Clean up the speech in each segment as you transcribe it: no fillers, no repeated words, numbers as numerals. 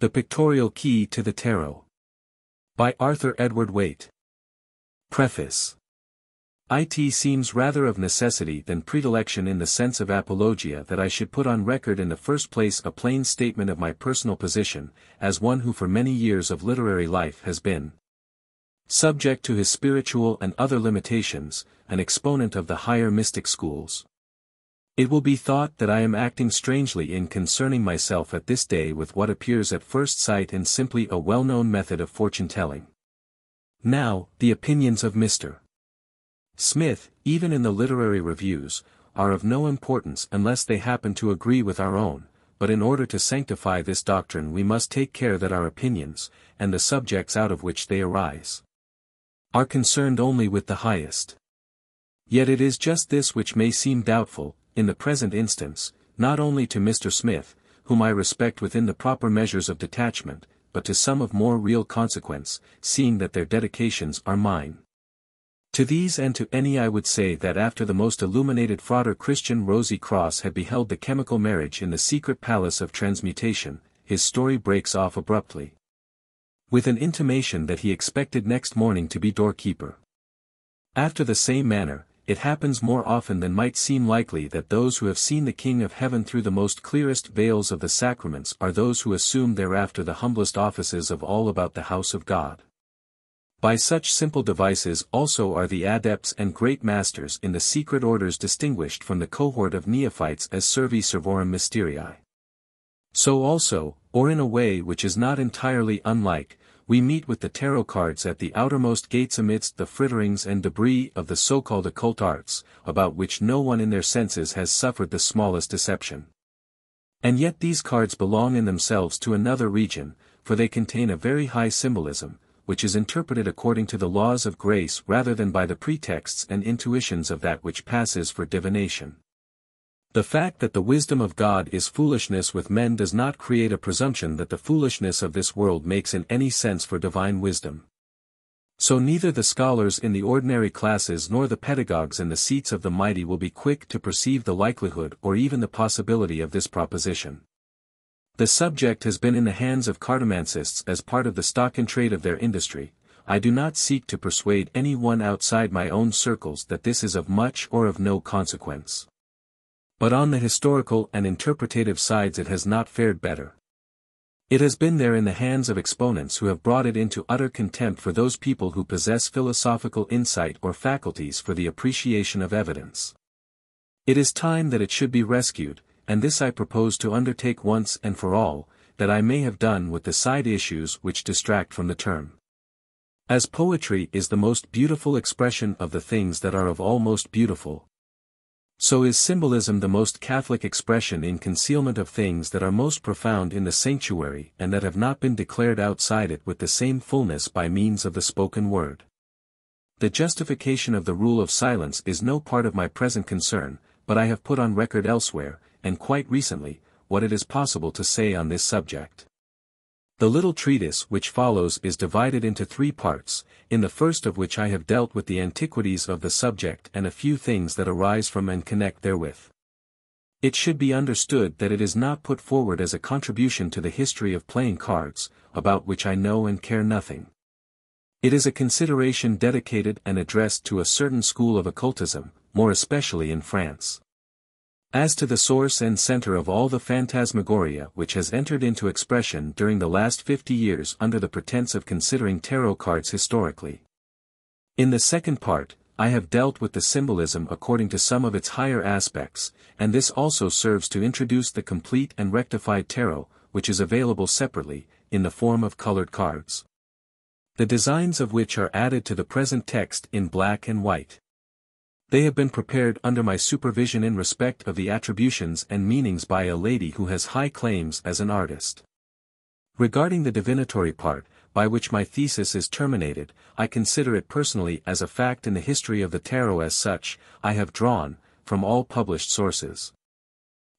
The Pictorial Key to the Tarot. By Arthur Edward Waite. Preface. It seems rather of necessity than predilection in the sense of apologia that I should put on record in the first place a plain statement of my personal position, as one who for many years of literary life has been subject to his spiritual and other limitations, an exponent of the higher mystic schools. It will be thought that I am acting strangely in concerning myself at this day with what appears at first sight in simply a well-known method of fortune-telling. Now, the opinions of Mr. Smith, even in the literary reviews, are of no importance unless they happen to agree with our own, but in order to sanctify this doctrine we must take care that our opinions, and the subjects out of which they arise, are concerned only with the highest. Yet it is just this which may seem doubtful, in the present instance, not only to Mr. Smith, whom I respect within the proper measures of detachment, but to some of more real consequence, seeing that their dedications are mine. To these and to any I would say that after the most illuminated frauder Christian Rosy Cross had beheld the chemical marriage in the secret palace of transmutation, his story breaks off abruptly, with an intimation that he expected next morning to be doorkeeper. After the same manner, it happens more often than might seem likely that those who have seen the King of Heaven through the most clearest veils of the sacraments are those who assume thereafter the humblest offices of all about the house of God. By such simple devices also are the adepts and great masters in the secret orders distinguished from the cohort of neophytes as servi servorum mysterii. So also, or in a way which is not entirely unlike, we meet with the tarot cards at the outermost gates amidst the fritterings and debris of the so-called occult arts, about which no one in their senses has suffered the smallest deception. And yet these cards belong in themselves to another region, for they contain a very high symbolism, which is interpreted according to the laws of grace rather than by the pretexts and intuitions of that which passes for divination. The fact that the wisdom of God is foolishness with men does not create a presumption that the foolishness of this world makes in any sense for divine wisdom. So neither the scholars in the ordinary classes nor the pedagogues in the seats of the mighty will be quick to perceive the likelihood or even the possibility of this proposition. The subject has been in the hands of cartomancists as part of the stock and trade of their industry. I do not seek to persuade anyone outside my own circles that this is of much or of no consequence. But on the historical and interpretative sides it has not fared better. It has been there in the hands of exponents who have brought it into utter contempt for those people who possess philosophical insight or faculties for the appreciation of evidence. It is time that it should be rescued, and this I propose to undertake once and for all, that I may have done with the side issues which distract from the term. As poetry is the most beautiful expression of the things that are of all most beautiful, so is symbolism the most Catholic expression in concealment of things that are most profound in the sanctuary and that have not been declared outside it with the same fullness by means of the spoken word. The justification of the rule of silence is no part of my present concern, but I have put on record elsewhere, and quite recently, what it is possible to say on this subject. The little treatise which follows is divided into three parts, in the first of which I have dealt with the antiquities of the subject and a few things that arise from and connect therewith. It should be understood that it is not put forward as a contribution to the history of playing cards, about which I know and care nothing. It is a consideration dedicated and addressed to a certain school of occultism, more especially in France. As to the source and center of all the phantasmagoria which has entered into expression during the last 50 years under the pretense of considering tarot cards historically. In the second part, I have dealt with the symbolism according to some of its higher aspects, and this also serves to introduce the complete and rectified tarot, which is available separately, in the form of colored cards, the designs of which are added to the present text in black and white. They have been prepared under my supervision in respect of the attributions and meanings by a lady who has high claims as an artist. Regarding the divinatory part, by which my thesis is terminated, I consider it personally as a fact in the history of the tarot as such. I have drawn, from all published sources,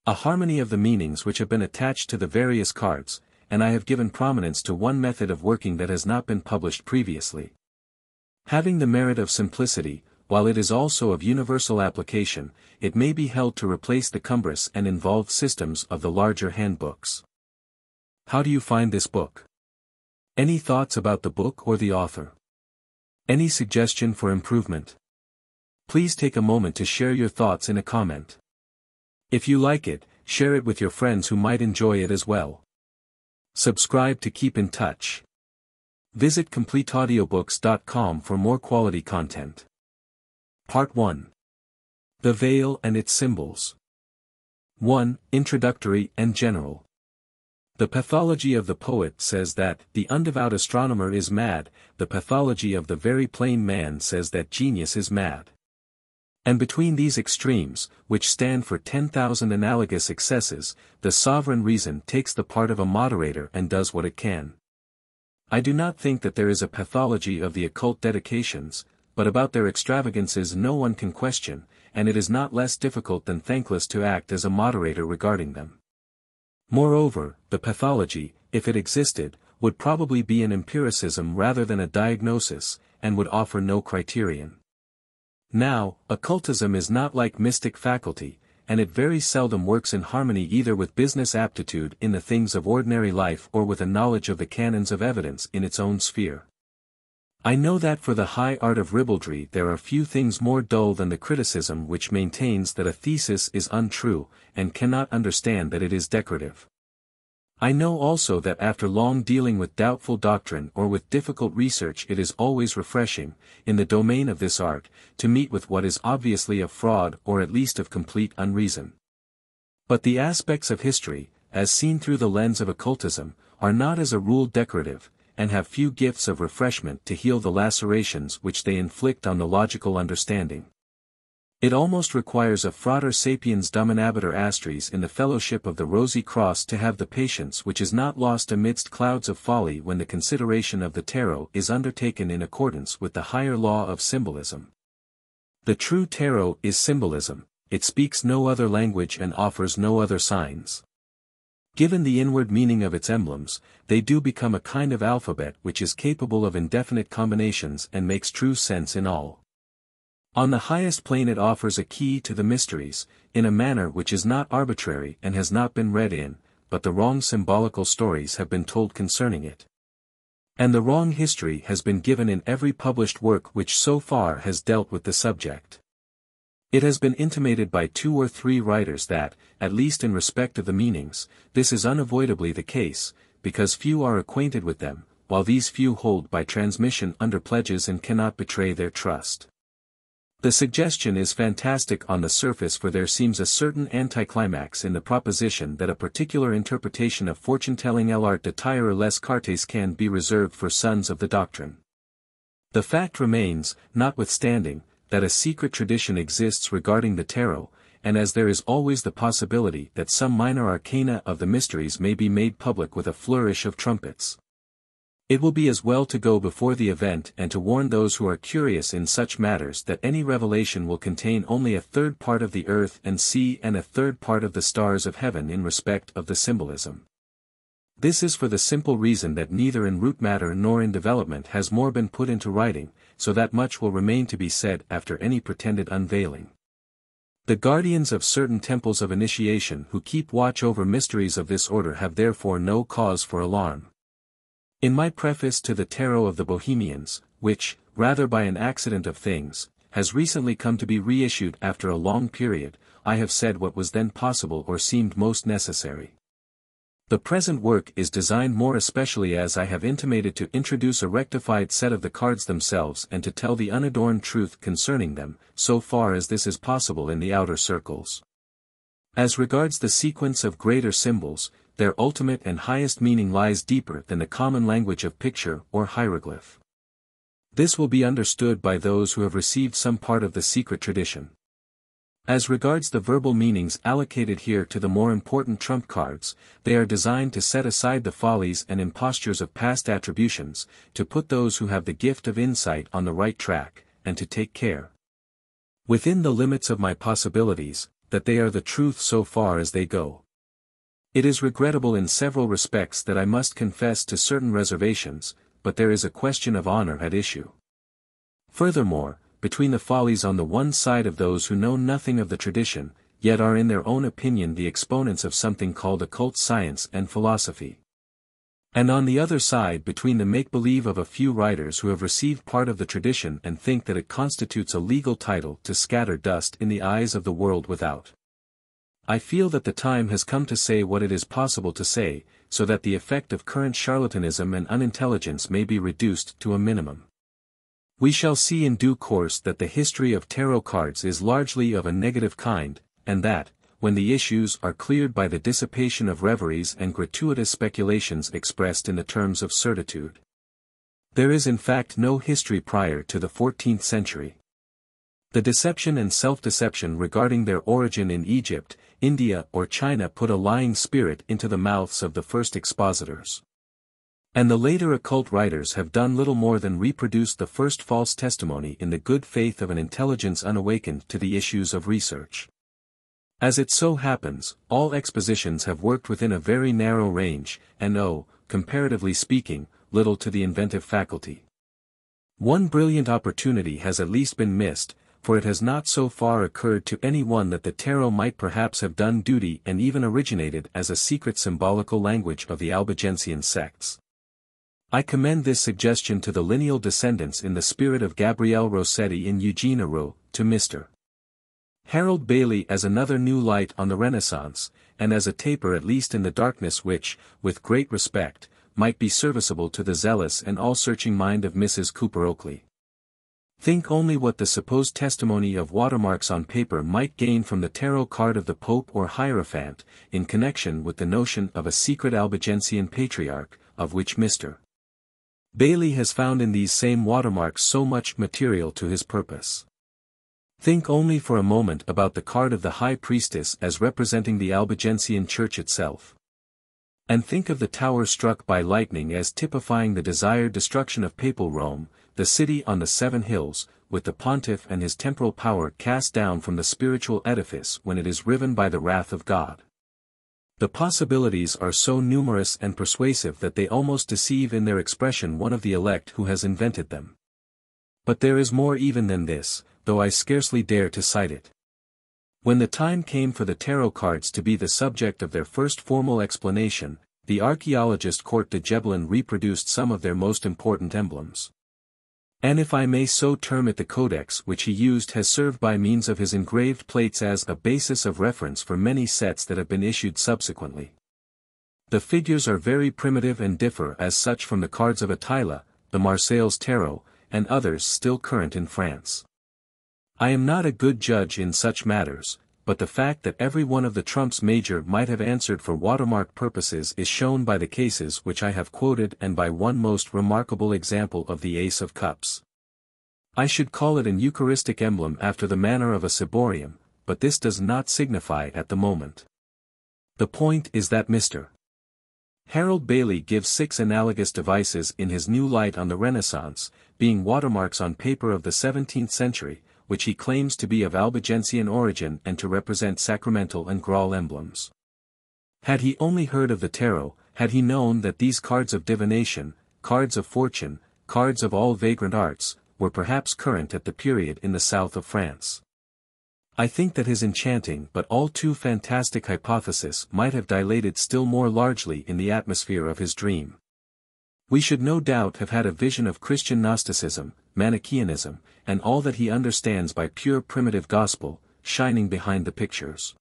a harmony of the meanings which have been attached to the various cards, and I have given prominence to one method of working that has not been published previously, having the merit of simplicity. While it is also of universal application, it may be held to replace the cumbrous and involved systems of the larger handbooks. How do you find this book? Any thoughts about the book or the author? Any suggestion for improvement? Please take a moment to share your thoughts in a comment. If you like it, share it with your friends who might enjoy it as well. Subscribe to keep in touch. Visit CompleteAudiobooks.com for more quality content. Part 1. The Veil and its Symbols. 1. Introductory and General. The pathology of the poet says that the undevout astronomer is mad, the pathology of the very plain man says that genius is mad. And between these extremes, which stand for 10,000 analogous excesses, the sovereign reason takes the part of a moderator and does what it can. I do not think that there is a pathology of the occult dedications, but about their extravagances no one can question, and it is not less difficult than thankless to act as a moderator regarding them. Moreover, the pathology, if it existed, would probably be an empiricism rather than a diagnosis, and would offer no criterion. Now, occultism is not like mystic faculty, and it very seldom works in harmony either with business aptitude in the things of ordinary life or with a knowledge of the canons of evidence in its own sphere. I know that for the high art of ribaldry there are few things more dull than the criticism which maintains that a thesis is untrue, and cannot understand that it is decorative. I know also that after long dealing with doubtful doctrine or with difficult research it is always refreshing, in the domain of this art, to meet with what is obviously of fraud or at least of complete unreason. But the aspects of history, as seen through the lens of occultism, are not as a rule decorative, and have few gifts of refreshment to heal the lacerations which they inflict on the logical understanding. It almost requires a frater sapiens dominabitur astris in the fellowship of the Rosy Cross to have the patience which is not lost amidst clouds of folly when the consideration of the tarot is undertaken in accordance with the higher law of symbolism. The true tarot is symbolism, it speaks no other language and offers no other signs. Given the inward meaning of its emblems, they do become a kind of alphabet which is capable of indefinite combinations and makes true sense in all. On the highest plane it offers a key to the mysteries, in a manner which is not arbitrary and has not been read in, but the wrong symbolical stories have been told concerning it. And the wrong history has been given in every published work which so far has dealt with the subject. It has been intimated by 2 or 3 writers that, at least in respect of the meanings, this is unavoidably the case, because few are acquainted with them, while these few hold by transmission under pledges and cannot betray their trust. The suggestion is fantastic on the surface, for there seems a certain anticlimax in the proposition that a particular interpretation of fortune-telling l'art de tirer les cartes can be reserved for sons of the doctrine. The fact remains, notwithstanding, that a secret tradition exists regarding the tarot, and as there is always the possibility that some minor arcana of the mysteries may be made public with a flourish of trumpets, it will be as well to go before the event and to warn those who are curious in such matters that any revelation will contain only a third part of the earth and sea and a third part of the stars of heaven in respect of the symbolism. This is for the simple reason that neither in root matter nor in development has more been put into writing, so that much will remain to be said after any pretended unveiling. The guardians of certain temples of initiation who keep watch over mysteries of this order have therefore no cause for alarm. In my preface to the Tarot of the Bohemians, which, rather by an accident of things, has recently come to be reissued after a long period, I have said what was then possible or seemed most necessary. The present work is designed more especially, as I have intimated, to introduce a rectified set of the cards themselves and to tell the unadorned truth concerning them, so far as this is possible in the outer circles. As regards the sequence of greater symbols, their ultimate and highest meaning lies deeper than the common language of picture or hieroglyph. This will be understood by those who have received some part of the secret tradition. As regards the verbal meanings allocated here to the more important trump cards, they are designed to set aside the follies and impostures of past attributions, to put those who have the gift of insight on the right track, and to take care, within the limits of my possibilities, that they are the truth so far as they go. It is regrettable in several respects that I must confess to certain reservations, but there is a question of honor at issue. Furthermore, between the follies on the one side of those who know nothing of the tradition, yet are in their own opinion the exponents of something called occult science and philosophy, And on the other side between the make-believe of a few writers who have received part of the tradition and think that it constitutes a legal title to scatter dust in the eyes of the world without. I feel that the time has come to say what it is possible to say, so that the effect of current charlatanism and unintelligence may be reduced to a minimum. We shall see in due course that the history of tarot cards is largely of a negative kind, and that, when the issues are cleared by the dissipation of reveries and gratuitous speculations expressed in the terms of certitude, there is in fact no history prior to the 14th century. The deception and self-deception regarding their origin in Egypt, India or China put a lying spirit into the mouths of the first expositors. And the later occult writers have done little more than reproduce the first false testimony in the good faith of an intelligence unawakened to the issues of research. As it so happens, all expositions have worked within a very narrow range, and owe, comparatively speaking, little to the inventive faculty. One brilliant opportunity has at least been missed, for it has not so far occurred to any one that the tarot might perhaps have done duty and even originated as a secret symbolical language of the Albigensian sects. I commend this suggestion to the lineal descendants in the spirit of Gabrielle Rossetti and Eugenia Rowe, to Mr. Harold Bailey as another new light on the Renaissance, and as a taper at least in the darkness which, with great respect, might be serviceable to the zealous and all-searching mind of Mrs. Cooper Oakley. Think only what the supposed testimony of watermarks on paper might gain from the tarot card of the Pope or Hierophant, in connection with the notion of a secret Albigensian patriarch, of which Mr. Bailey has found in these same watermarks so much material to his purpose. Think only for a moment about the card of the High Priestess as representing the Albigensian Church itself. And think of the tower struck by lightning as typifying the desired destruction of papal Rome, the city on the seven hills, with the pontiff and his temporal power cast down from the spiritual edifice when it is riven by the wrath of God. The possibilities are so numerous and persuasive that they almost deceive in their expression one of the elect who has invented them. But there is more even than this, though I scarcely dare to cite it. When the time came for the tarot cards to be the subject of their first formal explanation, the archaeologist Court de Gébelin reproduced some of their most important emblems. And if I may so term it, the codex which he used has served by means of his engraved plates as a basis of reference for many sets that have been issued subsequently. The figures are very primitive and differ as such from the cards of Etteilla, the Marseilles Tarot, and others still current in France. I am not a good judge in such matters, but the fact that every one of the trumps major might have answered for watermark purposes is shown by the cases which I have quoted and by one most remarkable example of the Ace of Cups. I should call it an Eucharistic emblem after the manner of a ciborium, but this does not signify at the moment. The point is that Mr. Harold Bailey gives six analogous devices in his new light on the Renaissance, being watermarks on paper of the 17th century, which he claims to be of Albigensian origin and to represent sacramental and Graal emblems. Had he only heard of the tarot, had he known that these cards of divination, cards of fortune, cards of all vagrant arts, were perhaps current at the period in the south of France. I think that his enchanting but all too fantastic hypothesis might have dilated still more largely in the atmosphere of his dream. We should no doubt have had a vision of Christian Gnosticism, Manichaeanism, and all that he understands by pure primitive gospel, shining behind the pictures.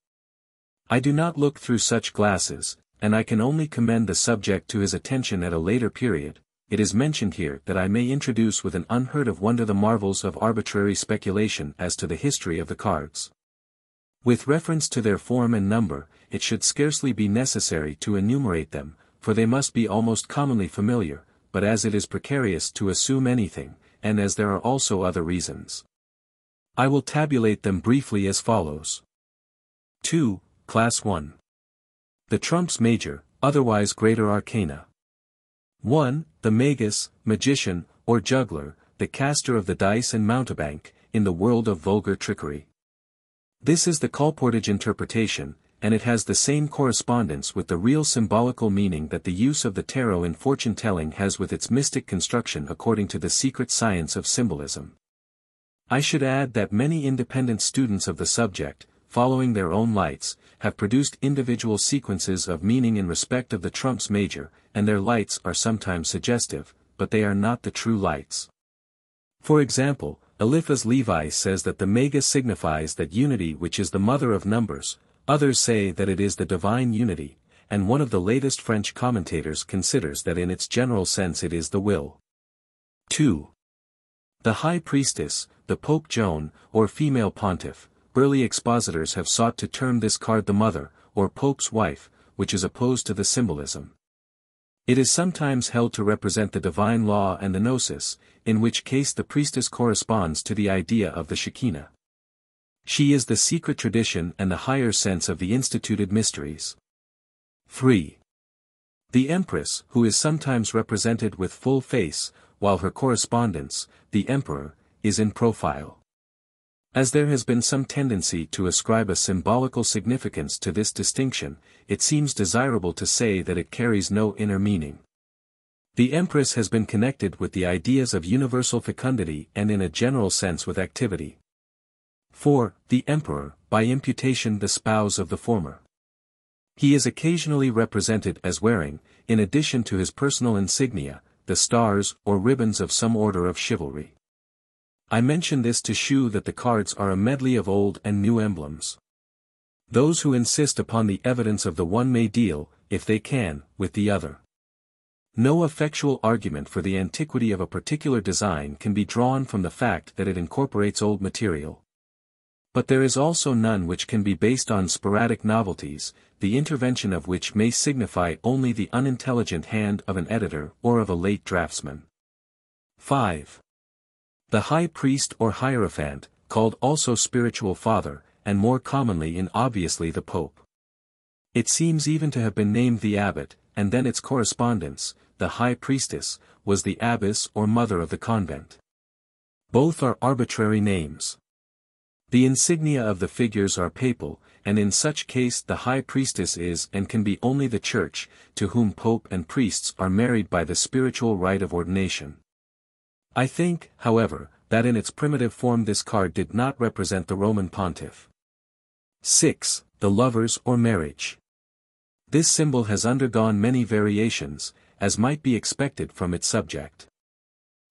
I do not look through such glasses, and I can only commend the subject to his attention at a later period. It is mentioned here that I may introduce with an unheard of wonder the marvels of arbitrary speculation as to the history of the cards. With reference to their form and number, it should scarcely be necessary to enumerate them, for they must be almost commonly familiar, but as it is precarious to assume anything, and as there are also other reasons, I will tabulate them briefly as follows. 2. Class 1. The trumps major, otherwise greater arcana. 1. The magus, magician, or juggler, the caster of the dice and mountebank, in the world of vulgar trickery. This is the colportage interpretation, and it has the same correspondence with the real symbolical meaning that the use of the tarot in fortune-telling has with its mystic construction according to the secret science of symbolism. I should add that many independent students of the subject, following their own lights, have produced individual sequences of meaning in respect of the trumps major, and their lights are sometimes suggestive, but they are not the true lights. For example, Eliphas Levi says that the mega signifies that unity which is the mother of numbers, others say that it is the divine unity, and one of the latest French commentators considers that in its general sense it is the will. 2. The High Priestess, the Pope Joan, or female pontiff. Early expositors have sought to term this card the mother, or Pope's wife, which is opposed to the symbolism. It is sometimes held to represent the divine law and the gnosis, in which case the priestess corresponds to the idea of the Shekinah. She is the secret tradition and the higher sense of the instituted mysteries. 3. The Empress, who is sometimes represented with full face, while her correspondence, the Emperor, is in profile. As there has been some tendency to ascribe a symbolical significance to this distinction, it seems desirable to say that it carries no inner meaning. The Empress has been connected with the ideas of universal fecundity and in a general sense with activity. 4. The Emperor, by imputation the spouse of the former. He is occasionally represented as wearing, in addition to his personal insignia, the stars or ribbons of some order of chivalry. I mention this to shew that the cards are a medley of old and new emblems. Those who insist upon the evidence of the one may deal, if they can, with the other. No effectual argument for the antiquity of a particular design can be drawn from the fact that it incorporates old material. But there is also none which can be based on sporadic novelties, the intervention of which may signify only the unintelligent hand of an editor or of a late draftsman. 5. The high priest or hierophant, called also spiritual father, and more commonly and obviously the Pope. It seems even to have been named the abbot, and then its correspondence, the high priestess, was the abbess or mother of the convent. Both are arbitrary names. The insignia of the figures are papal, and in such case the high priestess is and can be only the Church, to whom Pope and priests are married by the spiritual rite of ordination. I think, however, that in its primitive form this card did not represent the Roman pontiff. 6. The lovers or marriage. This symbol has undergone many variations, as might be expected from its subject.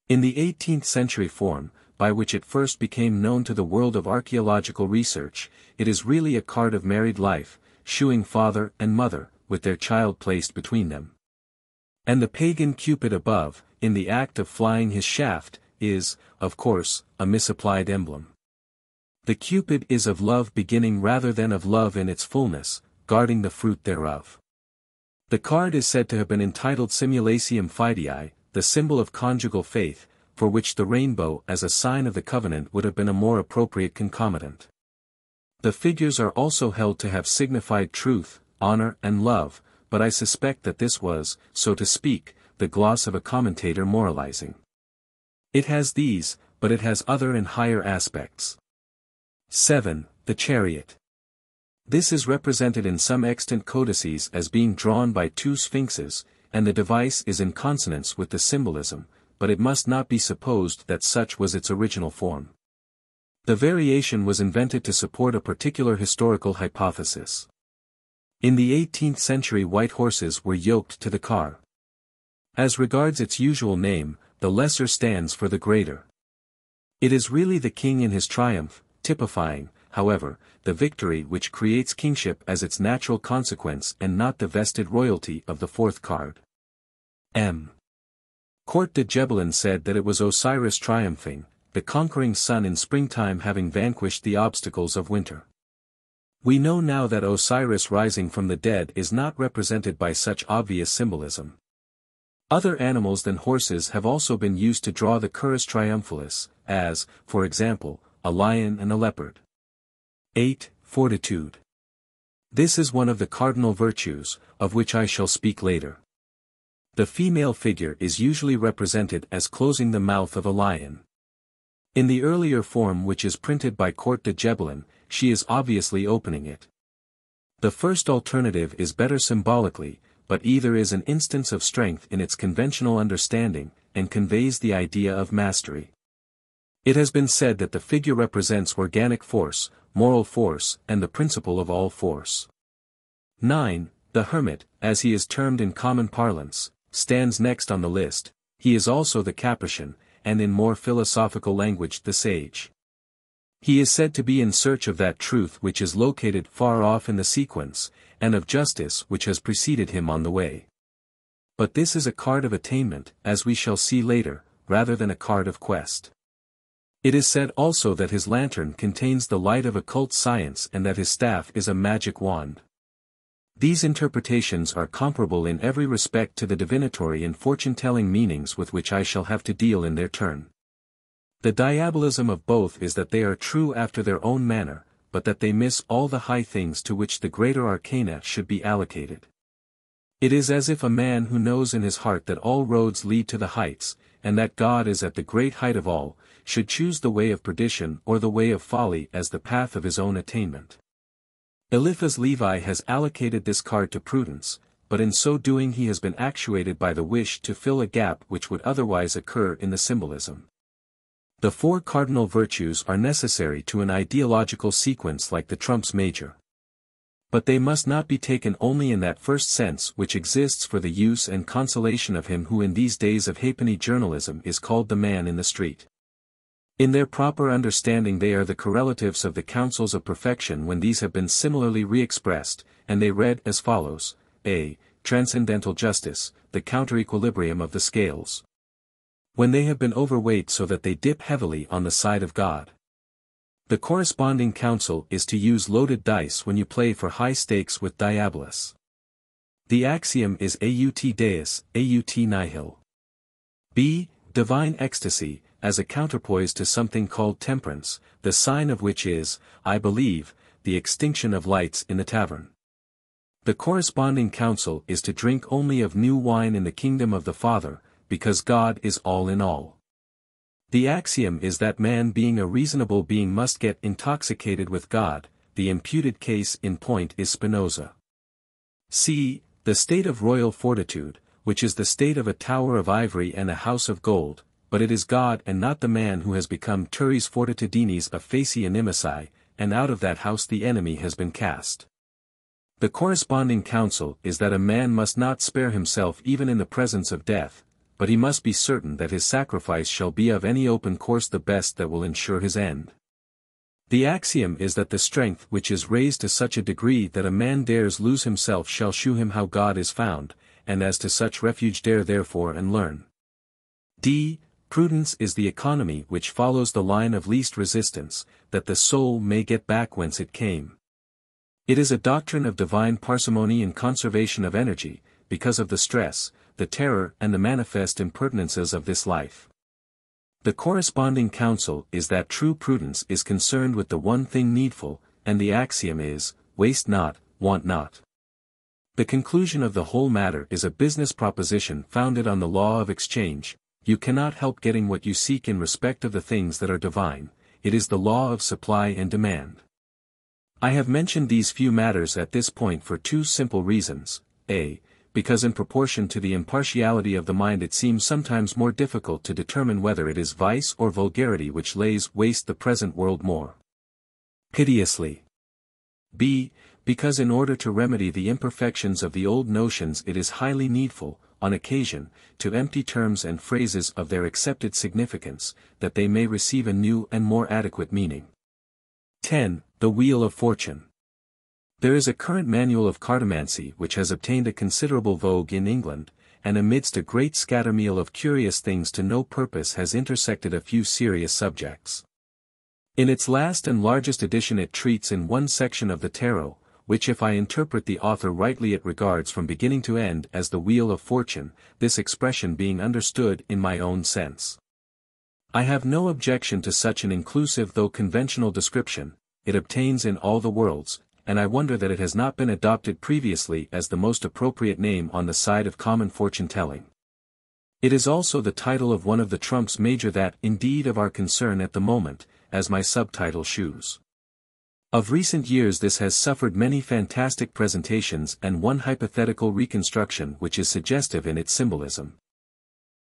In the 18th century form, by which it first became known to the world of archaeological research, it is really a card of married life, shewing father and mother, with their child placed between them. And the pagan Cupid above, in the act of flying his shaft, is, of course, a misapplied emblem. The Cupid is of love beginning rather than of love in its fullness, guarding the fruit thereof. The card is said to have been entitled Simulacrum Fidei, the symbol of conjugal faith, for which the rainbow as a sign of the covenant would have been a more appropriate concomitant. The figures are also held to have signified truth, honor and love, but I suspect that this was, so to speak, the gloss of a commentator moralizing. It has these, but it has other and higher aspects. 7. The Chariot. This is represented in some extant codices as being drawn by two sphinxes, and the device is in consonance with the symbolism, but it must not be supposed that such was its original form. The variation was invented to support a particular historical hypothesis. In the 18th century white horses were yoked to the car. As regards its usual name, the lesser stands for the greater. It is really the king in his triumph, typifying, however, the victory which creates kingship as its natural consequence and not the vested royalty of the fourth card. M. Court de Gébelin said that it was Osiris triumphing, the conquering sun in springtime having vanquished the obstacles of winter. We know now that Osiris rising from the dead is not represented by such obvious symbolism. Other animals than horses have also been used to draw the cursus triumphalis, as, for example, a lion and a leopard. 8. Fortitude. This is one of the cardinal virtues, of which I shall speak later. The female figure is usually represented as closing the mouth of a lion. In the earlier form which is printed by Court de Gébelin, she is obviously opening it. The first alternative is better symbolically, but either is an instance of strength in its conventional understanding, and conveys the idea of mastery. It has been said that the figure represents organic force, moral force, and the principle of all force. 9. The Hermit, as he is termed in common parlance, stands next on the list. He is also the Capuchin, and in more philosophical language the Sage. He is said to be in search of that truth which is located far off in the sequence, and of justice which has preceded him on the way. But this is a card of attainment, as we shall see later, rather than a card of quest. It is said also that his lantern contains the light of occult science and that his staff is a magic wand. These interpretations are comparable in every respect to the divinatory and fortune-telling meanings with which I shall have to deal in their turn. The diabolism of both is that they are true after their own manner, but that they miss all the high things to which the greater arcana should be allocated. It is as if a man who knows in his heart that all roads lead to the heights, and that God is at the great height of all, should choose the way of perdition or the way of folly as the path of his own attainment. Eliphas Levi has allocated this card to prudence, but in so doing he has been actuated by the wish to fill a gap which would otherwise occur in the symbolism. The four cardinal virtues are necessary to an ideological sequence like the trumps major. But they must not be taken only in that first sense which exists for the use and consolation of him who in these days of halfpenny journalism is called the man in the street. In their proper understanding they are the correlatives of the counsels of perfection when these have been similarly re-expressed, and they read as follows: a. Transcendental justice, the counter-equilibrium of the scales, when they have been overweight so that they dip heavily on the side of God. The corresponding counsel is to use loaded dice when you play for high stakes with Diabolus. The axiom is aut deus, aut nihil. b. Divine ecstasy, as a counterpoise to something called temperance, the sign of which is, I believe, the extinction of lights in the tavern. The corresponding counsel is to drink only of new wine in the kingdom of the Father, because God is all in all. The axiom is that man being a reasonable being must get intoxicated with God. The imputed case in point is Spinoza. c. The state of royal fortitude, which is the state of a tower of ivory and a house of gold, but it is God and not the man who has become turris fortitudinis a facie inimici, and out of that house the enemy has been cast. The corresponding counsel is that a man must not spare himself even in the presence of death, but he must be certain that his sacrifice shall be of any open course the best that will ensure his end. The axiom is that the strength which is raised to such a degree that a man dares lose himself shall shew him how God is found, and as to such refuge dare therefore and learn. d. Prudence is the economy which follows the line of least resistance, that the soul may get back whence it came. It is a doctrine of divine parsimony and conservation of energy, because of the stress, the terror and the manifest impertinences of this life. The corresponding counsel is that true prudence is concerned with the one thing needful, and the axiom is, waste not, want not. The conclusion of the whole matter is a business proposition founded on the law of exchange. You cannot help getting what you seek in respect of the things that are divine. It is the law of supply and demand. I have mentioned these few matters at this point for two simple reasons: a. Because in proportion to the impartiality of the mind it seems sometimes more difficult to determine whether it is vice or vulgarity which lays waste the present world more piteously; b. Because in order to remedy the imperfections of the old notions it is highly needful, on occasion, to empty terms and phrases of their accepted significance, that they may receive a new and more adequate meaning. 10. The Wheel of Fortune. There is a current manual of cartomancy which has obtained a considerable vogue in England, and amidst a great scattermeal of curious things to no purpose has intersected a few serious subjects. In its last and largest edition it treats in one section of the tarot, which if I interpret the author rightly it regards from beginning to end as the Wheel of Fortune, this expression being understood in my own sense. I have no objection to such an inclusive though conventional description. It obtains in all the worlds, and I wonder that it has not been adopted previously as the most appropriate name on the side of common fortune-telling. It is also the title of one of the trumps major that indeed of our concern at the moment, as my subtitle shews. Of recent years this has suffered many fantastic presentations and one hypothetical reconstruction which is suggestive in its symbolism.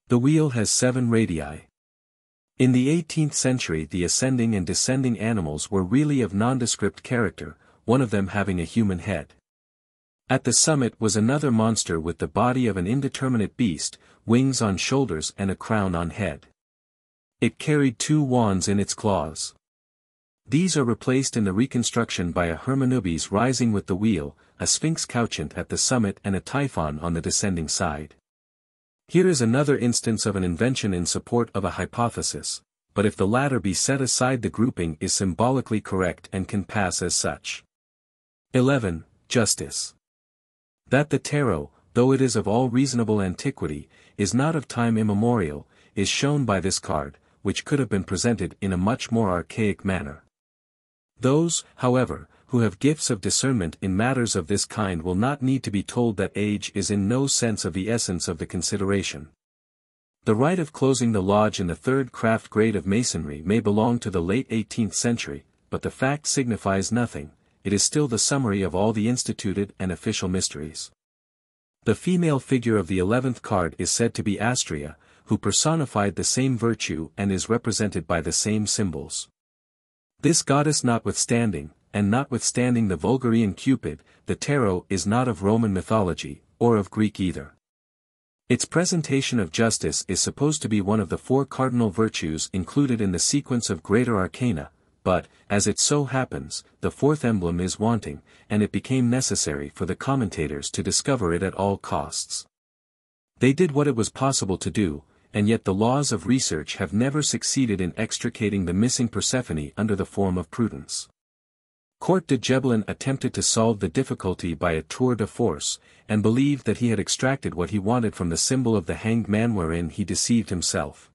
The wheel has 7 radii. In the 18th century the ascending and descending animals were really of nondescript character, one of them having a human head. At the summit was another monster with the body of an indeterminate beast, wings on shoulders and a crown on head. It carried two wands in its claws. These are replaced in the reconstruction by a Hermonubis rising with the wheel, a sphinx couchant at the summit and a typhon on the descending side. Here is another instance of an invention in support of a hypothesis, but if the latter be set aside the grouping is symbolically correct and can pass as such. 11. Justice. That the tarot, though it is of all reasonable antiquity, is not of time immemorial, is shown by this card, which could have been presented in a much more archaic manner. Those, however, who have gifts of discernment in matters of this kind will not need to be told that age is in no sense of the essence of the consideration. The rite of closing the lodge in the third craft grade of masonry may belong to the late 18th century, but the fact signifies nothing, it is still the summary of all the instituted and official mysteries. The female figure of the 11th card is said to be Astrea, who personified the same virtue and is represented by the same symbols. This goddess notwithstanding, and notwithstanding the Vulgarian Cupid, the tarot is not of Roman mythology, or of Greek either. Its presentation of justice is supposed to be one of the four cardinal virtues included in the sequence of greater arcana, but, as it so happens, the fourth emblem is wanting, and it became necessary for the commentators to discover it at all costs. They did what it was possible to do, and yet the laws of research have never succeeded in extricating the missing Persephone under the form of prudence. Court de Gébelin attempted to solve the difficulty by a tour de force, and believed that he had extracted what he wanted from the symbol of the hanged man wherein he deceived himself.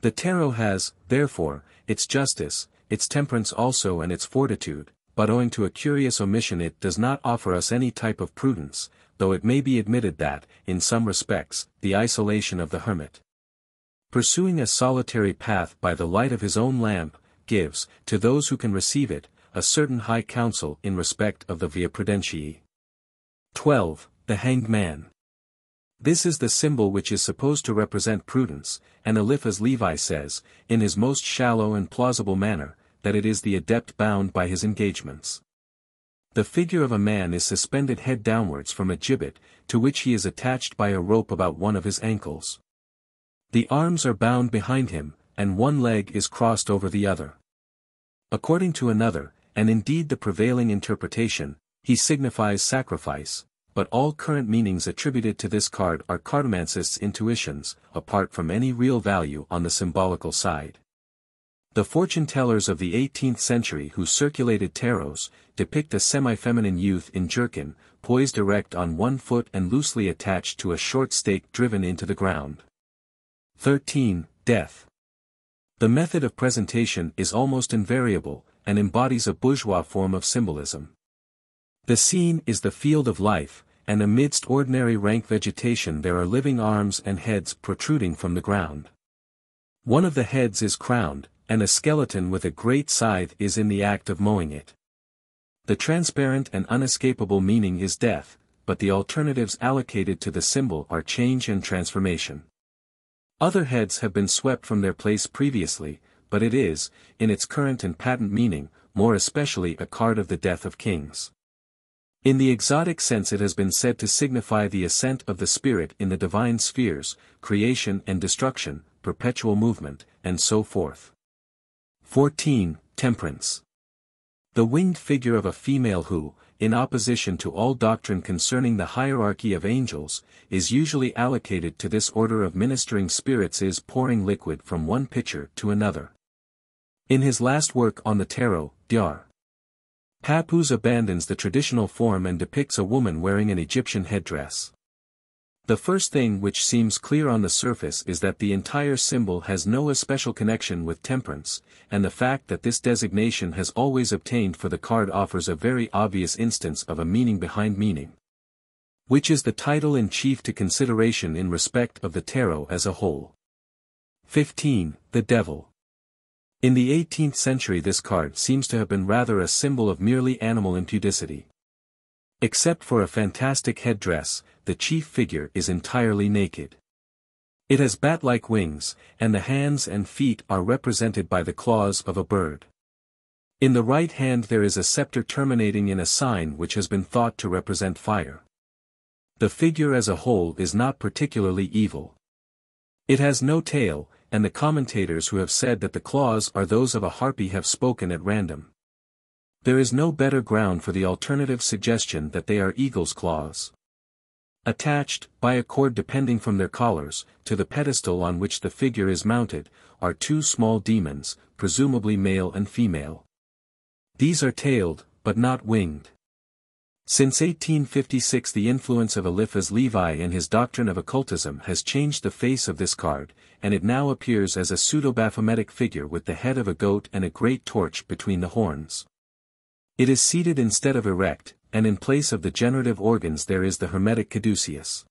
The tarot has, therefore, its justice, its temperance also and its fortitude, but owing to a curious omission it does not offer us any type of prudence, though it may be admitted that, in some respects, the isolation of the hermit, pursuing a solitary path by the light of his own lamp, gives, to those who can receive it, a certain high counsel in respect of the via prudentiae. 12. The hanged man. This is the symbol which is supposed to represent prudence, and Eliphas Levi says, in his most shallow and plausible manner, that it is the adept bound by his engagements. The figure of a man is suspended head downwards from a gibbet, to which he is attached by a rope about one of his ankles. The arms are bound behind him, and one leg is crossed over the other. According to another, and indeed the prevailing interpretation, he signifies sacrifice, but all current meanings attributed to this card are cartomancists' intuitions, apart from any real value on the symbolical side. The fortune-tellers of the 18th century who circulated tarots, depict a semi-feminine youth in jerkin, poised erect on one foot and loosely attached to a short stake driven into the ground. 13. Death. The method of presentation is almost invariable, and embodies a bourgeois form of symbolism. The scene is the field of life, and amidst ordinary rank vegetation there are living arms and heads protruding from the ground. One of the heads is crowned, and a skeleton with a great scythe is in the act of mowing it. The transparent and unescapable meaning is death, but the alternatives allocated to the symbol are change and transformation. Other heads have been swept from their place previously, but it is, in its current and patent meaning, more especially a card of the death of kings. In the exotic sense it has been said to signify the ascent of the spirit in the divine spheres, creation and destruction, perpetual movement, and so forth. 14. Temperance. The winged figure of a female who, in opposition to all doctrine concerning the hierarchy of angels, is usually allocated to this order of ministering spirits is pouring liquid from one pitcher to another. In his last work on the tarot, Dr. Papus abandons the traditional form and depicts a woman wearing an Egyptian headdress. The first thing which seems clear on the surface is that the entire symbol has no especial connection with temperance, and the fact that this designation has always obtained for the card offers a very obvious instance of a meaning behind meaning, which is the title in chief to consideration in respect of the tarot as a whole. 15. The Devil. In the 18th century this card seems to have been rather a symbol of merely animal impudicity. Except for a fantastic headdress, the chief figure is entirely naked. It has bat-like wings, and the hands and feet are represented by the claws of a bird. In the right hand there is a scepter terminating in a sign which has been thought to represent fire. The figure as a whole is not particularly evil. It has no tail, and the commentators who have said that the claws are those of a harpy have spoken at random. There is no better ground for the alternative suggestion that they are eagle's claws. Attached, by a cord depending from their collars, to the pedestal on which the figure is mounted, are two small demons, presumably male and female. These are tailed, but not winged. Since 1856 the influence of Eliphas Levi and his doctrine of occultism has changed the face of this card, and it now appears as a pseudo-baphometic figure with the head of a goat and a great torch between the horns. It is seated instead of erect, and in place of the generative organs there is the hermetic caduceus.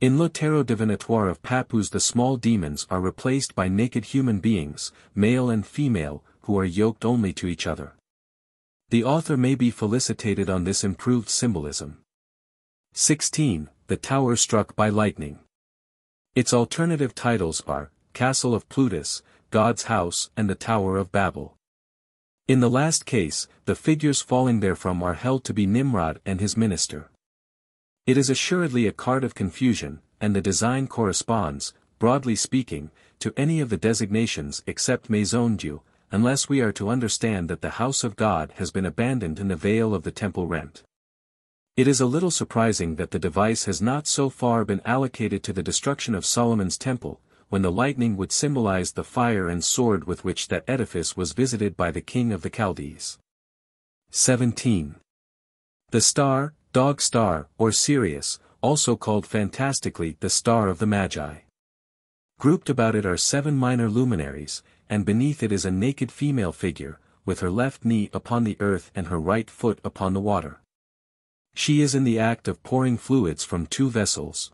In Le Tarot Divinatoire of Papus the small demons are replaced by naked human beings, male and female, who are yoked only to each other. The author may be felicitated on this improved symbolism. 16. The Tower Struck by Lightning. Its alternative titles are, Castle of Plutus, God's House and the Tower of Babel. In the last case, the figures falling therefrom are held to be Nimrod and his minister. It is assuredly a card of confusion, and the design corresponds, broadly speaking, to any of the designations except Maison Dieu, unless we are to understand that the house of God has been abandoned and the veil of the temple rent. It is a little surprising that the device has not so far been allocated to the destruction of Solomon's temple, when the lightning would symbolize the fire and sword with which that edifice was visited by the king of the Chaldees. 17. The Star, Dog Star, or Sirius, also called fantastically the Star of the Magi. Grouped about it are 7 minor luminaries, and beneath it is a naked female figure, with her left knee upon the earth and her right foot upon the water. She is in the act of pouring fluids from 2 vessels.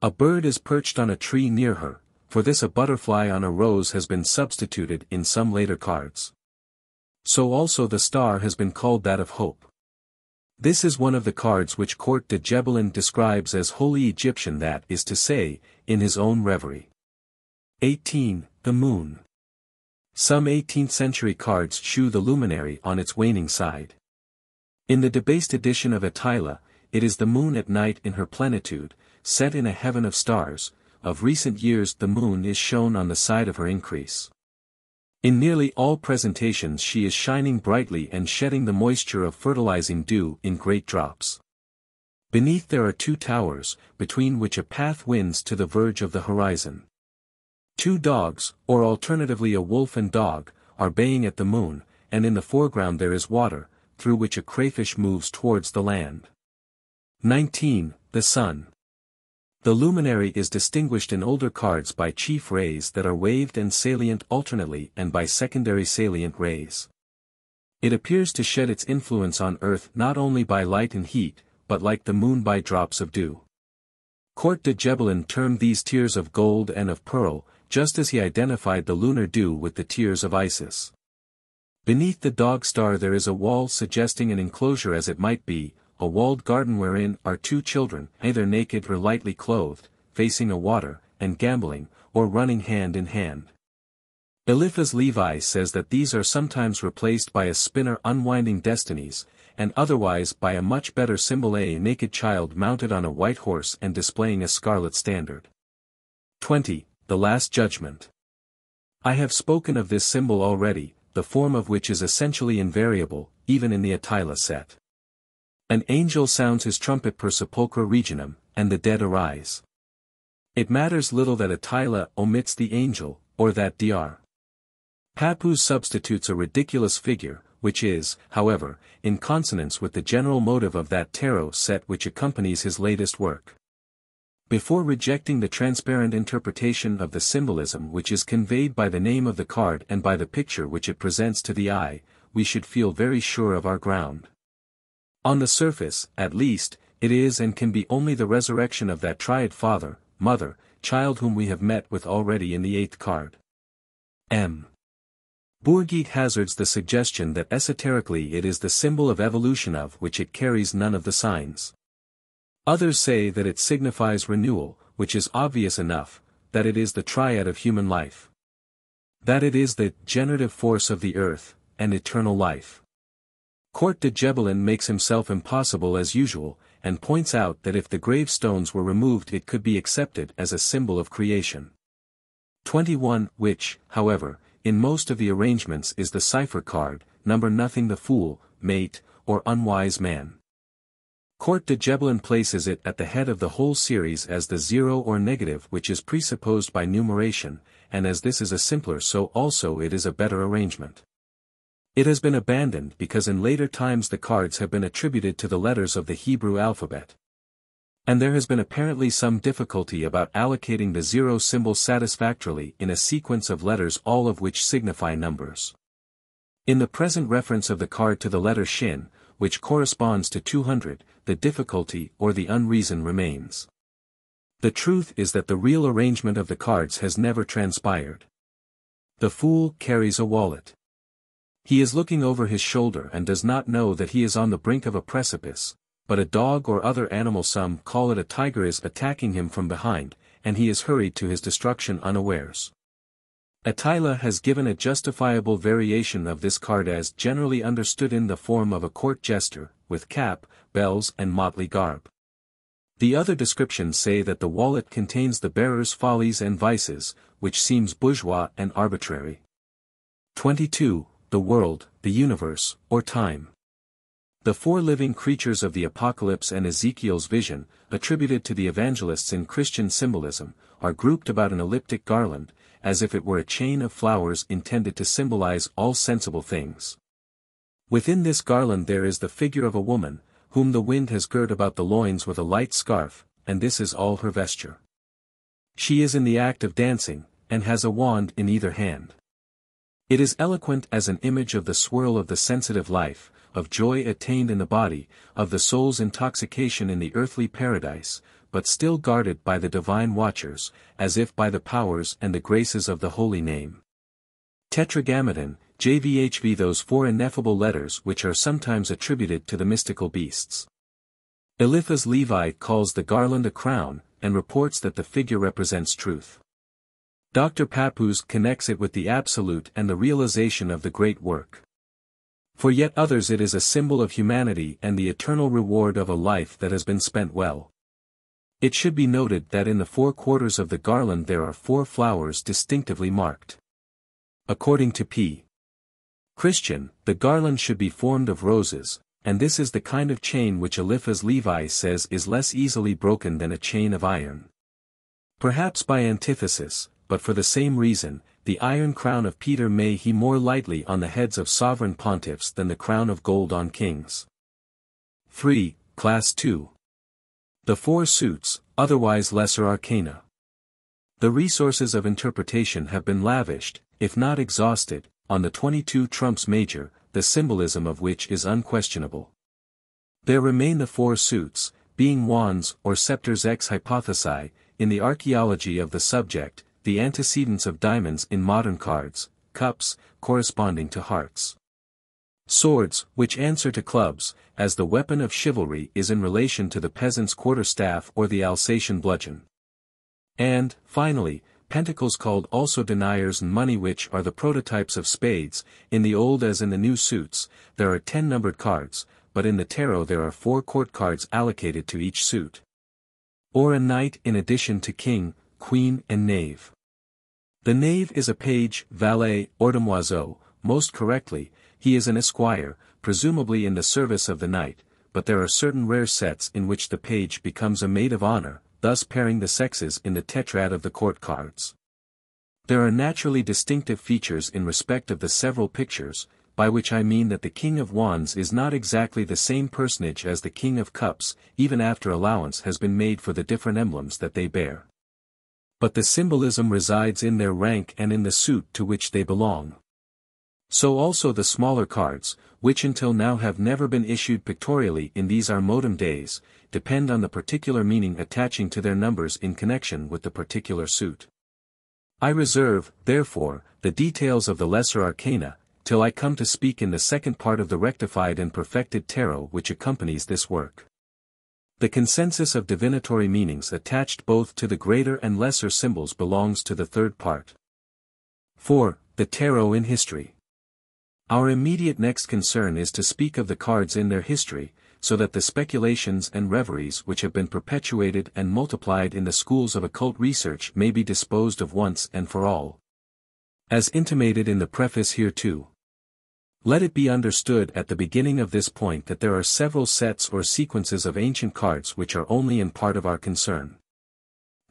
A bird is perched on a tree near her, for this a butterfly on a rose has been substituted in some later cards. So also the star has been called that of hope. This is one of the cards which Court de Gébelin describes as Holy Egyptian, that is to say, in his own reverie. 18. The Moon. Some 18th-century cards shew the luminary on its waning side. In the debased edition of Etteilla, it is the moon at night in her plenitude, set in a heaven of stars. Of recent years the moon is shown on the side of her increase. In nearly all presentations she is shining brightly and shedding the moisture of fertilizing dew in great drops. Beneath there are 2 towers, between which a path winds to the verge of the horizon. 2 dogs, or alternatively a wolf and dog, are baying at the moon, and in the foreground there is water, through which a crayfish moves towards the land. 19. The Sun. The luminary is distinguished in older cards by chief rays that are waved and salient alternately and by secondary salient rays. It appears to shed its influence on earth not only by light and heat, but like the moon by drops of dew. Court de Gébelin termed these tears of gold and of pearl, just as he identified the lunar dew with the tears of Isis. Beneath the dog star there is a wall suggesting an enclosure, as it might be a walled garden, wherein are 2 children, either naked or lightly clothed, facing a water, and gambling, or running hand in hand. Eliphas Levi says that these are sometimes replaced by a spinner unwinding destinies, and otherwise by a much better symbol, a naked child mounted on a white horse and displaying a scarlet standard. 20. The Last Judgment. I have spoken of this symbol already, the form of which is essentially invariable, even in the Etteilla set. An angel sounds his trumpet per sepulchra regionum, and the dead arise. It matters little that Etteilla omits the angel, or that Dr. Papus substitutes a ridiculous figure, which is, however, in consonance with the general motive of that tarot set which accompanies his latest work. Before rejecting the transparent interpretation of the symbolism which is conveyed by the name of the card and by the picture which it presents to the eye, we should feel very sure of our ground. On the surface, at least, it is and can be only the resurrection of that triad father, mother, child whom we have met with already in the 8th card. M. Bourgeat hazards the suggestion that esoterically it is the symbol of evolution, of which it carries none of the signs. Others say that it signifies renewal, which is obvious enough, that it is the triad of human life. That it is the generative force of the earth, and eternal life. Court de Gébelin makes himself impossible as usual, and points out that if the gravestones were removed it could be accepted as a symbol of creation. 21, which, however, in most of the arrangements is the cipher card, number nothing the fool, mate, or unwise man. Court de Gébelin places it at the head of the whole series as the zero or negative which is presupposed by numeration, and as this is a simpler so also it is a better arrangement. It has been abandoned because in later times the cards have been attributed to the letters of the Hebrew alphabet. And there has been apparently some difficulty about allocating the zero symbol satisfactorily in a sequence of letters all of which signify numbers. In the present reference of the card to the letter Shin, which corresponds to 200, the difficulty or the unreason remains. The truth is that the real arrangement of the cards has never transpired. The fool carries a wallet. He is looking over his shoulder and does not know that he is on the brink of a precipice, but a dog or other animal, some call it a tiger, is attacking him from behind, and he is hurried to his destruction unawares. Etteilla has given a justifiable variation of this card as generally understood in the form of a court jester, with cap, bells and motley garb. The other descriptions say that the wallet contains the bearer's follies and vices, which seems bourgeois and arbitrary. 22. The world, the universe, or time. The four living creatures of the Apocalypse and Ezekiel's vision, attributed to the evangelists in Christian symbolism, are grouped about an elliptic garland, as if it were a chain of flowers intended to symbolize all sensible things. Within this garland there is the figure of a woman, whom the wind has girt about the loins with a light scarf, and this is all her vesture. She is in the act of dancing, and has a wand in either hand. It is eloquent as an image of the swirl of the sensitive life, of joy attained in the body, of the soul's intoxication in the earthly paradise, but still guarded by the divine watchers, as if by the powers and the graces of the holy name. Tetragrammaton, JVHV, those four ineffable letters which are sometimes attributed to the mystical beasts. Eliphas Levi calls the garland a crown, and reports that the figure represents truth. Dr. Papus connects it with the absolute and the realization of the great work. For yet others it is a symbol of humanity and the eternal reward of a life that has been spent well. It should be noted that in the four quarters of the garland there are four flowers distinctively marked. According to P. Christian, the garland should be formed of roses, and this is the kind of chain which Eliphas Levi says is less easily broken than a chain of iron. Perhaps by antithesis, but for the same reason, the iron crown of Peter may he more lightly on the heads of sovereign pontiffs than the crown of gold on kings. 3. Class 2. The four suits, otherwise lesser arcana. The resources of interpretation have been lavished, if not exhausted, on the 22 trumps major, the symbolism of which is unquestionable. There remain the four suits, being wands or scepters ex hypothesi, in the archaeology of the subject, the antecedents of diamonds in modern cards, cups, corresponding to hearts. Swords, which answer to clubs, as the weapon of chivalry is in relation to the peasant's quarterstaff or the Alsatian bludgeon. And, finally, pentacles, called also deniers, and money, which are the prototypes of spades. In the old as in the new suits, there are 10 numbered cards, but in the tarot there are 4 court cards allocated to each suit, or a knight in addition to king, queen and knave. The knave is a page, valet, or demoiselle, most correctly, he is an esquire, presumably in the service of the knight, but there are certain rare sets in which the page becomes a maid of honor, thus pairing the sexes in the tetrad of the court cards. There are naturally distinctive features in respect of the several pictures, by which I mean that the King of Wands is not exactly the same personage as the King of Cups, even after allowance has been made for the different emblems that they bear. But the symbolism resides in their rank and in the suit to which they belong. So also the smaller cards, which until now have never been issued pictorially in these our modern days, depend on the particular meaning attaching to their numbers in connection with the particular suit. I reserve, therefore, the details of the lesser arcana, till I come to speak in the second part of the rectified and perfected tarot which accompanies this work. The consensus of divinatory meanings attached both to the greater and lesser symbols belongs to the third part. 4. The tarot in history. Our immediate next concern is to speak of the cards in their history, so that the speculations and reveries which have been perpetuated and multiplied in the schools of occult research may be disposed of once and for all. As intimated in the preface hereto, let it be understood at the beginning of this point that there are several sets or sequences of ancient cards which are only in part of our concern.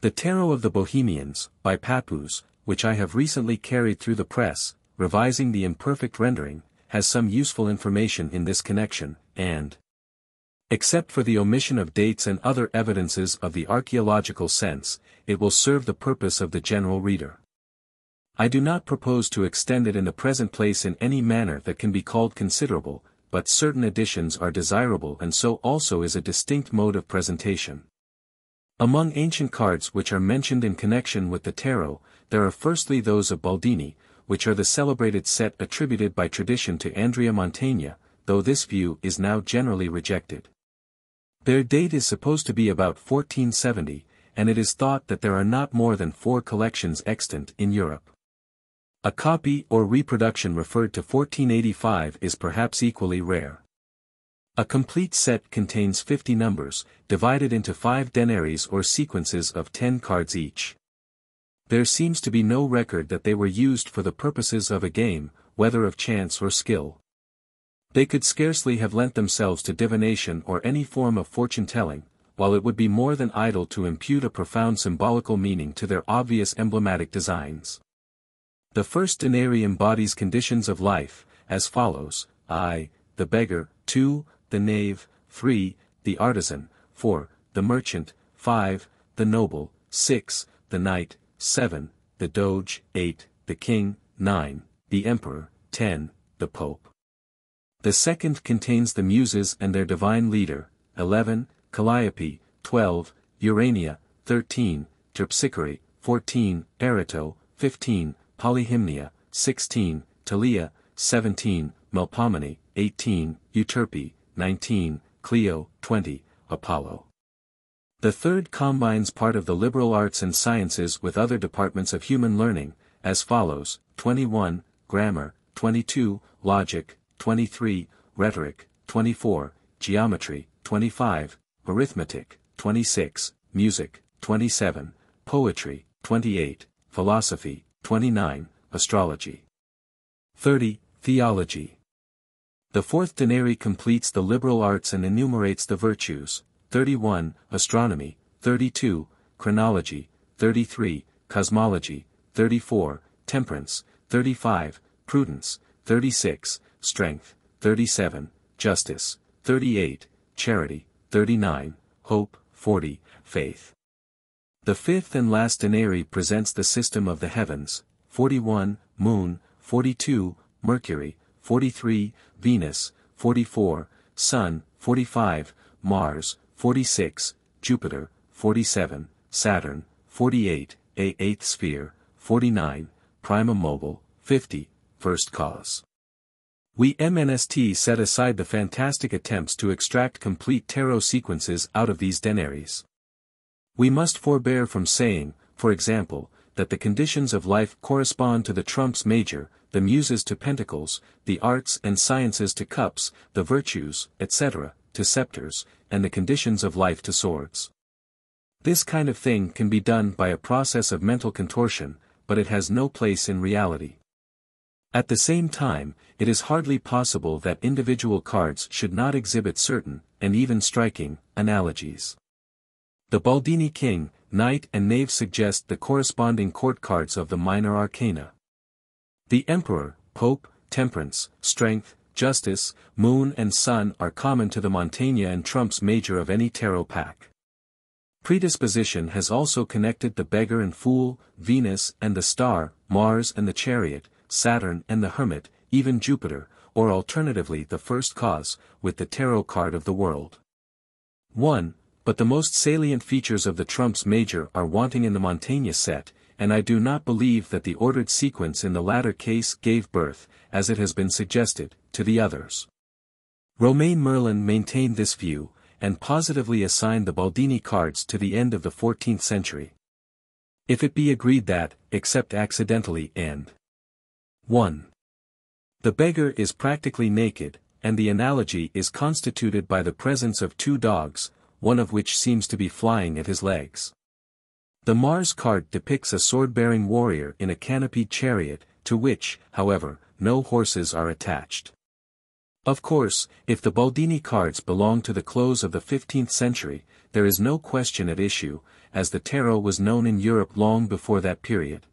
The Tarot of the Bohemians, by Papus, which I have recently carried through the press, revising the imperfect rendering, has some useful information in this connection, and, except for the omission of dates and other evidences of the archaeological sense, it will serve the purpose of the general reader. I do not propose to extend it in the present place in any manner that can be called considerable, but certain additions are desirable and so also is a distinct mode of presentation. Among ancient cards which are mentioned in connection with the tarot, there are firstly those of Baldini, which are the celebrated set attributed by tradition to Andrea Mantegna, though this view is now generally rejected. Their date is supposed to be about 1470, and it is thought that there are not more than 4 collections extant in Europe. A copy or reproduction referred to 1485 is perhaps equally rare. A complete set contains 50 numbers, divided into 5 denaries or sequences of 10 cards each. There seems to be no record that they were used for the purposes of a game, whether of chance or skill. They could scarcely have lent themselves to divination or any form of fortune-telling, while it would be more than idle to impute a profound symbolical meaning to their obvious emblematic designs. The first denary embodies conditions of life, as follows: I, the beggar; 2, the knave; 3, the artisan; 4, the merchant; 5, the noble; 6, the knight; 7, the doge; 8, the king; 9, the emperor; 10, the pope. The second contains the muses and their divine leader; 11, Calliope; 12, Urania; 13, Terpsichore; 14, Erato; 15, Polyhymnia; 16, Talia; 17, Melpomene; 18, Euterpe; 19, Clio; 20, Apollo. The third combines part of the liberal arts and sciences with other departments of human learning, as follows: 21, Grammar; 22, Logic; 23, Rhetoric; 24, Geometry; 25, Arithmetic; 26, Music; 27, Poetry; 28, Philosophy; 29, Astrology; 30, Theology. The fourth denary completes the liberal arts and enumerates the virtues: 31, Astronomy; 32, Chronology; 33, Cosmology; 34, Temperance; 35, Prudence; 36, Strength; 37, Justice; 38, Charity; 39, Hope; 40, Faith. The fifth and last denary presents the system of the heavens: 41, Moon; 42, Mercury; 43, Venus; 44, Sun; 45, Mars; 46, Jupiter; 47, Saturn; 48, a eighth sphere; 49, Prima Mobile; 50, First Cause. We MNST set aside the fantastic attempts to extract complete tarot sequences out of these denaries. We must forbear from saying, for example, that the conditions of life correspond to the trumps major, the muses to pentacles, the arts and sciences to cups, the virtues, etc., to scepters, and the conditions of life to swords. This kind of thing can be done by a process of mental contortion, but it has no place in reality. At the same time, it is hardly possible that individual cards should not exhibit certain, and even striking, analogies. The Baldini King, Knight and Knave suggest the corresponding court cards of the minor arcana. The Emperor, Pope, Temperance, Strength, Justice, Moon and Sun are common to the Mantegna and trumps major of any tarot pack. Predisposition has also connected the Beggar and Fool, Venus and the Star, Mars and the Chariot, Saturn and the Hermit, even Jupiter, or alternatively the First Cause, with the tarot card of the world. 1. But the most salient features of the trumps major are wanting in the Mantegna set, and I do not believe that the ordered sequence in the latter case gave birth, as it has been suggested, to the others. Romain Merlin maintained this view, and positively assigned the Baldini cards to the end of the 14th century. If it be agreed that, except accidentally and 1. The beggar is practically naked, and the analogy is constituted by the presence of two dogs, one of which seems to be flying at his legs. The Mars card depicts a sword-bearing warrior in a canopied chariot, to which, however, no horses are attached. Of course, if the Baldini cards belong to the close of the 15th century, there is no question at issue, as the tarot was known in Europe long before that period.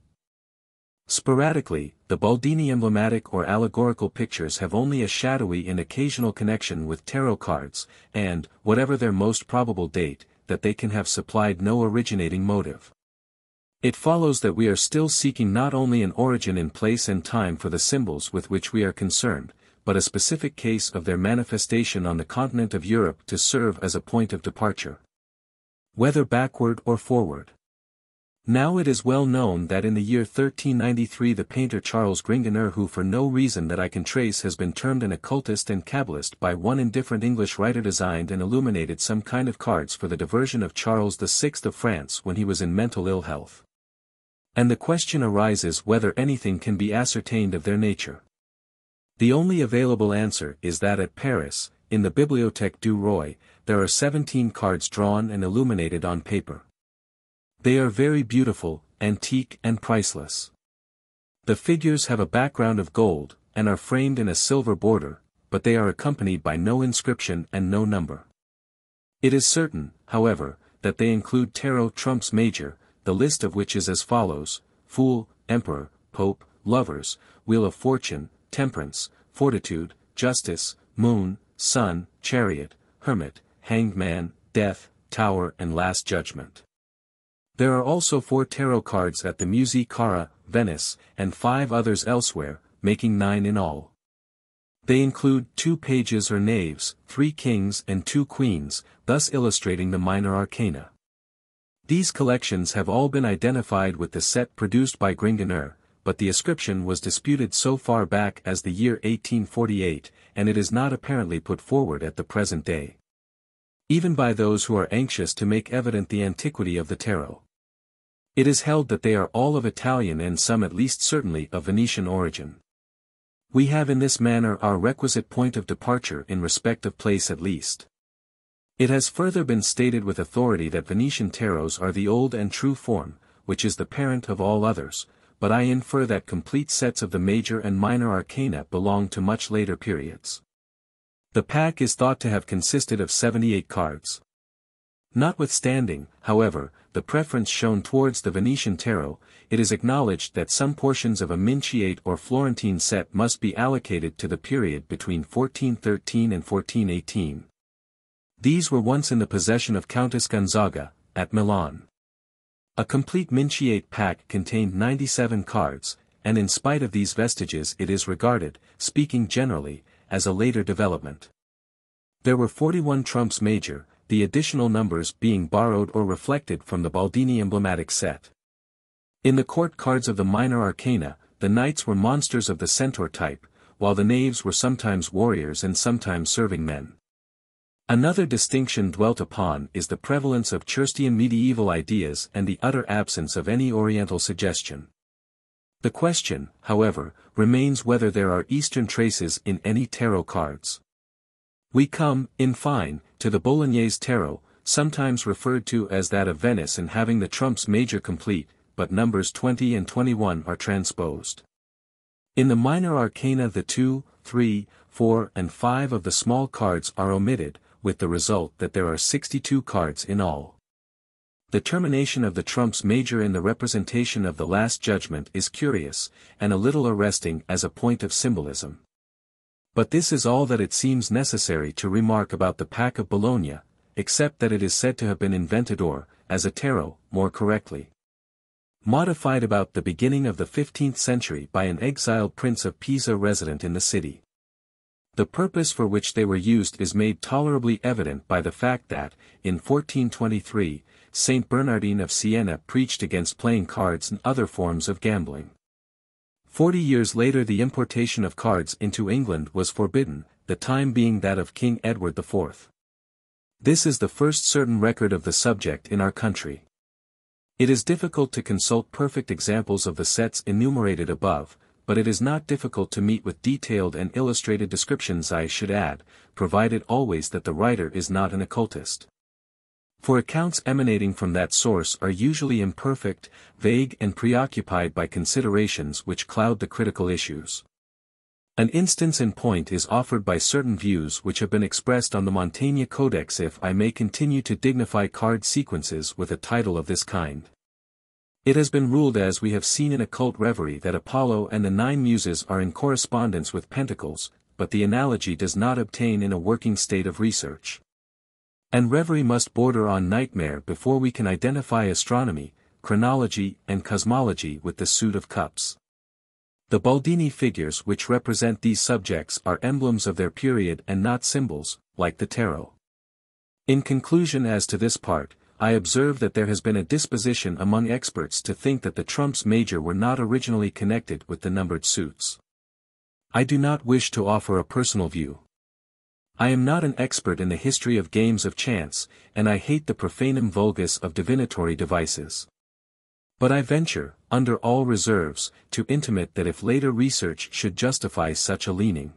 Sporadically, the Baldini emblematic or allegorical pictures have only a shadowy and occasional connection with tarot cards, and, whatever their most probable date, that they can have supplied no originating motive. It follows that we are still seeking not only an origin in place and time for the symbols with which we are concerned, but a specific case of their manifestation on the continent of Europe to serve as a point of departure, whether backward or forward. Now it is well known that in the year 1393 the painter Charles Gringonneur, who for no reason that I can trace has been termed an occultist and Kabbalist by one indifferent English writer, designed and illuminated some kind of cards for the diversion of Charles VI of France when he was in mental ill health. And the question arises whether anything can be ascertained of their nature. The only available answer is that at Paris, in the Bibliothèque du Roy, there are 17 cards drawn and illuminated on paper. They are very beautiful, antique and priceless. The figures have a background of gold, and are framed in a silver border, but they are accompanied by no inscription and no number. It is certain, however, that they include tarot trumps major, the list of which is as follows: Fool, Emperor, Pope, Lovers, Wheel of Fortune, Temperance, Fortitude, Justice, Moon, Sun, Chariot, Hermit, Hanged Man, Death, Tower and Last Judgment. There are also 4 tarot cards at the Musée Cara, Venice, and 5 others elsewhere, making 9 in all. They include 2 pages or knaves, 3 kings and 2 queens, thus illustrating the minor arcana. These collections have all been identified with the set produced by Gringonneur, but the ascription was disputed so far back as the year 1848, and it is not apparently put forward at the present day, even by those who are anxious to make evident the antiquity of the tarot. It is held that they are all of Italian and some at least certainly of Venetian origin. We have in this manner our requisite point of departure in respect of place at least. It has further been stated with authority that Venetian tarots are the old and true form, which is the parent of all others, but I infer that complete sets of the major and minor arcana belong to much later periods. The pack is thought to have consisted of 78 cards. Notwithstanding, however, the preference shown towards the Venetian tarot, it is acknowledged that some portions of a Minchiate or Florentine set must be allocated to the period between 1413 and 1418. These were once in the possession of Countess Gonzaga, at Milan. A complete Minchiate pack contained 97 cards, and in spite of these vestiges it is regarded, speaking generally, as a later development. There were 41 trumps major, the additional numbers being borrowed or reflected from the Baldini emblematic set. In the court cards of the minor arcana, the knights were monsters of the centaur type, while the knaves were sometimes warriors and sometimes serving men. Another distinction dwelt upon is the prevalence of Churstian medieval ideas and the utter absence of any Oriental suggestion. The question, however, remains whether there are Eastern traces in any tarot cards. We come, in fine, to the Bolognese tarot, sometimes referred to as that of Venice and having the trumps major complete, but numbers 20 and 21 are transposed. In the minor arcana the 2, 3, 4 and 5 of the small cards are omitted, with the result that there are 62 cards in all. The termination of the trumps major in the representation of the Last Judgment is curious, and a little arresting as a point of symbolism. But this is all that it seems necessary to remark about the pack of Bologna, except that it is said to have been invented, or, as a tarot, more correctly, modified about the beginning of the 15th century by an exiled prince of Pisa resident in the city. The purpose for which they were used is made tolerably evident by the fact that, in 1423, Saint Bernardine of Siena preached against playing cards and other forms of gambling. 40 years later the importation of cards into England was forbidden, the time being that of King Edward IV. This is the first certain record of the subject in our country. It is difficult to consult perfect examples of the sets enumerated above, but it is not difficult to meet with detailed and illustrated descriptions, I should add, provided always that the writer is not an occultist. For accounts emanating from that source are usually imperfect, vague and preoccupied by considerations which cloud the critical issues. An instance in point is offered by certain views which have been expressed on the Mantegna Codex, if I may continue to dignify card sequences with a title of this kind. It has been ruled, as we have seen in occult reverie, that Apollo and the nine muses are in correspondence with pentacles, but the analogy does not obtain in a working state of research. And reverie must border on nightmare before we can identify astronomy, chronology and cosmology with the suit of cups. The Baldini figures which represent these subjects are emblems of their period and not symbols, like the tarot. In conclusion, as to this part, I observe that there has been a disposition among experts to think that the trumps major were not originally connected with the numbered suits. I do not wish to offer a personal view. I am not an expert in the history of games of chance, and I hate the profanum vulgus of divinatory devices. But I venture, under all reserves, to intimate that if later research should justify such a leaning,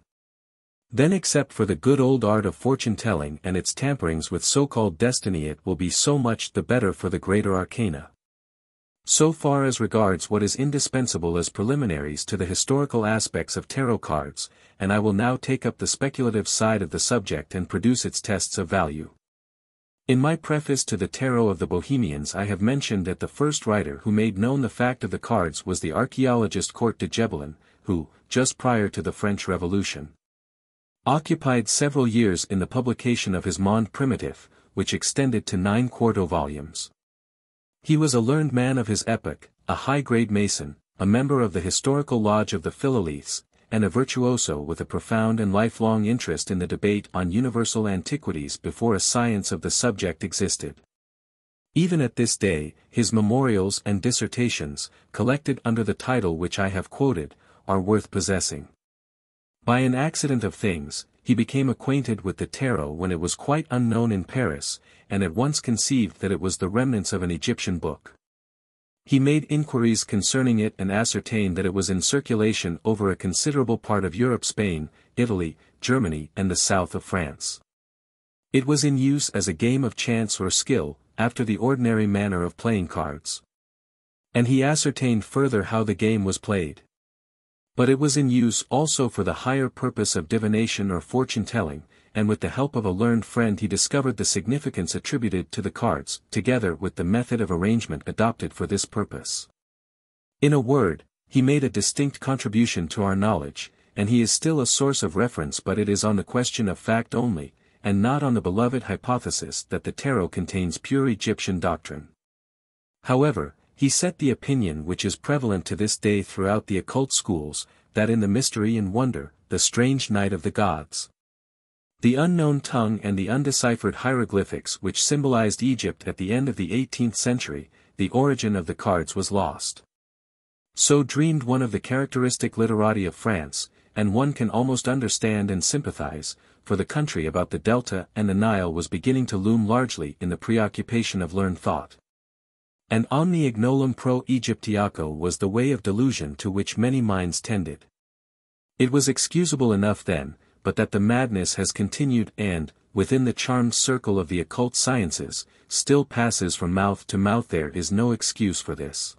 then except for the good old art of fortune-telling and its tamperings with so-called destiny, it will be so much the better for the greater arcana. So far as regards what is indispensable as preliminaries to the historical aspects of tarot cards, and I will now take up the speculative side of the subject and produce its tests of value. In my preface to the Tarot of the Bohemians, I have mentioned that the first writer who made known the fact of the cards was the archaeologist Court de Gébelin, who, just prior to the French Revolution, occupied several years in the publication of his Monde Primitif, which extended to 9 quarto volumes. He was a learned man of his epoch, a high-grade mason, a member of the historical lodge of the Philoliths, and a virtuoso with a profound and lifelong interest in the debate on universal antiquities before a science of the subject existed. Even at this day, his memorials and dissertations, collected under the title which I have quoted, are worth possessing. By an accident of things, he became acquainted with the tarot when it was quite unknown in Paris, and at once conceived that it was the remnants of an Egyptian book. He made inquiries concerning it and ascertained that it was in circulation over a considerable part of Europe, Spain, Italy, Germany and the south of France. It was in use as a game of chance or skill, after the ordinary manner of playing cards. And he ascertained further how the game was played. But it was in use also for the higher purpose of divination or fortune-telling, and with the help of a learned friend he discovered the significance attributed to the cards, together with the method of arrangement adopted for this purpose. In a word, he made a distinct contribution to our knowledge, and he is still a source of reference, but it is on the question of fact only, and not on the beloved hypothesis that the tarot contains pure Egyptian doctrine. However, he set the opinion which is prevalent to this day throughout the occult schools, that in the mystery and wonder, the strange night of the gods, the unknown tongue and the undeciphered hieroglyphics which symbolized Egypt at the end of the 18th century, the origin of the cards was lost. So dreamed one of the characteristic literati of France, and one can almost understand and sympathize, for the country about the Delta and the Nile was beginning to loom largely in the preoccupation of learned thought. And omni ignolam pro Egyptiaco was the way of delusion to which many minds tended. It was excusable enough then, but that the madness has continued and, within the charmed circle of the occult sciences, still passes from mouth to mouth. There is no excuse for this.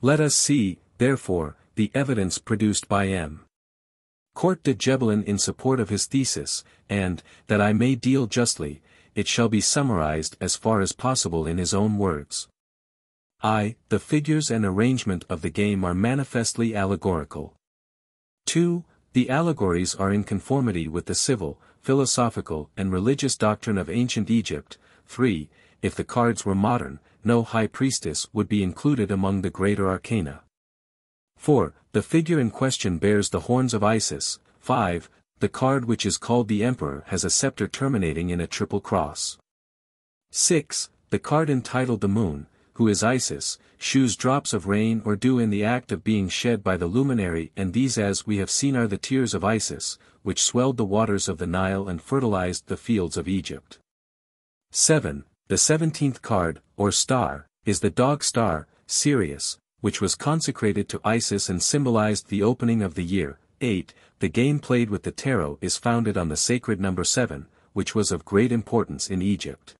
Let us see, therefore, the evidence produced by M. Court de Gébelin in support of his thesis, and, that I may deal justly, it shall be summarized as far as possible in his own words. I. The figures and arrangement of the game are manifestly allegorical. 2. The allegories are in conformity with the civil, philosophical and religious doctrine of ancient Egypt. 3. If the cards were modern, no high priestess would be included among the greater arcana. 4. The figure in question bears the horns of Isis. 5. The card which is called the Emperor has a scepter terminating in a triple cross. 6. The card entitled the Moon, who is Isis, shews drops of rain or dew in the act of being shed by the luminary, and these, as we have seen, are the tears of Isis, which swelled the waters of the Nile and fertilized the fields of Egypt. 7. The 17th card, or star, is the dog star, Sirius, which was consecrated to Isis and symbolized the opening of the year. 8. The game played with the tarot is founded on the sacred number 7, which was of great importance in Egypt.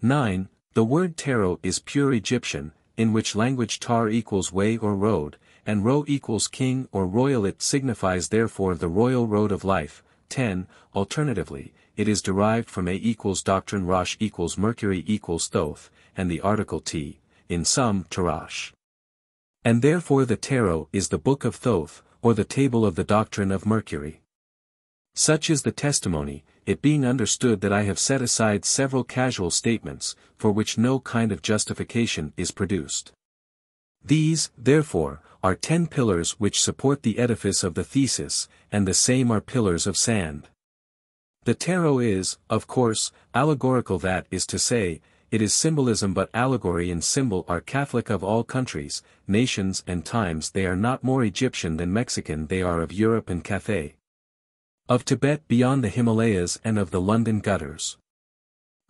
9. The word tarot is pure Egyptian, in which language tar equals way or road, and ro equals king or royal. It signifies therefore the royal road of life. 10. Alternatively, it is derived from a equals doctrine rosh equals mercury equals thoth, and the article t, in some tarash. And therefore the tarot is the book of thoth, or the table of the doctrine of mercury. Such is the testimony, it being understood that I have set aside several casual statements, for which no kind of justification is produced. These, therefore, are 10 pillars which support the edifice of the thesis, and the same are pillars of sand. The tarot is, of course, allegorical, that is to say, it is symbolism, but allegory and symbol are Catholic of all countries, nations and times. They are not more Egyptian than Mexican, they are of Europe and Cathay, of Tibet beyond the Himalayas and of the London gutters.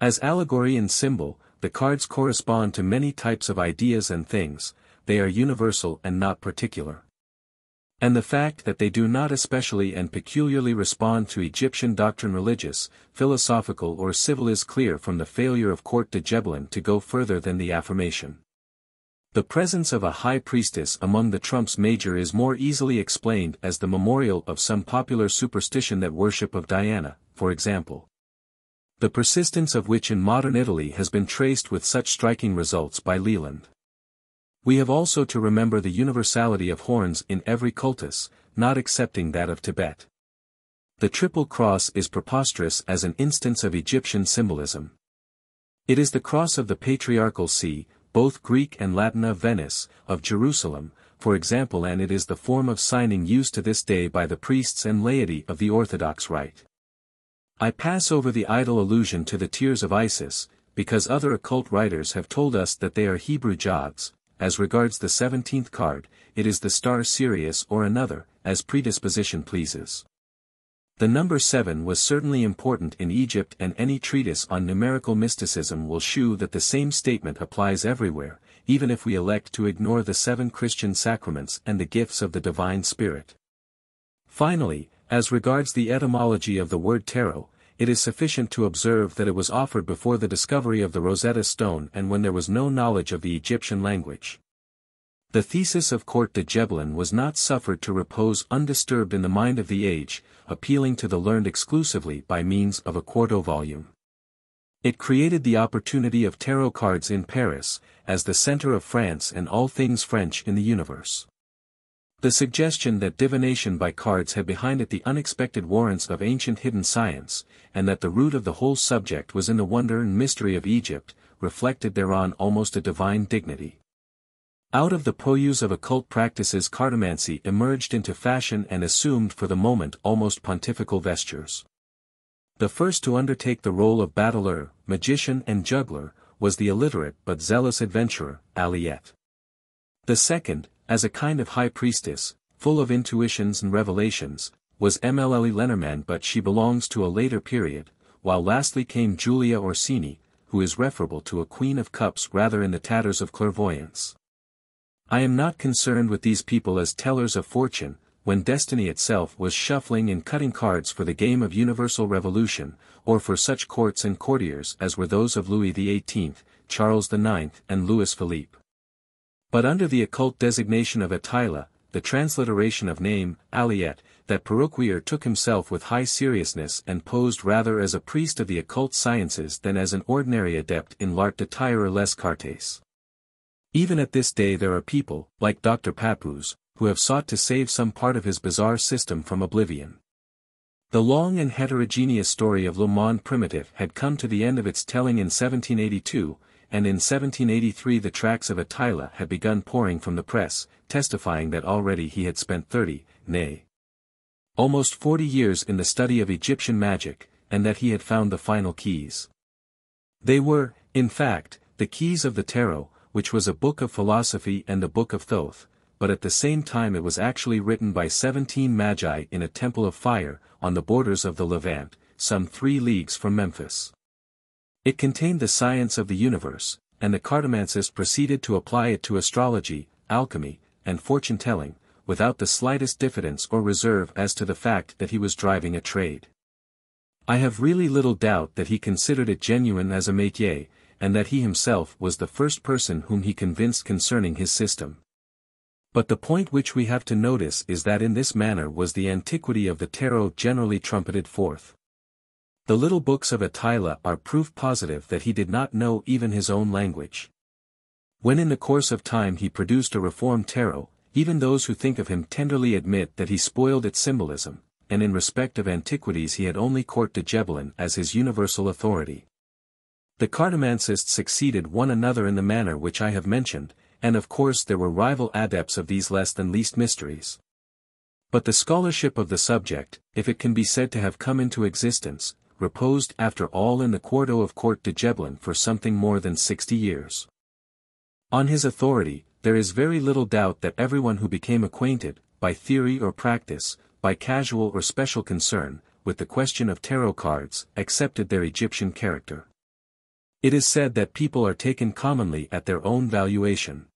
As allegory and symbol, the cards correspond to many types of ideas and things, they are universal and not particular. And the fact that they do not especially and peculiarly respond to Egyptian doctrine, religious, philosophical or civil, is clear from the failure of Court de Gébelin to go further than the affirmation. The presence of a high priestess among the trumps major is more easily explained as the memorial of some popular superstition, that worship of Diana, for example, the persistence of which in modern Italy has been traced with such striking results by Leland. We have also to remember the universality of horns in every cultus, not excepting that of Tibet. The triple cross is preposterous as an instance of Egyptian symbolism. It is the cross of the patriarchal see, both Greek and Latin, of Venice, of Jerusalem, for example, and it is the form of signing used to this day by the priests and laity of the Orthodox Rite. I pass over the idle allusion to the tears of Isis, because other occult writers have told us that they are Hebrew jods. As regards the 17th card, it is the star Sirius or another, as predisposition pleases. The number 7 was certainly important in Egypt, and any treatise on numerical mysticism will shew that the same statement applies everywhere, even if we elect to ignore the 7 Christian sacraments and the gifts of the divine spirit. Finally, as regards the etymology of the word tarot, it is sufficient to observe that it was offered before the discovery of the Rosetta Stone and when there was no knowledge of the Egyptian language. The thesis of Court de Gébelin was not suffered to repose undisturbed in the mind of the age, appealing to the learned exclusively by means of a quarto volume. It created the opportunity of tarot cards in Paris, as the center of France and all things French in the universe. The suggestion that divination by cards had behind it the unexpected warrants of ancient hidden science, and that the root of the whole subject was in the wonder and mystery of Egypt, reflected thereon almost a divine dignity. Out of the purlieus of occult practices, cartomancy emerged into fashion and assumed for the moment almost pontifical vestures. The first to undertake the role of battler, magician and juggler, was the illiterate but zealous adventurer, Aliette. The second, as a kind of high priestess, full of intuitions and revelations, was Mlle L. Lenormand, but she belongs to a later period, while lastly came Julia Orsini, who is referable to a queen of cups rather in the tatters of clairvoyance. I am not concerned with these people as tellers of fortune, when destiny itself was shuffling and cutting cards for the game of universal revolution, or for such courts and courtiers as were those of Louis XVIII, Charles IX and Louis Philippe. But under the occult designation of Etteilla, the transliteration of name, Aliette, that perruquier took himself with high seriousness and posed rather as a priest of the occult sciences than as an ordinary adept in l'art de tirer les cartes. Even at this day there are people, like Dr. Papus, who have sought to save some part of his bizarre system from oblivion. The long and heterogeneous story of Le Monde Primitif had come to the end of its telling in 1782, and in 1783 the tracts of Etteilla had begun pouring from the press, testifying that already he had spent 30, nay, almost 40 years in the study of Egyptian magic, and that he had found the final keys. They were, in fact, the keys of the tarot, which was a book of philosophy and a book of Thoth, but at the same time it was actually written by 17 magi in a temple of fire, on the borders of the Levant, some 3 leagues from Memphis. It contained the science of the universe, and the cartomancist proceeded to apply it to astrology, alchemy, and fortune-telling, without the slightest diffidence or reserve as to the fact that he was driving a trade. I have really little doubt that he considered it genuine as a métier, and that he himself was the first person whom he convinced concerning his system. But the point which we have to notice is that in this manner was the antiquity of the tarot generally trumpeted forth. The little books of Etteilla are proof positive that he did not know even his own language. When in the course of time he produced a reformed tarot, even those who think of him tenderly admit that he spoiled its symbolism, and in respect of antiquities he had only Court de Gébelin as his universal authority. The cartomancists succeeded one another in the manner which I have mentioned, and of course there were rival adepts of these less than least mysteries. But the scholarship of the subject, if it can be said to have come into existence, reposed after all in the quarto of Court de Gébelin for something more than 60 years. On his authority, there is very little doubt that everyone who became acquainted, by theory or practice, by casual or special concern, with the question of tarot cards, accepted their Egyptian character. It is said that people are taken commonly at their own valuation.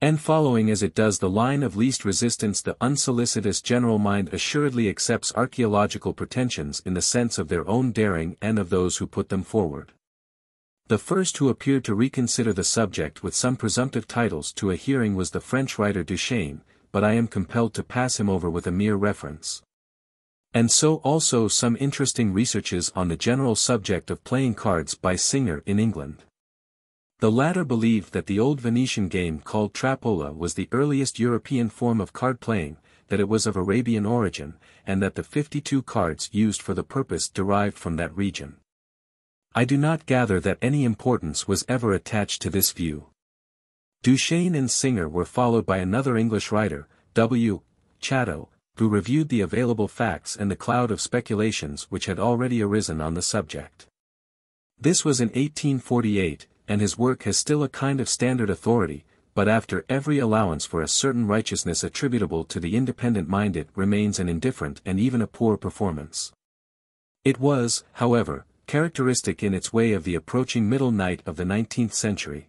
And following as it does the line of least resistance, the unsolicitous general mind assuredly accepts archaeological pretensions in the sense of their own daring and of those who put them forward. The first who appeared to reconsider the subject with some presumptive titles to a hearing was the French writer Duchesne, but I am compelled to pass him over with a mere reference. And so also some interesting researches on the general subject of playing cards by Singer in England. The latter believed that the old Venetian game called Trappola was the earliest European form of card playing, that it was of Arabian origin, and that the 52 cards used for the purpose derived from that region. I do not gather that any importance was ever attached to this view. Duchesne and Singer were followed by another English writer, W. Chatto, who reviewed the available facts and the cloud of speculations which had already arisen on the subject. This was in 1848, and his work has still a kind of standard authority, but after every allowance for a certain righteousness attributable to the independent-minded remains an indifferent and even a poor performance. It was, however, characteristic in its way of the approaching middle night of the 19th century.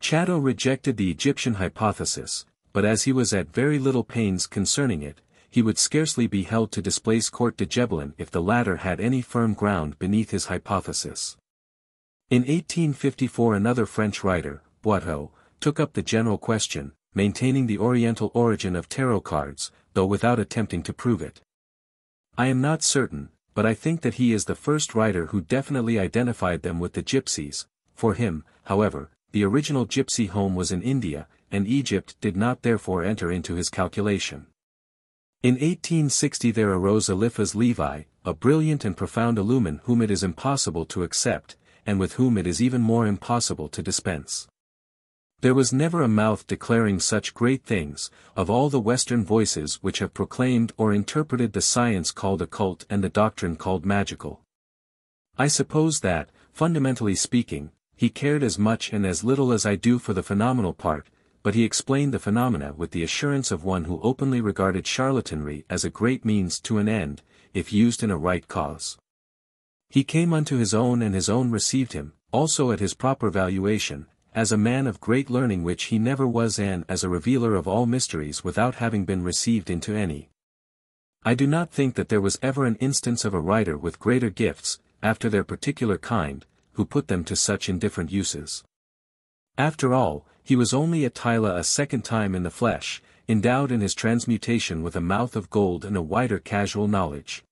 Chatto rejected the Egyptian hypothesis, but as he was at very little pains concerning it, he would scarcely be held to displace Court de Gébelin if the latter had any firm ground beneath his hypothesis. In 1854 another French writer, Boiteau, took up the general question, maintaining the Oriental origin of tarot cards, though without attempting to prove it. I am not certain, but I think that he is the first writer who definitely identified them with the gypsies. For him, however, the original gypsy home was in India, and Egypt did not therefore enter into his calculation. In 1860 there arose Eliphas Levi, a brilliant and profound illumin whom it is impossible to accept, and with whom it is even more impossible to dispense. There was never a mouth declaring such great things, of all the Western voices which have proclaimed or interpreted the science called occult and the doctrine called magical. I suppose that, fundamentally speaking, he cared as much and as little as I do for the phenomenal part, but he explained the phenomena with the assurance of one who openly regarded charlatanry as a great means to an end, if used in a right cause. He came unto his own received him, also at his proper valuation, as a man of great learning which he never was, and as a revealer of all mysteries without having been received into any. I do not think that there was ever an instance of a writer with greater gifts, after their particular kind, who put them to such indifferent uses. After all, he was only Etteilla a second time in the flesh, endowed in his transmutation with a mouth of gold and a wider casual knowledge.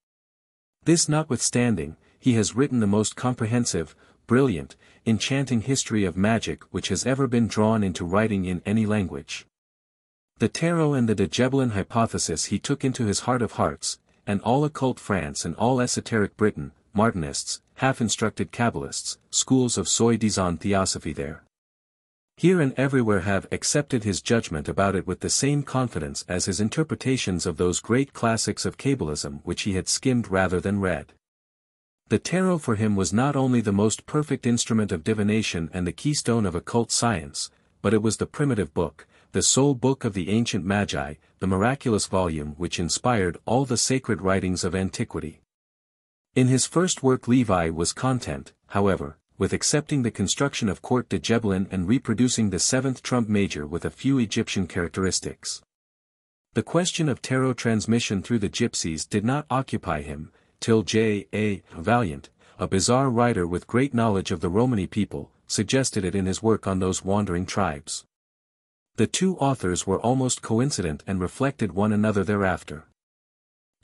This notwithstanding, he has written the most comprehensive, brilliant, enchanting history of magic which has ever been drawn into writing in any language. The tarot and the de Gébelin hypothesis he took into his heart of hearts, and all occult France and all esoteric Britain, Martinists, half-instructed Kabbalists, schools of soi disant theosophy there. Here and everywhere have accepted his judgment about it with the same confidence as his interpretations of those great classics of Kabbalism which he had skimmed rather than read. The tarot for him was not only the most perfect instrument of divination and the keystone of occult science, but it was the primitive book, the sole book of the ancient magi, the miraculous volume which inspired all the sacred writings of antiquity. In his first work Levi was content, however, with accepting the construction of Court de Gébelin and reproducing the seventh trump major with a few Egyptian characteristics. The question of tarot transmission through the gypsies did not occupy him, till J. A. Vaillant, a bizarre writer with great knowledge of the Romany people, suggested it in his work on those wandering tribes. The two authors were almost coincident and reflected one another thereafter.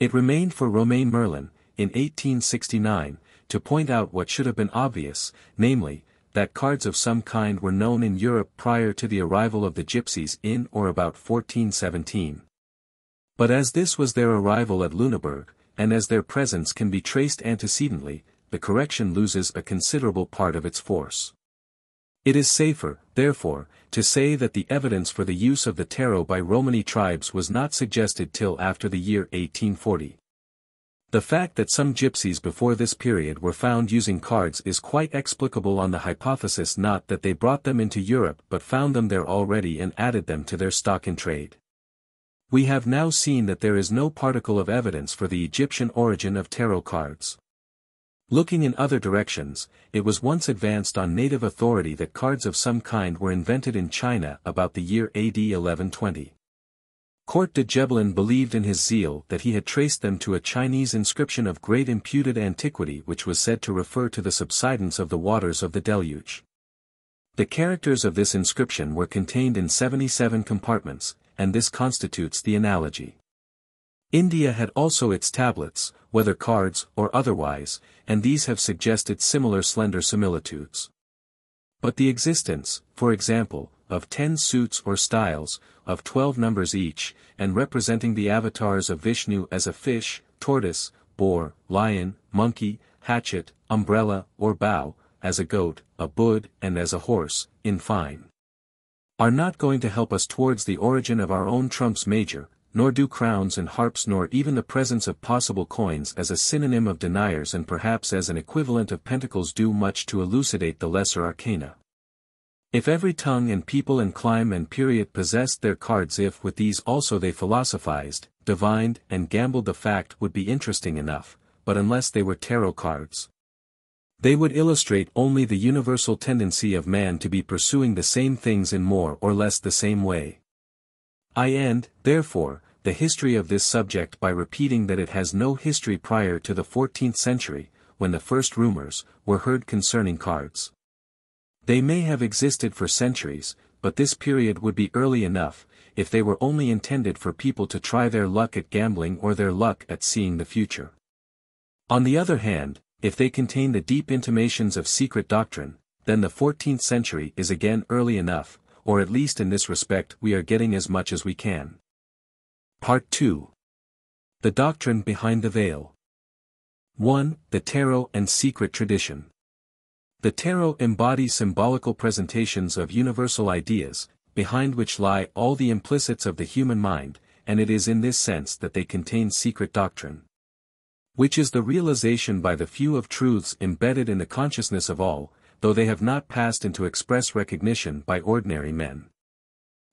It remained for Romain Merlin, in 1869, to point out what should have been obvious, namely, that cards of some kind were known in Europe prior to the arrival of the gypsies in or about 1417. But as this was their arrival at Lüneburg, and as their presence can be traced antecedently, the correction loses a considerable part of its force. It is safer, therefore, to say that the evidence for the use of the tarot by Romany tribes was not suggested till after the year 1840. The fact that some gypsies before this period were found using cards is quite explicable on the hypothesis not that they brought them into Europe but found them there already and added them to their stock in trade. We have now seen that there is no particle of evidence for the Egyptian origin of tarot cards. Looking in other directions, it was once advanced on native authority that cards of some kind were invented in China about the year AD 1120. Court de Gébelin believed in his zeal that he had traced them to a Chinese inscription of great imputed antiquity which was said to refer to the subsidence of the waters of the deluge. The characters of this inscription were contained in 77 compartments, and this constitutes the analogy. India had also its tablets, whether cards or otherwise, and these have suggested similar slender similitudes. But the existence, for example, of 10 suits or styles, of 12 numbers each, and representing the avatars of Vishnu as a fish, tortoise, boar, lion, monkey, hatchet, umbrella, or bow, as a goat, a budd, and as a horse, in fine, are not going to help us towards the origin of our own trumps major, nor do crowns and harps nor even the presence of possible coins as a synonym of deniers and perhaps as an equivalent of pentacles do much to elucidate the lesser arcana. If every tongue and people and clime and period possessed their cards, if with these also they philosophized, divined and gambled, the fact would be interesting enough, but unless they were tarot cards, they would illustrate only the universal tendency of man to be pursuing the same things in more or less the same way. I end, therefore, the history of this subject by repeating that it has no history prior to the 14th century, when the first rumors were heard concerning cards. They may have existed for centuries, but this period would be early enough, if they were only intended for people to try their luck at gambling or their luck at seeing the future. On the other hand, if they contain the deep intimations of secret doctrine, then the 14th century is again early enough, or at least in this respect we are getting as much as we can. Part 2. The Doctrine Behind the Veil. 1. The Tarot and Secret Tradition. The tarot embodies symbolical presentations of universal ideas, behind which lie all the implicits of the human mind, and it is in this sense that they contain secret doctrine, which is the realization by the few of truths embedded in the consciousness of all, though they have not passed into express recognition by ordinary men.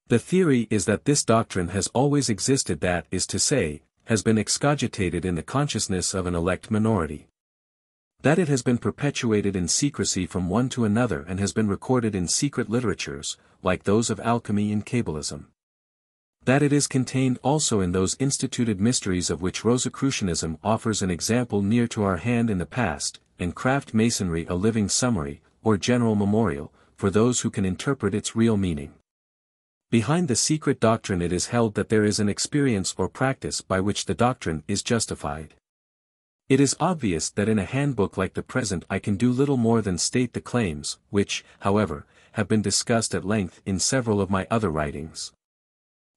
The theory is that this doctrine has always existed, that is to say, has been excogitated in the consciousness of an elect minority. That it has been perpetuated in secrecy from one to another and has been recorded in secret literatures, like those of alchemy and Kabbalism. That it is contained also in those instituted mysteries of which Rosicrucianism offers an example near to our hand in the past, and craft masonry a living summary, or general memorial, for those who can interpret its real meaning. Behind the secret doctrine it is held that there is an experience or practice by which the doctrine is justified. It is obvious that in a handbook like the present I can do little more than state the claims, which, however, have been discussed at length in several of my other writings.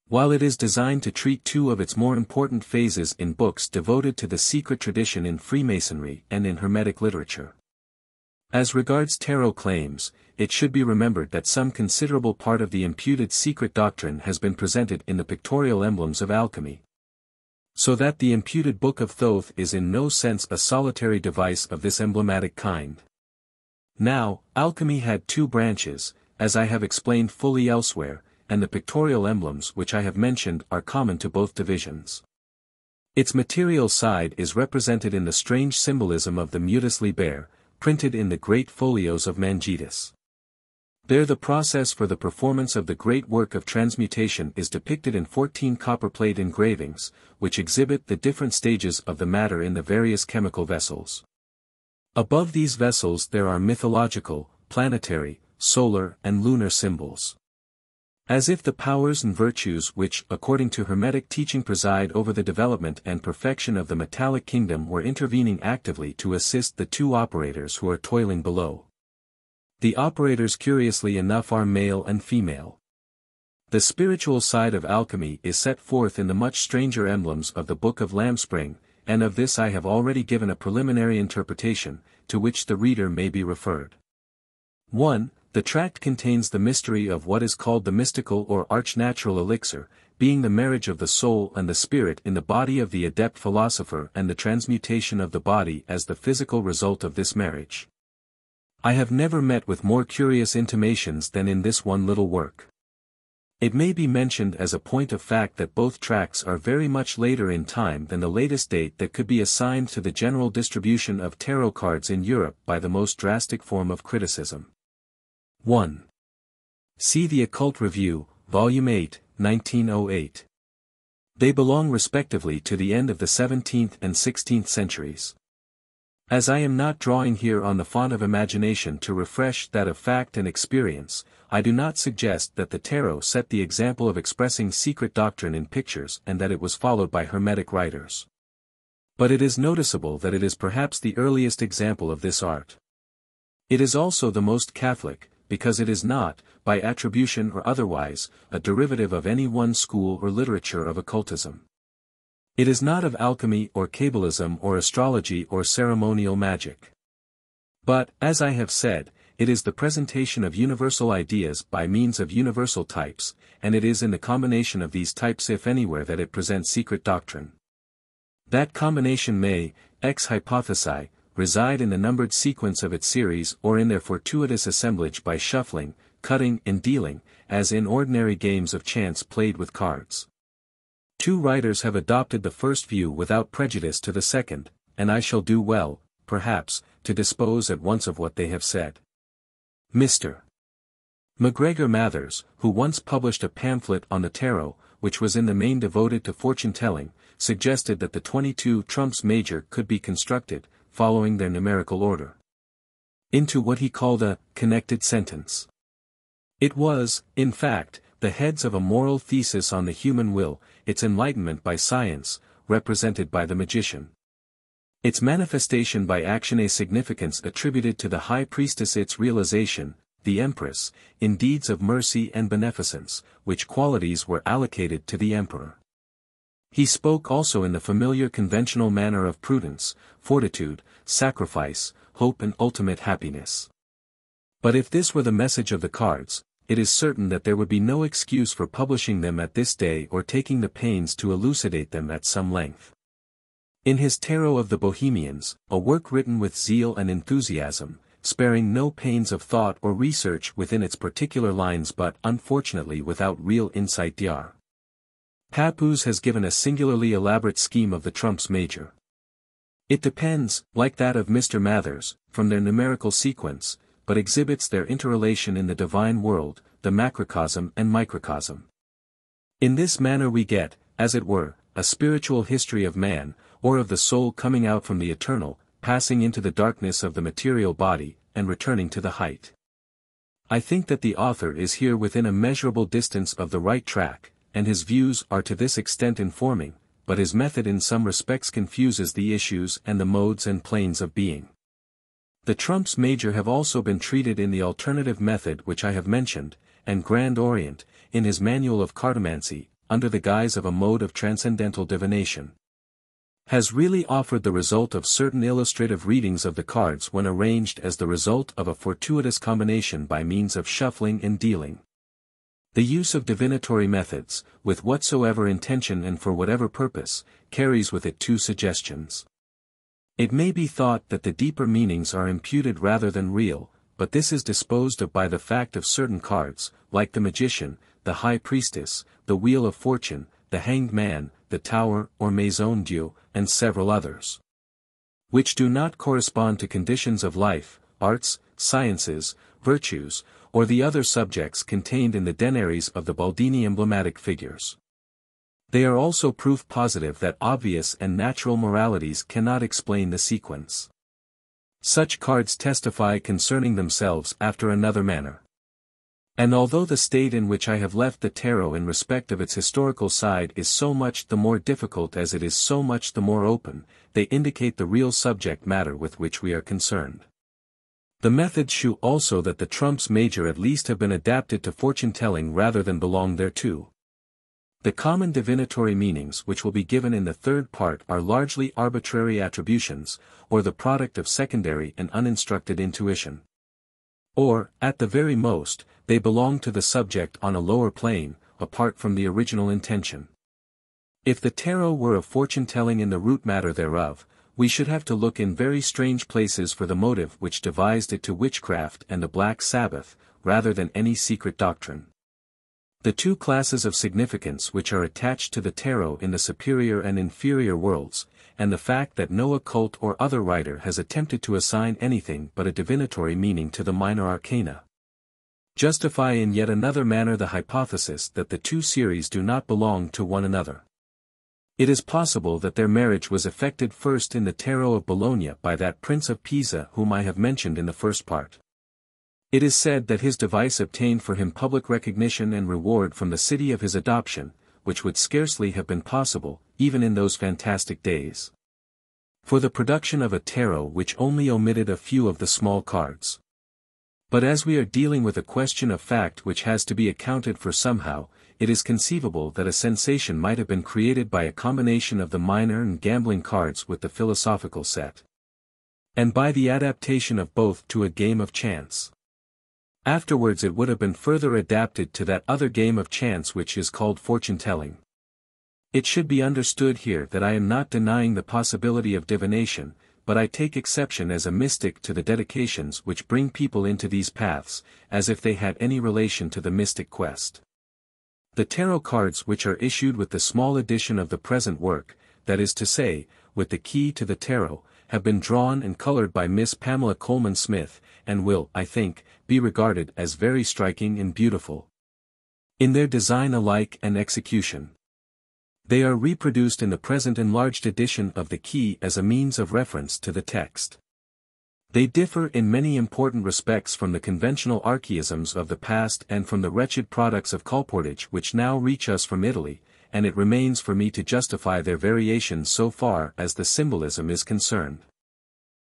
While it is designed to treat two of its more important phases in books devoted to the secret tradition in Freemasonry and in Hermetic literature. As regards tarot claims, it should be remembered that some considerable part of the imputed secret doctrine has been presented in the pictorial emblems of alchemy, so that the imputed Book of Thoth is in no sense a solitary device of this emblematic kind. Now, alchemy had two branches, as I have explained fully elsewhere, and the pictorial emblems which I have mentioned are common to both divisions. Its material side is represented in the strange symbolism of the mutus libere, printed in the great folios of Mangetus. There the process for the performance of the great work of transmutation is depicted in 14 copperplate engravings, which exhibit the different stages of the matter in the various chemical vessels. Above these vessels there are mythological, planetary, solar and lunar symbols. As if the powers and virtues which, according to Hermetic teaching, preside over the development and perfection of the metallic kingdom were intervening actively to assist the two operators who are toiling below. The operators curiously enough are male and female. The spiritual side of alchemy is set forth in the much stranger emblems of the Book of Lambspring, and of this I have already given a preliminary interpretation, to which the reader may be referred. 1. The tract contains the mystery of what is called the mystical or arch-natural elixir, being the marriage of the soul and the spirit in the body of the adept philosopher and the transmutation of the body as the physical result of this marriage. I have never met with more curious intimations than in this one little work. It may be mentioned as a point of fact that both tracts are very much later in time than the latest date that could be assigned to the general distribution of tarot cards in Europe by the most drastic form of criticism. 1. See the Occult Review, Volume 8, 1908. They belong respectively to the end of the 17th and 16th centuries. As I am not drawing here on the font of imagination to refresh that of fact and experience, I do not suggest that the tarot set the example of expressing secret doctrine in pictures and that it was followed by Hermetic writers. But it is noticeable that it is perhaps the earliest example of this art. It is also the most Catholic, because it is not, by attribution or otherwise, a derivative of any one school or literature of occultism. It is not of alchemy or Kabbalism or astrology or ceremonial magic. But, as I have said, it is the presentation of universal ideas by means of universal types, and it is in the combination of these types if anywhere that it presents secret doctrine. That combination may, ex hypothesi, reside in the numbered sequence of its series or in their fortuitous assemblage by shuffling, cutting and dealing, as in ordinary games of chance played with cards. Two writers have adopted the first view without prejudice to the second, and I shall do well, perhaps, to dispose at once of what they have said. Mr. MacGregor Mathers, who once published a pamphlet on the tarot, which was in the main devoted to fortune-telling, suggested that the 22 trumps major could be constructed, following their numerical order, into what he called a connected sentence. It was, in fact, the heads of a moral thesis on the human will, its enlightenment by science, represented by the magician. Its manifestation by action, a significance attributed to the high priestess, its realization, the empress, in deeds of mercy and beneficence, which qualities were allocated to the emperor. He spoke also in the familiar conventional manner of prudence, fortitude, sacrifice, hope and ultimate happiness. But if this were the message of the cards, it is certain that there would be no excuse for publishing them at this day or taking the pains to elucidate them at some length. In his Tarot of the Bohemians, a work written with zeal and enthusiasm, sparing no pains of thought or research within its particular lines but unfortunately without real insight, Dr. Papus has given a singularly elaborate scheme of the trumps major. It depends, like that of Mr. Mathers, from their numerical sequence, but exhibits their interrelation in the divine world, the macrocosm and microcosm. In this manner we get, as it were, a spiritual history of man, or of the soul coming out from the eternal, passing into the darkness of the material body, and returning to the height. I think that the author is here within a measurable distance of the right track, and his views are to this extent informing, but his method in some respects confuses the issues and the modes and planes of being. The trumps major have also been treated in the alternative method which I have mentioned, and Grand Orient, in his Manual of Cartomancy, under the guise of a mode of transcendental divination, has really offered the result of certain illustrative readings of the cards when arranged as the result of a fortuitous combination by means of shuffling and dealing. The use of divinatory methods, with whatsoever intention and for whatever purpose, carries with it two suggestions. It may be thought that the deeper meanings are imputed rather than real, but this is disposed of by the fact of certain cards, like the magician, the high priestess, the wheel of fortune, the hanged man, the tower or maison Dieu, and several others. which do not correspond to conditions of life, arts, sciences, virtues, or the other subjects contained in the denaries of the Baldini emblematic figures. They are also proof positive that obvious and natural moralities cannot explain the sequence. Such cards testify concerning themselves after another manner. And although the state in which I have left the tarot in respect of its historical side is so much the more difficult as it is so much the more open, they indicate the real subject matter with which we are concerned. The methods shew also that the trumps major at least have been adapted to fortune-telling rather than belong thereto. The common divinatory meanings which will be given in the third part are largely arbitrary attributions, or the product of secondary and uninstructed intuition. Or, at the very most, they belong to the subject on a lower plane, apart from the original intention. If the tarot were of fortune-telling in the root matter thereof, we should have to look in very strange places for the motive which devised it to witchcraft and the Black Sabbath, rather than any secret doctrine. The two classes of significance which are attached to the tarot in the superior and inferior worlds, and the fact that no occult or other writer has attempted to assign anything but a divinatory meaning to the minor arcana, justify in yet another manner the hypothesis that the two series do not belong to one another. It is possible that their marriage was effected first in the tarot of Bologna by that Prince of Pisa whom I have mentioned in the first part. It is said that his device obtained for him public recognition and reward from the city of his adoption, which would scarcely have been possible, even in those fantastic days, for the production of a tarot which only omitted a few of the small cards. But as we are dealing with a question of fact which has to be accounted for somehow, it is conceivable that a sensation might have been created by a combination of the minor and gambling cards with the philosophical set, and by the adaptation of both to a game of chance. Afterwards it would have been further adapted to that other game of chance which is called fortune-telling. It should be understood here that I am not denying the possibility of divination, but I take exception as a mystic to the dedications which bring people into these paths, as if they had any relation to the mystic quest. The tarot cards which are issued with the small edition of the present work, that is to say, with the key to the tarot, have been drawn and colored by Miss Pamela Coleman Smith, and will, I think, be regarded as very striking and beautiful in their design alike and execution. They are reproduced in the present enlarged edition of the key as a means of reference to the text. They differ in many important respects from the conventional archaisms of the past and from the wretched products of colportage which now reach us from Italy, and it remains for me to justify their variations so far as the symbolism is concerned.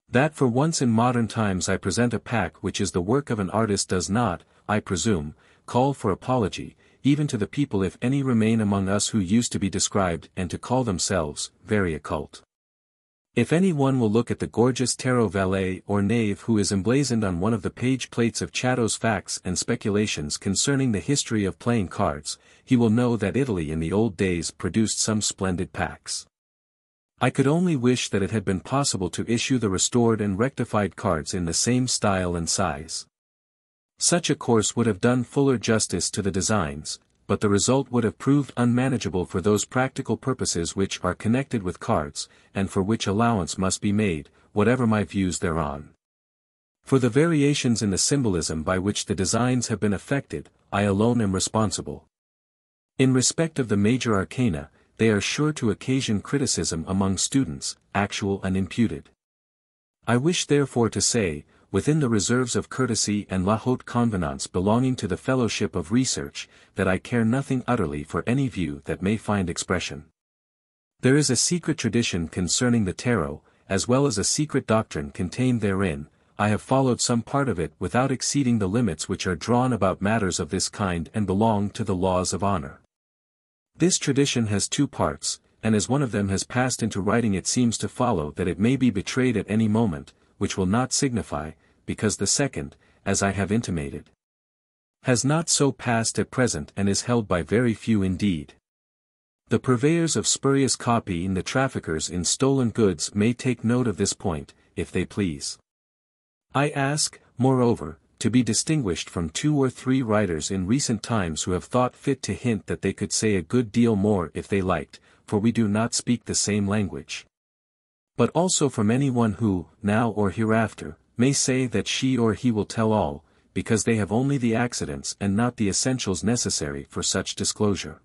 That for once in modern times I present a pack which is the work of an artist does not, I presume, call for apology, even to the people if any remain among us who used to be described and to call themselves very occult. If any one will look at the gorgeous tarot valet or knave who is emblazoned on one of the page plates of Chatto's Facts and Speculations concerning the history of playing cards, he will know that Italy in the old days produced some splendid packs. I could only wish that it had been possible to issue the restored and rectified cards in the same style and size. Such a course would have done fuller justice to the designs, but the result would have proved unmanageable for those practical purposes which are connected with cards, and for which allowance must be made, whatever my views thereon. For the variations in the symbolism by which the designs have been affected, I alone am responsible. In respect of the major arcana, they are sure to occasion criticism among students, actual and imputed. I wish therefore to say, within the reserves of courtesy and la haute convenance belonging to the fellowship of research, that I care nothing utterly for any view that may find expression. There is a secret tradition concerning the tarot, as well as a secret doctrine contained therein. I have followed some part of it without exceeding the limits which are drawn about matters of this kind and belong to the laws of honor. This tradition has two parts, and as one of them has passed into writing it seems to follow that it may be betrayed at any moment, which will not signify, because the second, as I have intimated, has not so passed at present and is held by very few indeed. The purveyors of spurious copy and the traffickers in stolen goods may take note of this point, if they please. I ask, moreover, to be distinguished from two or three writers in recent times who have thought fit to hint that they could say a good deal more if they liked, for we do not speak the same language. but also from anyone who, now or hereafter, may say that she or he will tell all, because they have only the accidents and not the essentials necessary for such disclosure.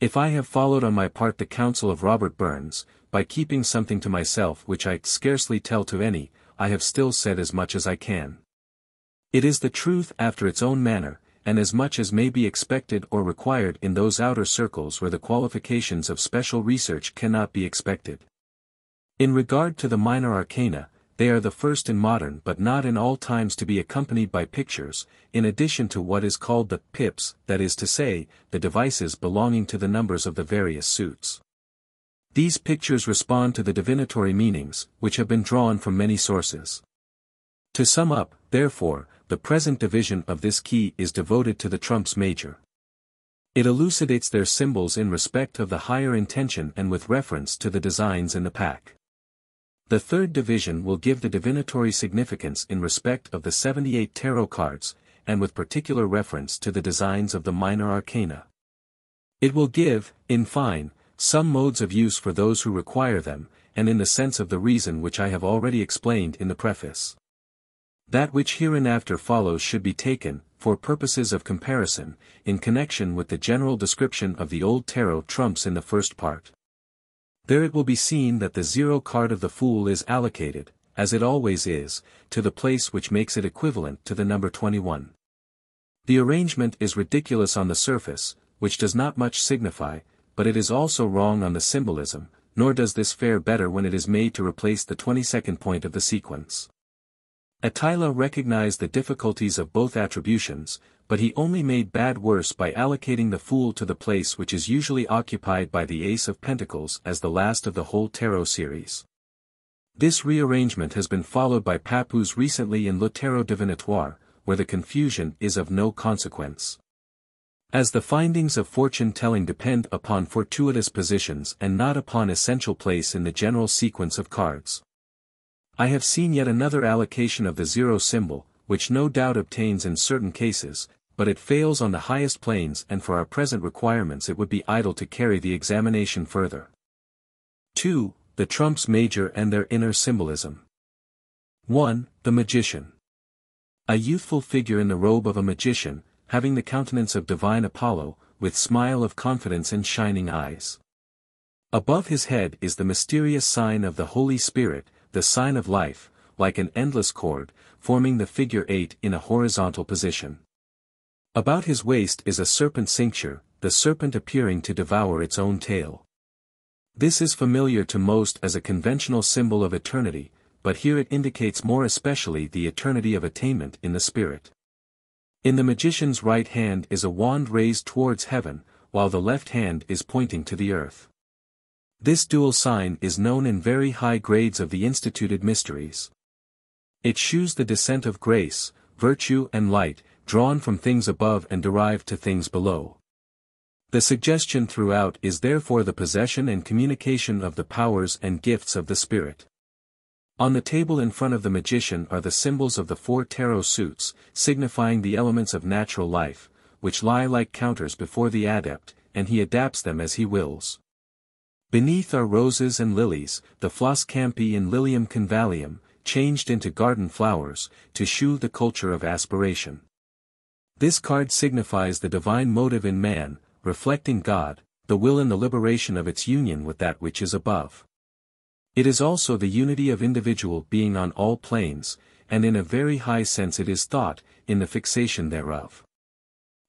If I have followed on my part the counsel of Robert Burns, by keeping something to myself which I scarcely tell to any, I have still said as much as I can. It is the truth after its own manner, and as much as may be expected or required in those outer circles where the qualifications of special research cannot be expected. In regard to the minor arcana, they are the first in modern but not in all times to be accompanied by pictures, in addition to what is called the pips, that is to say, the devices belonging to the numbers of the various suits. These pictures respond to the divinatory meanings, which have been drawn from many sources. To sum up, therefore, the present division of this key is devoted to the trumps major. It elucidates their symbols in respect of the higher intention and with reference to the designs in the pack. The third division will give the divinatory significance in respect of the 78 tarot cards, and with particular reference to the designs of the minor arcana. It will give, in fine, some modes of use for those who require them, and in the sense of the reason which I have already explained in the preface. That which hereinafter follows should be taken, for purposes of comparison, in connection with the general description of the old tarot trumps in the first part. There it will be seen that the zero card of the Fool is allocated, as it always is, to the place which makes it equivalent to the number 21. The arrangement is ridiculous on the surface, which does not much signify, but it is also wrong on the symbolism, nor does this fare better when it is made to replace the 22nd point of the sequence. Etteilla recognized the difficulties of both attributions, but he only made bad worse by allocating the Fool to the place which is usually occupied by the Ace of Pentacles as the last of the whole tarot series. This rearrangement has been followed by Papus recently in Le Tarot Divinatoire, where the confusion is of no consequence. As the findings of fortune-telling depend upon fortuitous positions and not upon essential place in the general sequence of cards. I have seen yet another allocation of the zero symbol, which no doubt obtains in certain cases, but it fails on the highest planes, and for our present requirements it would be idle to carry the examination further. 2. The trumps major and their inner symbolism. 1. The Magician. A youthful figure in the robe of a magician, having the countenance of divine Apollo, with smile of confidence and shining eyes. Above his head is the mysterious sign of the Holy Spirit, the sign of life, like an endless cord, forming the figure 8 in a horizontal position. About his waist is a serpent cincture, the serpent appearing to devour its own tail. This is familiar to most as a conventional symbol of eternity, but here it indicates more especially the eternity of attainment in the spirit. In the magician's right hand is a wand raised towards heaven, while the left hand is pointing to the earth. This dual sign is known in very high grades of the instituted mysteries. It shews the descent of grace, virtue and light, drawn from things above and derived to things below. The suggestion throughout is therefore the possession and communication of the powers and gifts of the Spirit. On the table in front of the magician are the symbols of the 4 tarot suits, signifying the elements of natural life, which lie like counters before the adept, and he adapts them as he wills. Beneath are roses and lilies, the Floscampi and Lilium Convallium, changed into garden flowers, to shew the culture of aspiration. This card signifies the divine motive in man, reflecting God, the will and the liberation of its union with that which is above. It is also the unity of individual being on all planes, and in a very high sense it is thought, in the fixation thereof.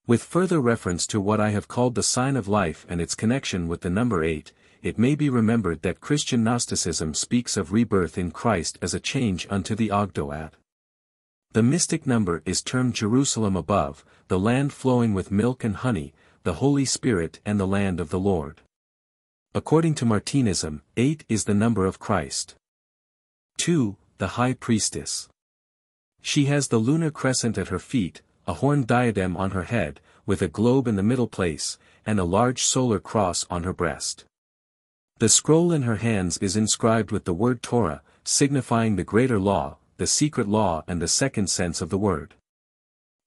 With further reference to what I have called the sign of life and its connection with the number 8, it may be remembered that Christian Gnosticism speaks of rebirth in Christ as a change unto the Ogdoad. The mystic number is termed Jerusalem above, the land flowing with milk and honey, the Holy Spirit and the land of the Lord. According to Martinism, 8 is the number of Christ. 2. The High Priestess. She has the lunar crescent at her feet, a horned diadem on her head, with a globe in the middle place, and a large solar cross on her breast. The scroll in her hands is inscribed with the word Torah, signifying the greater law, the secret law and the second sense of the word.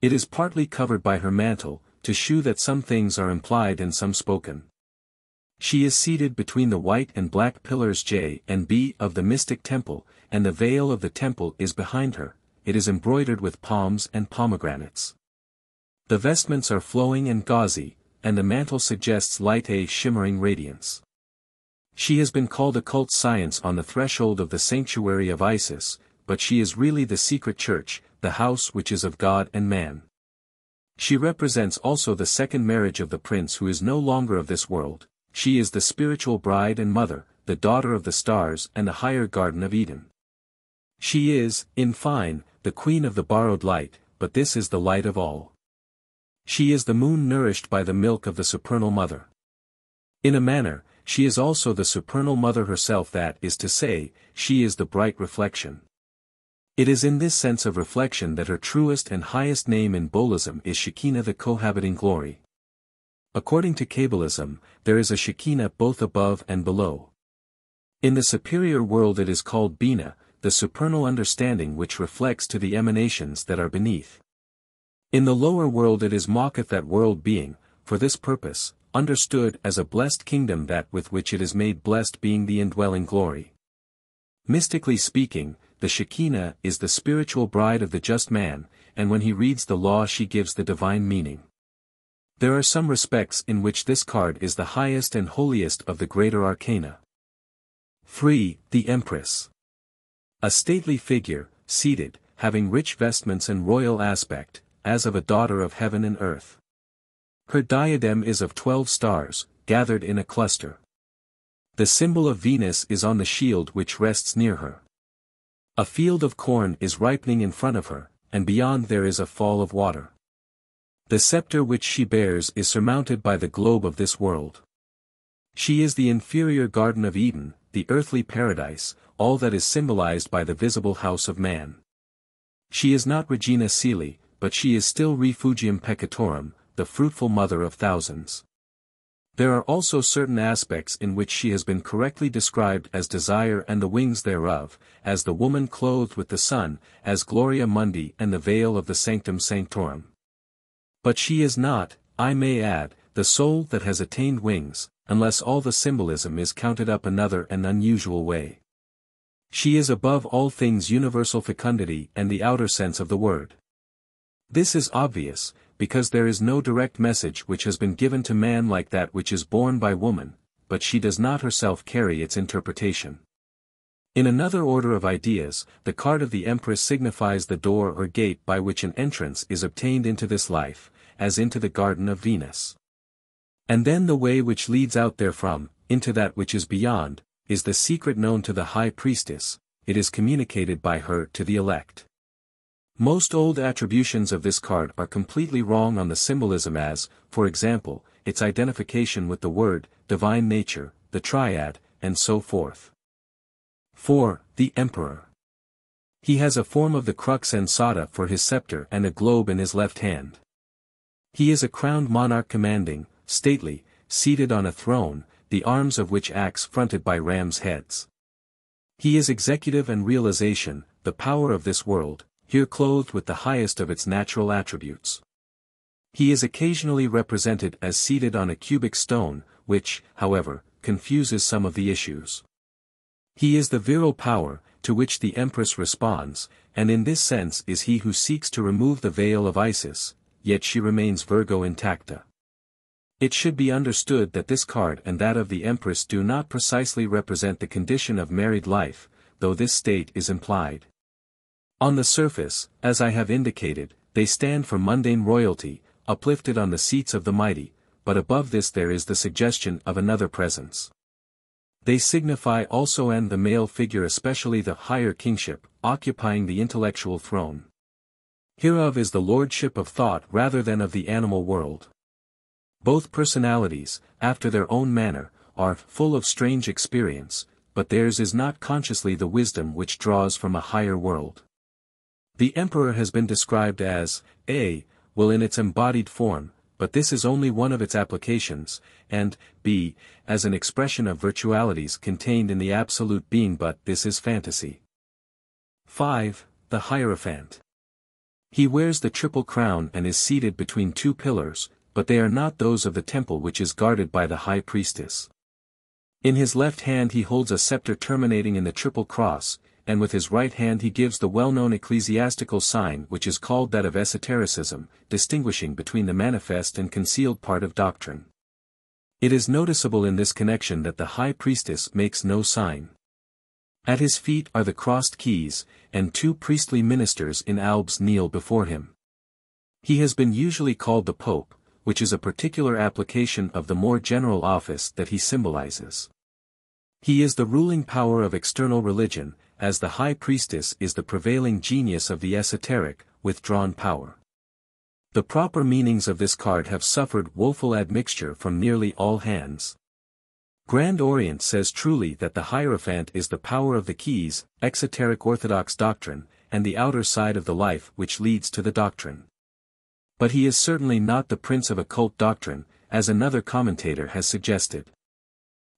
It is partly covered by her mantle, to shew that some things are implied and some spoken. She is seated between the white and black pillars J and B of the mystic temple, and the veil of the temple is behind her. It is embroidered with palms and pomegranates. The vestments are flowing and gauzy, and the mantle suggests light, a shimmering radiance. She has been called occult science on the threshold of the sanctuary of Isis, but she is really the secret church, the house which is of God and man. She represents also the second marriage of the prince who is no longer of this world. She is the spiritual bride and mother, the daughter of the stars and the higher garden of Eden. She is, in fine, the queen of the borrowed light, but this is the light of all. She is the moon nourished by the milk of the supernal mother. In a manner, she is also the supernal mother herself, that is to say, she is the bright reflection. It is in this sense of reflection that her truest and highest name in Bolism is Shekinah, the cohabiting glory. According to Kabbalism, there is a Shekinah both above and below. In the superior world it is called Bina, the supernal understanding which reflects to the emanations that are beneath. In the lower world it is Maketh, that world being, for this purpose, understood as a blessed kingdom, that with which it is made blessed being the indwelling glory. Mystically speaking, the Shekinah is the spiritual bride of the just man, and when he reads the law she gives the divine meaning. There are some respects in which this card is the highest and holiest of the greater arcana. 3. The Empress. A stately figure, seated, having rich vestments and royal aspect, as of a daughter of heaven and earth. Her diadem is of 12 stars, gathered in a cluster. The symbol of Venus is on the shield which rests near her. A field of corn is ripening in front of her, and beyond there is a fall of water. The scepter which she bears is surmounted by the globe of this world. She is the inferior garden of Eden, the earthly paradise, all that is symbolized by the visible house of man. She is not Regina Coeli, but she is still Refugium Peccatorum, the fruitful mother of thousands. There are also certain aspects in which she has been correctly described as desire and the wings thereof, as the woman clothed with the sun, as Gloria Mundi and the veil of the Sanctum Sanctorum. But she is not, I may add, the soul that has attained wings, unless all the symbolism is counted up another and unusual way. She is above all things universal fecundity and the outer sense of the word. This is obvious, because there is no direct message which has been given to man like that which is born by woman, but she does not herself carry its interpretation. In another order of ideas, the card of the Empress signifies the door or gate by which an entrance is obtained into this life, as into the garden of Venus. And then the way which leads out therefrom, into that which is beyond, is the secret known to the high priestess. It is communicated by her to the elect. Most old attributions of this card are completely wrong on the symbolism, as, for example, its identification with the word, divine nature, the triad, and so forth. 4. The Emperor. He has a form of the crux ansata for his scepter and a globe in his left hand. He is a crowned monarch, commanding, stately, seated on a throne, the arms of which axe fronted by ram's heads. He is executive and realization, the power of this world, here clothed with the highest of its natural attributes. He is occasionally represented as seated on a cubic stone, which, however, confuses some of the issues. He is the virile power, to which the Empress responds, and in this sense is he who seeks to remove the veil of Isis, yet she remains Virgo intacta. It should be understood that this card and that of the Empress do not precisely represent the condition of married life, though this state is implied. On the surface, as I have indicated, they stand for mundane royalty, uplifted on the seats of the mighty, but above this there is the suggestion of another presence. They signify also and the male figure, especially the higher kingship, occupying the intellectual throne. Hereof is the lordship of thought rather than of the animal world. Both personalities, after their own manner, are full of strange experience, but theirs is not consciously the wisdom which draws from a higher world. The Emperor has been described as a will in its embodied form, but this is only one of its applications, and b as an expression of virtualities contained in the absolute being, but this is fantasy. 5. The Hierophant. He wears the triple crown and is seated between two pillars, but they are not those of the temple which is guarded by the high priestess. In his left hand he holds a scepter terminating in the triple cross, and with his right hand he gives the well-known ecclesiastical sign which is called that of esotericism, distinguishing between the manifest and concealed part of doctrine. It is noticeable in this connection that the high priestess makes no sign. At his feet are the crossed keys, and two priestly ministers in albs kneel before him. He has been usually called the Pope, which is a particular application of the more general office that he symbolizes. He is the ruling power of external religion, as the high priestess is the prevailing genius of the esoteric, withdrawn power. The proper meanings of this card have suffered woeful admixture from nearly all hands. Grand Orient says truly that the Hierophant is the power of the keys, exoteric orthodox doctrine, and the outer side of the life which leads to the doctrine. But he is certainly not the prince of occult doctrine, as another commentator has suggested.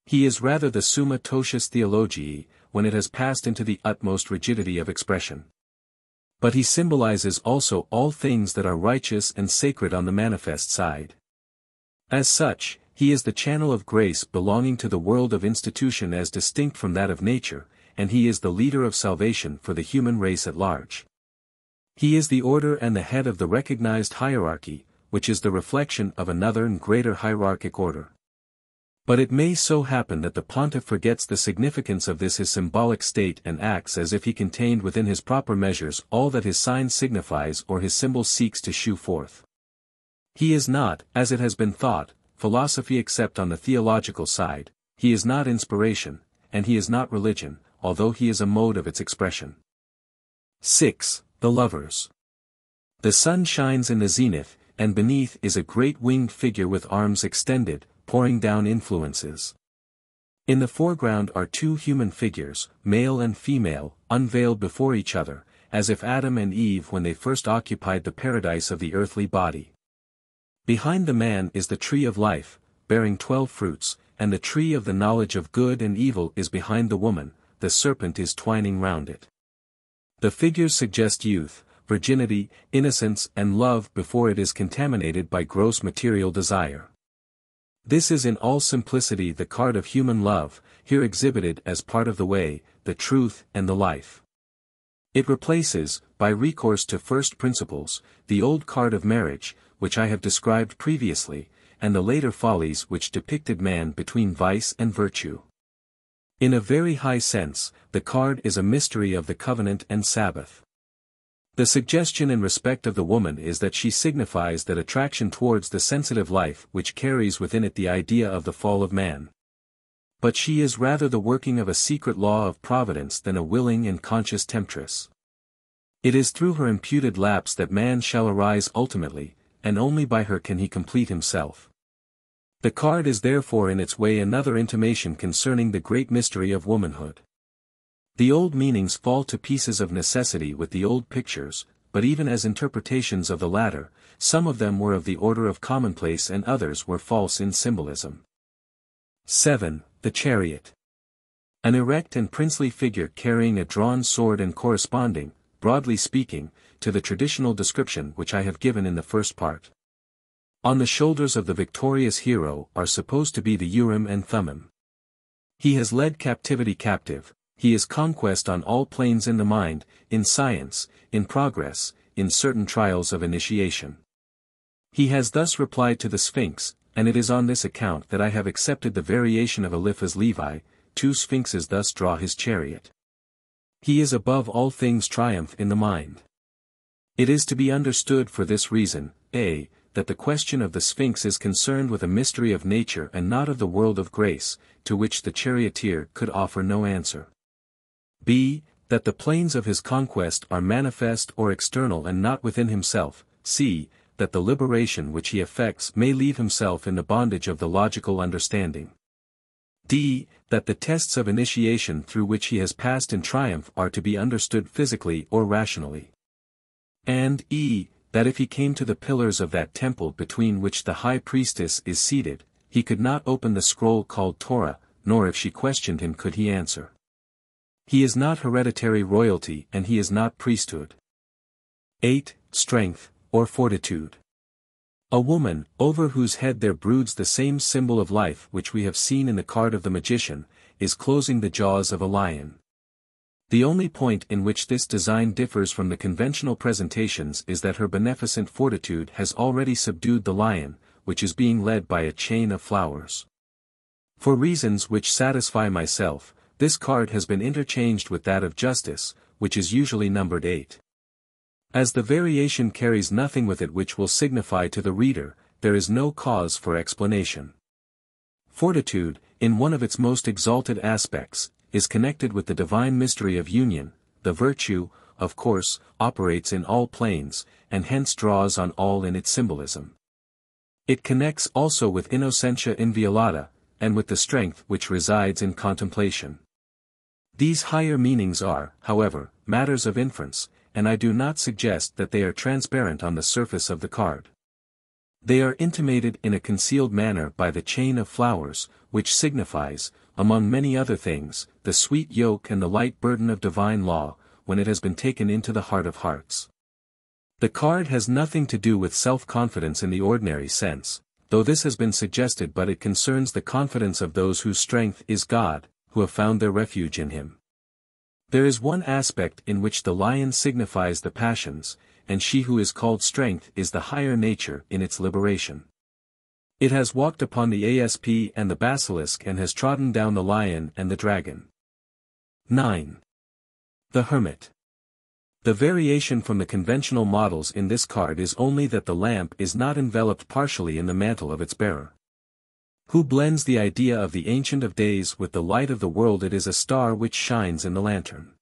He is rather the Summa Totius Theologiae, when it has passed into the utmost rigidity of expression. But he symbolizes also all things that are righteous and sacred on the manifest side. As such, he is the channel of grace belonging to the world of institution as distinct from that of nature, and he is the leader of salvation for the human race at large. He is the order and the head of the recognized hierarchy, which is the reflection of another and greater hierarchic order. But it may so happen that the pontiff forgets the significance of this his symbolic state and acts as if he contained within his proper measures all that his sign signifies or his symbol seeks to shew forth. He is not, as it has been thought, philosophy except on the theological side, he is not inspiration, and he is not religion, although he is a mode of its expression. 6. The Lovers. The sun shines in the zenith, and beneath is a great winged figure with arms extended, pouring down influences. In the foreground are two human figures, male and female, unveiled before each other, as if Adam and Eve when they first occupied the paradise of the earthly body. Behind the man is the tree of life, bearing 12 fruits, and the tree of the knowledge of good and evil is behind the woman, the serpent is twining round it. The figures suggest youth, virginity, innocence and love before it is contaminated by gross material desire. This is in all simplicity the card of human love, here exhibited as part of the way, the truth and the life. It replaces, by recourse to first principles, the old card of marriage, which I have described previously, and the later follies which depicted man between vice and virtue. In a very high sense, the card is a mystery of the covenant and Sabbath. The suggestion in respect of the woman is that she signifies that attraction towards the sensitive life which carries within it the idea of the fall of man. But she is rather the working of a secret law of providence than a willing and conscious temptress. It is through her imputed lapse that man shall arise ultimately, and only by her can he complete himself. The card is therefore in its way another intimation concerning the great mystery of womanhood. The old meanings fall to pieces of necessity with the old pictures, but even as interpretations of the latter, some of them were of the order of commonplace and others were false in symbolism. 7. The Chariot. An erect and princely figure carrying a drawn sword and corresponding, broadly speaking, to the traditional description which I have given in the first part. On the shoulders of the victorious hero are supposed to be the Urim and Thummim. He has led captivity captive, he is conquest on all planes in the mind, in science, in progress, in certain trials of initiation. He has thus replied to the Sphinx, and it is on this account that I have accepted the variation of Eliphas Levi, two Sphinxes thus draw his chariot. He is above all things triumph in the mind. It is to be understood for this reason, a. that the question of the Sphinx is concerned with a mystery of nature and not of the world of grace, to which the charioteer could offer no answer. B. That the planes of his conquest are manifest or external and not within himself. C. That the liberation which he effects may leave himself in the bondage of the logical understanding. D. That the tests of initiation through which he has passed in triumph are to be understood physically or rationally. And E. that if he came to the pillars of that temple between which the high priestess is seated, he could not open the scroll called Torah, nor if she questioned him could he answer. He is not hereditary royalty and he is not priesthood. 8. Strength, or fortitude. A woman, over whose head there broods the same symbol of life which we have seen in the card of the magician, is closing the jaws of a lion. The only point in which this design differs from the conventional presentations is that her beneficent fortitude has already subdued the lion, which is being led by a chain of flowers. For reasons which satisfy myself, this card has been interchanged with that of Justice, which is usually numbered 8. As the variation carries nothing with it which will signify to the reader, there is no cause for explanation. Fortitude, in one of its most exalted aspects, is connected with the divine mystery of union. The virtue, of course, operates in all planes, and hence draws on all in its symbolism. It connects also with innocentia inviolata, and with the strength which resides in contemplation. These higher meanings are, however, matters of inference, and I do not suggest that they are transparent on the surface of the card. They are intimated in a concealed manner by the chain of flowers, which signifies, among many other things, the sweet yoke and the light burden of divine law, when it has been taken into the heart of hearts. The card has nothing to do with self-confidence in the ordinary sense, though this has been suggested, but it concerns the confidence of those whose strength is God, who have found their refuge in Him. There is one aspect in which the lion signifies the passions, and she who is called strength is the higher nature in its liberation. It has walked upon the asp and the basilisk and has trodden down the lion and the dragon. 9. The Hermit. The variation from the conventional models in this card is only that the lamp is not enveloped partially in the mantle of its bearer, who blends the idea of the Ancient of Days with the light of the world. It is a star which shines in the lantern.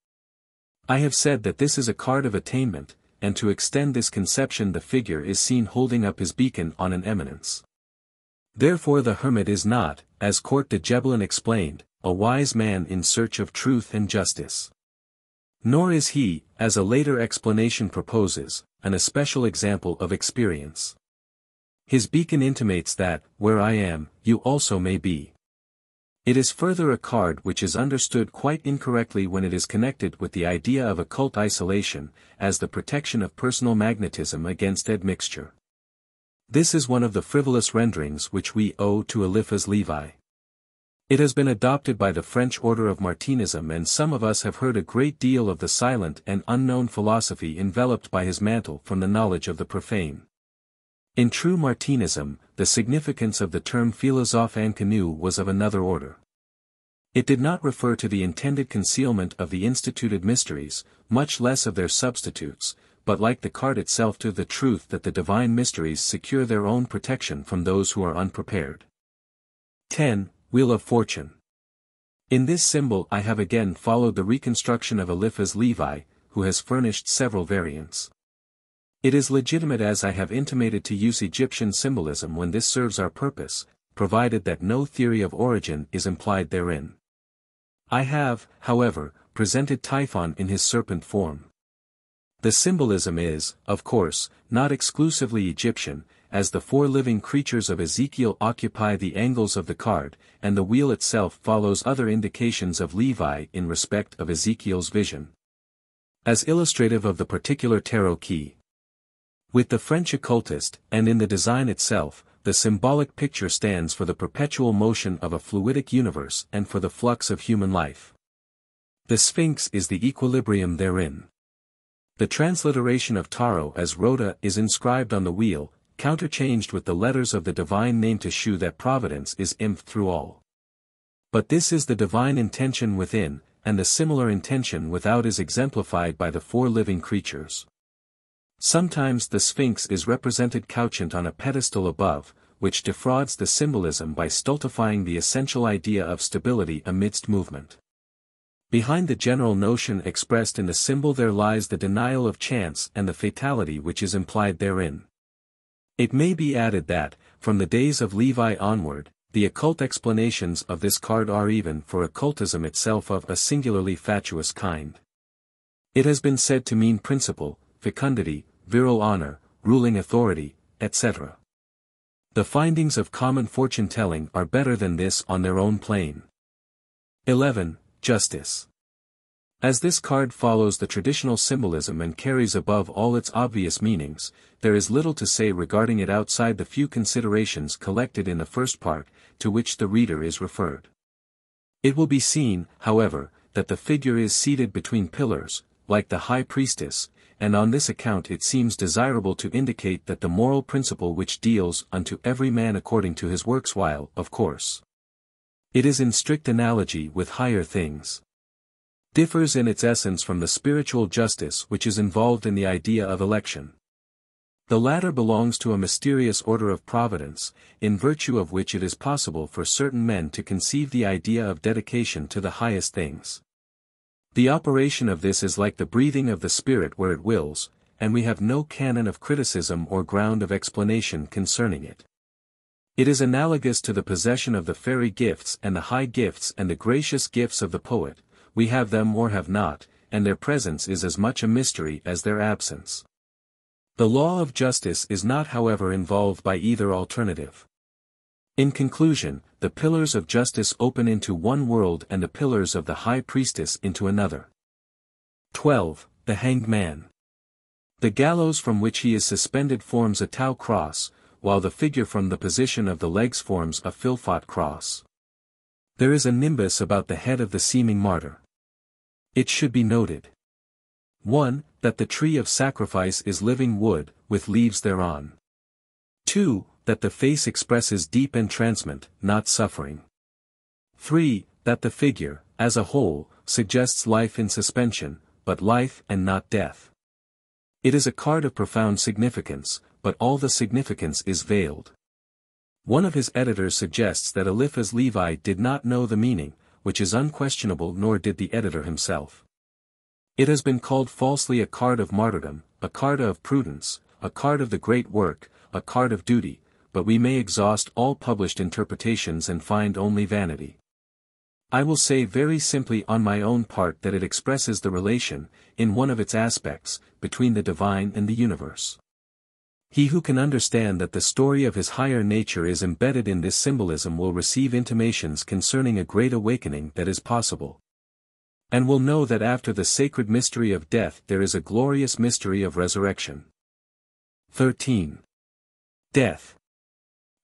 I have said that this is a card of attainment, and to extend this conception the figure is seen holding up his beacon on an eminence. Therefore the hermit is not, as Court de Gébelin explained, a wise man in search of truth and justice. Nor is he, as a later explanation proposes, an especial example of experience. His beacon intimates that, where I am, you also may be. It is further a card which is understood quite incorrectly when it is connected with the idea of occult isolation, as the protection of personal magnetism against admixture. This is one of the frivolous renderings which we owe to Eliphas Levi. It has been adopted by the French order of Martinism, and some of us have heard a great deal of the silent and unknown philosophy enveloped by his mantle from the knowledge of the profane. In true Martinism, the significance of the term philosophe and canoe was of another order. It did not refer to the intended concealment of the instituted mysteries, much less of their substitutes, but like the card itself to the truth that the divine mysteries secure their own protection from those who are unprepared. 10. Wheel of Fortune. In this symbol I have again followed the reconstruction of Eliphas Levi, who has furnished several variants. It is legitimate, as I have intimated, to use Egyptian symbolism when this serves our purpose, provided that no theory of origin is implied therein. I have, however, presented Typhon in his serpent form. The symbolism is, of course, not exclusively Egyptian, as the four living creatures of Ezekiel occupy the angles of the card, and the wheel itself follows other indications of Levi in respect of Ezekiel's vision. As illustrative of the particular tarot key, with the French occultist, and in the design itself, the symbolic picture stands for the perpetual motion of a fluidic universe and for the flux of human life. The Sphinx is the equilibrium therein. The transliteration of Tarot as Rhoda is inscribed on the wheel, counterchanged with the letters of the divine name to shew that providence is imphed through all. But this is the divine intention within, and the similar intention without is exemplified by the four living creatures. Sometimes the Sphinx is represented couchant on a pedestal above, which defrauds the symbolism by stultifying the essential idea of stability amidst movement. Behind the general notion expressed in the symbol there lies the denial of chance and the fatality which is implied therein. It may be added that, from the days of Levi onward, the occult explanations of this card are, even for occultism itself, of a singularly fatuous kind. It has been said to mean principle, fecundity, virile honor, ruling authority, etc. The findings of common fortune-telling are better than this on their own plane. 11. Justice. As this card follows the traditional symbolism and carries above all its obvious meanings, there is little to say regarding it outside the few considerations collected in the first part, to which the reader is referred. It will be seen, however, that the figure is seated between pillars, like the high priestess, and on this account it seems desirable to indicate that the moral principle which deals unto every man according to his works while, of course, it is in strict analogy with higher things, differs in its essence from the spiritual justice which is involved in the idea of election. The latter belongs to a mysterious order of providence, in virtue of which it is possible for certain men to conceive the idea of dedication to the highest things. The operation of this is like the breathing of the Spirit where it wills, and we have no canon of criticism or ground of explanation concerning it. It is analogous to the possession of the fairy gifts and the high gifts and the gracious gifts of the poet. We have them or have not, and their presence is as much a mystery as their absence. The law of justice is not however involved by either alternative. In conclusion, the pillars of justice open into one world and the pillars of the high priestess into another. 12. The hanged man. The gallows from which he is suspended forms a tau cross, while the figure from the position of the legs forms a filfot cross. There is a nimbus about the head of the seeming martyr. It should be noted: 1. That the tree of sacrifice is living wood, with leaves thereon. 2. That the face expresses deep entrancement, not suffering. 3. That the figure, as a whole, suggests life in suspension, but life and not death. It is a card of profound significance, but all the significance is veiled. One of his editors suggests that Eliphas Levi did not know the meaning, which is unquestionable, nor did the editor himself. It has been called falsely a card of martyrdom, a card of prudence, a card of the great work, a card of duty, but we may exhaust all published interpretations and find only vanity. I will say very simply on my own part that it expresses the relation, in one of its aspects, between the divine and the universe. He who can understand that the story of his higher nature is embedded in this symbolism will receive intimations concerning a great awakening that is possible, and will know that after the sacred mystery of death there is a glorious mystery of resurrection. 13. Death.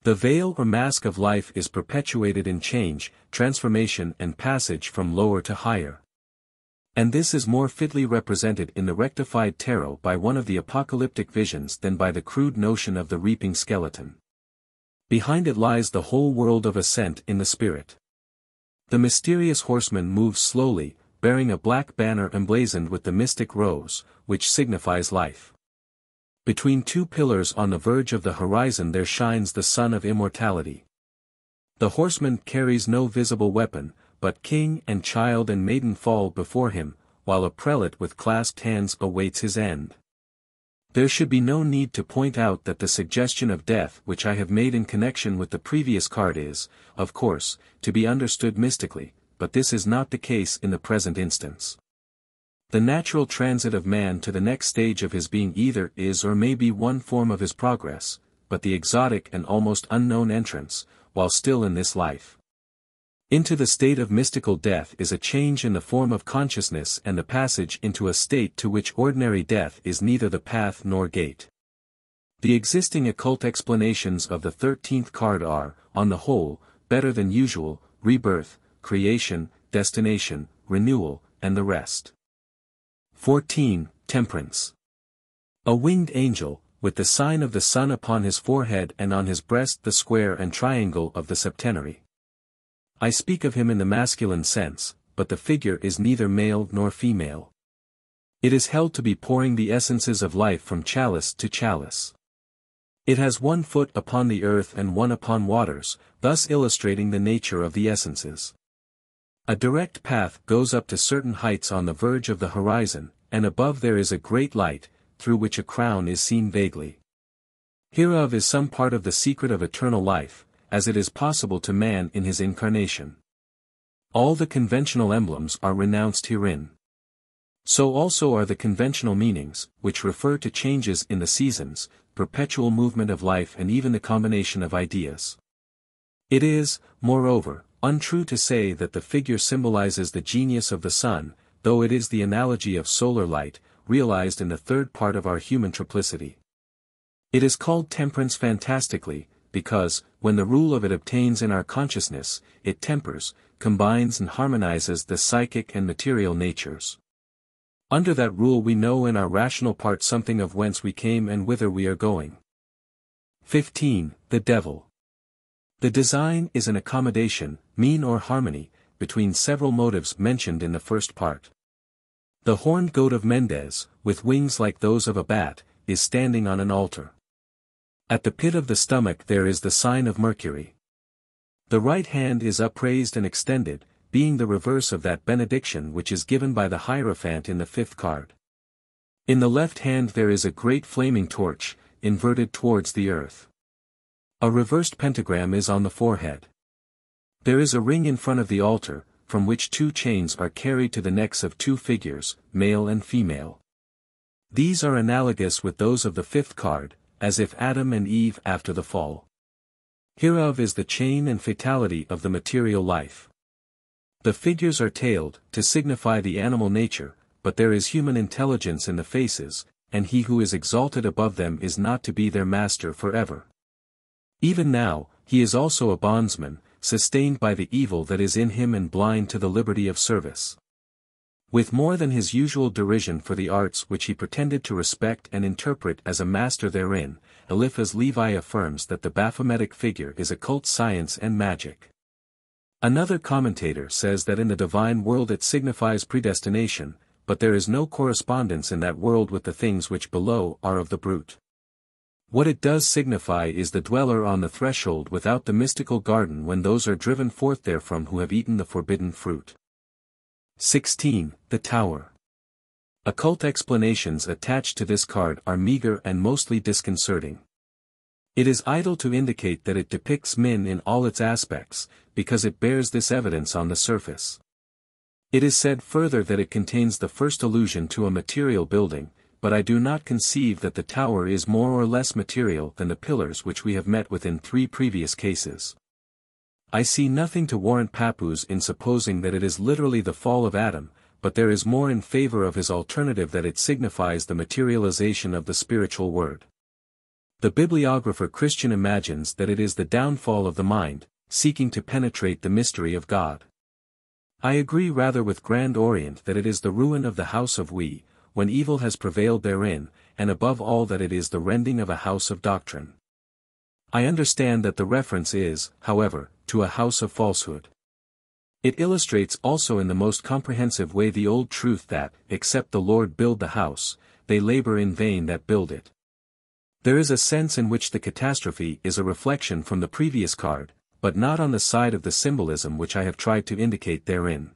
The veil or mask of life is perpetuated in change, transformation and passage from lower to higher. And this is more fitly represented in the rectified tarot by one of the apocalyptic visions than by the crude notion of the reaping skeleton. Behind it lies the whole world of ascent in the spirit. The mysterious horseman moves slowly, bearing a black banner emblazoned with the mystic rose, which signifies life. Between two pillars on the verge of the horizon there shines the sun of immortality. The horseman carries no visible weapon, but king and child and maiden fall before him, while a prelate with clasped hands awaits his end. There should be no need to point out that the suggestion of death which I have made in connection with the previous card is, of course, to be understood mystically, but this is not the case in the present instance. The natural transit of man to the next stage of his being either is or may be one form of his progress, but the exotic and almost unknown entrance, while still in this life, into the state of mystical death is a change in the form of consciousness and the passage into a state to which ordinary death is neither the path nor gate. The existing occult explanations of the 13th card are, on the whole, better than usual: rebirth, creation, destination, renewal, and the rest. 14. Temperance. A winged angel, with the sign of the sun upon his forehead and on his breast the square and triangle of the septenary. I speak of him in the masculine sense, but the figure is neither male nor female. It is held to be pouring the essences of life from chalice to chalice. It has one foot upon the earth and one upon waters, thus illustrating the nature of the essences. A direct path goes up to certain heights on the verge of the horizon, and above there is a great light, through which a crown is seen vaguely. Hereof is some part of the secret of eternal life, as it is possible to man in his incarnation. All the conventional emblems are renounced herein. So also are the conventional meanings, which refer to changes in the seasons, perpetual movement of life and even the combination of ideas. It is, moreover, untrue to say that the figure symbolizes the genius of the sun, though it is the analogy of solar light, realized in the third part of our human triplicity. It is called temperance fantastically, because, when the rule of it obtains in our consciousness, it tempers, combines and harmonizes the psychic and material natures. Under that rule we know in our rational part something of whence we came and whither we are going. 15. The Devil. The design is an accommodation, mean or harmony, between several motives mentioned in the first part. The horned goat of Mendes, with wings like those of a bat, is standing on an altar. At the pit of the stomach there is the sign of Mercury. The right hand is upraised and extended, being the reverse of that benediction which is given by the Hierophant in the fifth card. In the left hand there is a great flaming torch, inverted towards the earth. A reversed pentagram is on the forehead. There is a ring in front of the altar, from which two chains are carried to the necks of two figures, male and female. These are analogous with those of the fifth card, as if Adam and Eve after the fall. Hereof is the chain and fatality of the material life. The figures are tailed, to signify the animal nature, but there is human intelligence in the faces, and he who is exalted above them is not to be their master forever. Even now, he is also a bondsman, sustained by the evil that is in him and blind to the liberty of service. With more than his usual derision for the arts which he pretended to respect and interpret as a master therein, Eliphas Levi affirms that the Baphometic figure is occult science and magic. Another commentator says that in the divine world it signifies predestination, but there is no correspondence in that world with the things which below are of the brute. What it does signify is the dweller on the threshold without the mystical garden when those are driven forth therefrom who have eaten the forbidden fruit. 16. The Tower. Occult explanations attached to this card are meager and mostly disconcerting. It is idle to indicate that it depicts men in all its aspects, because it bears this evidence on the surface. It is said further that it contains the first allusion to a material building, but I do not conceive that the tower is more or less material than the pillars which we have met with in three previous cases. I see nothing to warrant Papus in supposing that it is literally the fall of Adam, but there is more in favor of his alternative that it signifies the materialization of the spiritual word. The bibliographer Christian imagines that it is the downfall of the mind, seeking to penetrate the mystery of God. I agree rather with Grand Orient that it is the ruin of the house of we, when evil has prevailed therein, and above all that it is the rending of a house of doctrine. I understand that the reference is, however, to a house of falsehood. It illustrates also in the most comprehensive way the old truth that, except the Lord build the house, they labor in vain that build it. There is a sense in which the catastrophe is a reflection from the previous card, but not on the side of the symbolism which I have tried to indicate therein.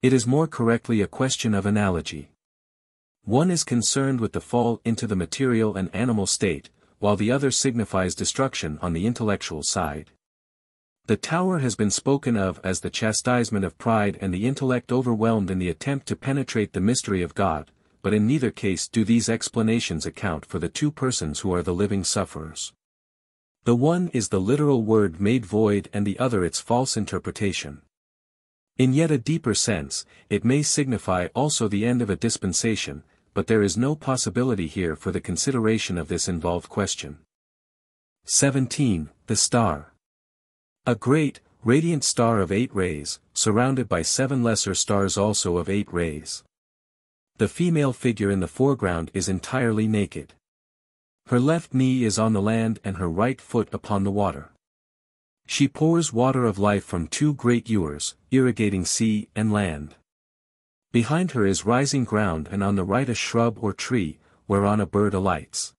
It is more correctly a question of analogy. One is concerned with the fall into the material and animal state, while the other signifies destruction on the intellectual side. The tower has been spoken of as the chastisement of pride and the intellect overwhelmed in the attempt to penetrate the mystery of God, but in neither case do these explanations account for the two persons who are the living sufferers. The one is the literal word made void and the other its false interpretation. In yet a deeper sense, it may signify also the end of a dispensation, but there is no possibility here for the consideration of this involved question. 17. The Star. A great, radiant star of 8 rays, surrounded by 7 lesser stars also of 8 rays. The female figure in the foreground is entirely naked. Her left knee is on the land and her right foot upon the water. She pours water of life from 2 great ewers, irrigating sea and land. Behind her is rising ground and on the right a shrub or tree, whereon a bird alights.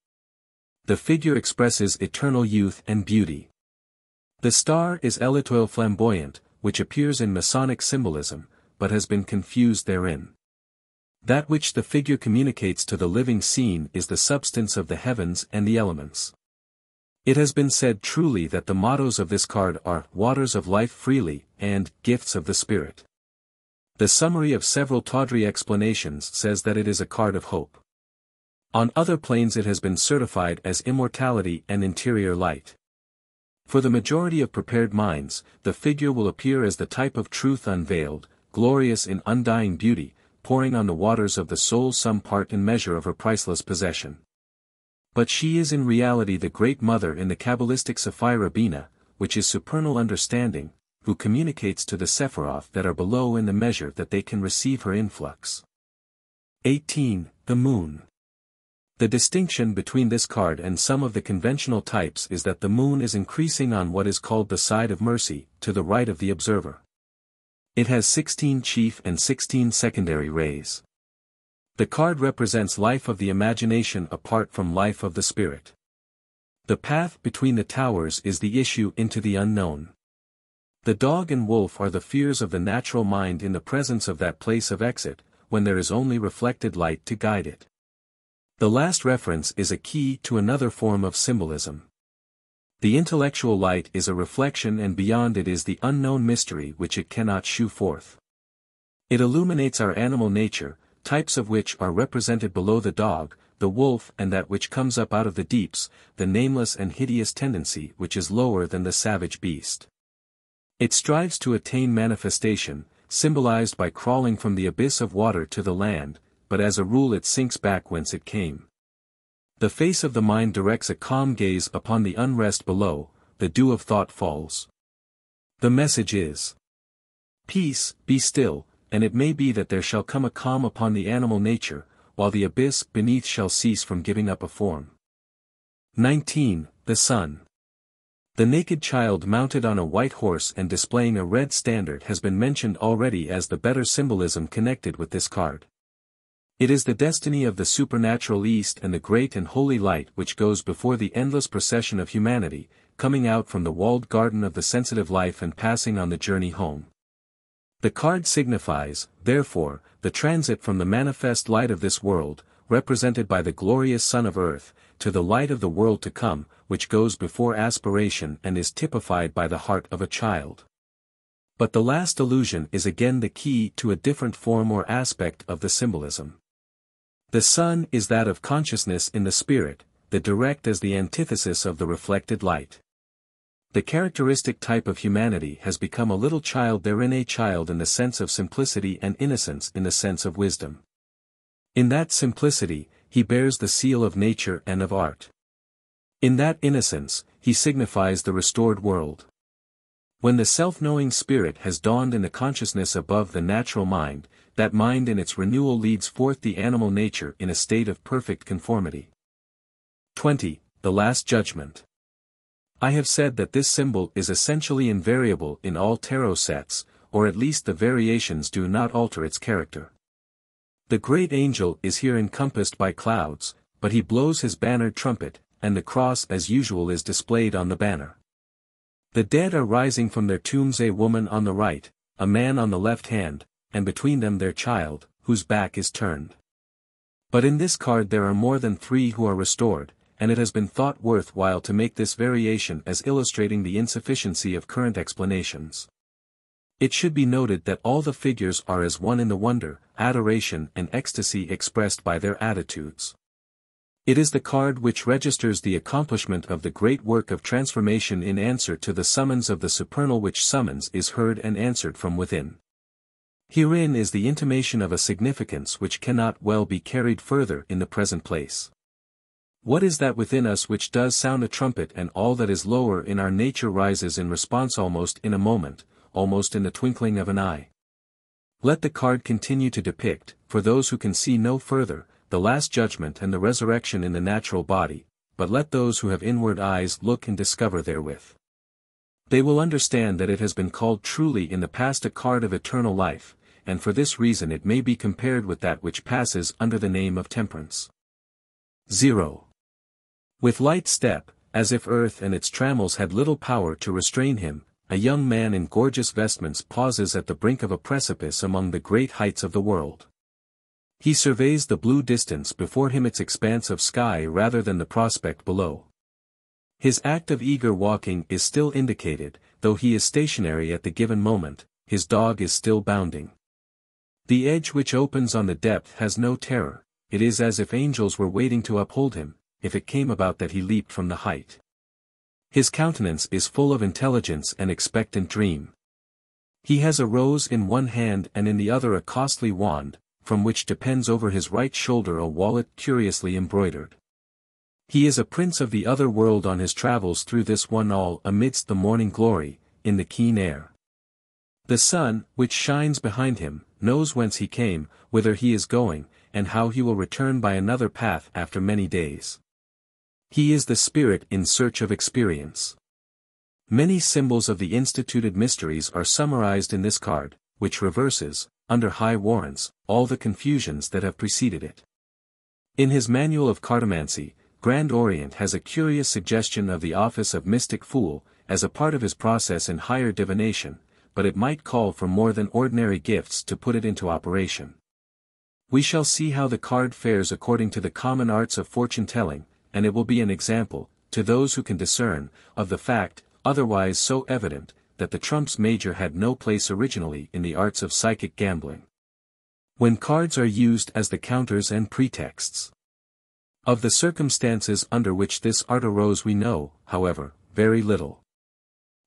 The figure expresses eternal youth and beauty. The star is étoile flamboyante, which appears in Masonic symbolism, but has been confused therein. That which the figure communicates to the living scene is the substance of the heavens and the elements. It has been said truly that the mottos of this card are "Waters of Life Freely" and "Gifts of the Spirit." The summary of several tawdry explanations says that it is a card of hope. On other planes it has been certified as immortality and interior light. For the majority of prepared minds, the figure will appear as the type of truth unveiled, glorious in undying beauty, pouring on the waters of the soul some part and measure of her priceless possession. But she is in reality the great mother in the Kabbalistic Sapphira Bina, which is supernal understanding, who communicates to the Sephiroth that are below in the measure that they can receive her influx. 18. The Moon. The distinction between this card and some of the conventional types is that the moon is increasing on what is called the side of mercy, to the right of the observer. It has 16 chief and 16 secondary rays. The card represents life of the imagination apart from life of the spirit. The path between the towers is the issue into the unknown. The dog and wolf are the fears of the natural mind in the presence of that place of exit, when there is only reflected light to guide it. The last reference is a key to another form of symbolism. The intellectual light is a reflection, and beyond it is the unknown mystery which it cannot shew forth. It illuminates our animal nature, types of which are represented below the dog, the wolf, and that which comes up out of the deeps, the nameless and hideous tendency which is lower than the savage beast. It strives to attain manifestation, symbolized by crawling from the abyss of water to the land, but as a rule it sinks back whence it came. The face of the mind directs a calm gaze upon the unrest below, the dew of thought falls. The message is, peace, be still, and it may be that there shall come a calm upon the animal nature, while the abyss beneath shall cease from giving up a form. 19. The Sun. The naked child mounted on a white horse and displaying a red standard has been mentioned already as the better symbolism connected with this card. It is the destiny of the supernatural East and the great and holy light which goes before the endless procession of humanity, coming out from the walled garden of the sensitive life and passing on the journey home. The card signifies, therefore, the transit from the manifest light of this world, represented by the glorious sun of earth, to the light of the world to come, which goes before aspiration and is typified by the heart of a child. But the last allusion is again the key to a different form or aspect of the symbolism. The sun is that of consciousness in the spirit, the direct as the antithesis of the reflected light. The characteristic type of humanity has become a little child therein, a child in the sense of simplicity and innocence in the sense of wisdom. In that simplicity, he bears the seal of nature and of art. In that innocence, he signifies the restored world. When the self-knowing spirit has dawned in the consciousness above the natural mind, that mind in its renewal leads forth the animal nature in a state of perfect conformity. 20. The Last Judgment. I have said that this symbol is essentially invariable in all tarot sets, or at least the variations do not alter its character. The great angel is here encompassed by clouds, but he blows his bannered trumpet, and the cross as usual is displayed on the banner. The dead are rising from their tombs, a woman on the right, a man on the left hand, and between them their child, whose back is turned. But in this card there are more than three who are restored, and it has been thought worthwhile to make this variation as illustrating the insufficiency of current explanations. It should be noted that all the figures are as one in the wonder, adoration and ecstasy expressed by their attitudes. It is the card which registers the accomplishment of the great work of transformation in answer to the summons of the supernal, which summons is heard and answered from within. Herein is the intimation of a significance which cannot well be carried further in the present place. What is that within us which does sound a trumpet, and all that is lower in our nature rises in response almost in a moment, almost in the twinkling of an eye? Let the card continue to depict, for those who can see no further, the last judgment and the resurrection in the natural body, but let those who have inward eyes look and discover therewith. They will understand that it has been called truly in the past a card of eternal life, and for this reason it may be compared with that which passes under the name of temperance. 0. With light step, as if earth and its trammels had little power to restrain him, a young man in gorgeous vestments pauses at the brink of a precipice among the great heights of the world. He surveys the blue distance before him, its expanse of sky rather than the prospect below. His act of eager walking is still indicated, though he is stationary at the given moment, his dog is still bounding. The edge which opens on the depth has no terror, it is as if angels were waiting to uphold him, if it came about that he leaped from the height. His countenance is full of intelligence and expectant dream. He has a rose in one hand and in the other a costly wand, from which depends over his right shoulder a wallet curiously embroidered. He is a prince of the other world on his travels through this one, all amidst the morning glory, in the keen air. The sun, which shines behind him, knows whence he came, whither he is going, and how he will return by another path after many days. He is the spirit in search of experience. Many symbols of the instituted mysteries are summarized in this card, which reverses, under high warrants, all the confusions that have preceded it. In his manual of cartomancy, Grand Orient has a curious suggestion of the office of mystic fool, as a part of his process in higher divination, but it might call for more than ordinary gifts to put it into operation. We shall see how the card fares according to the common arts of fortune-telling, and it will be an example, to those who can discern, of the fact, otherwise so evident, that the trumps major had no place originally in the arts of psychic gambling, when cards are used as the counters and pretexts. Of the circumstances under which this art arose we know, however, very little.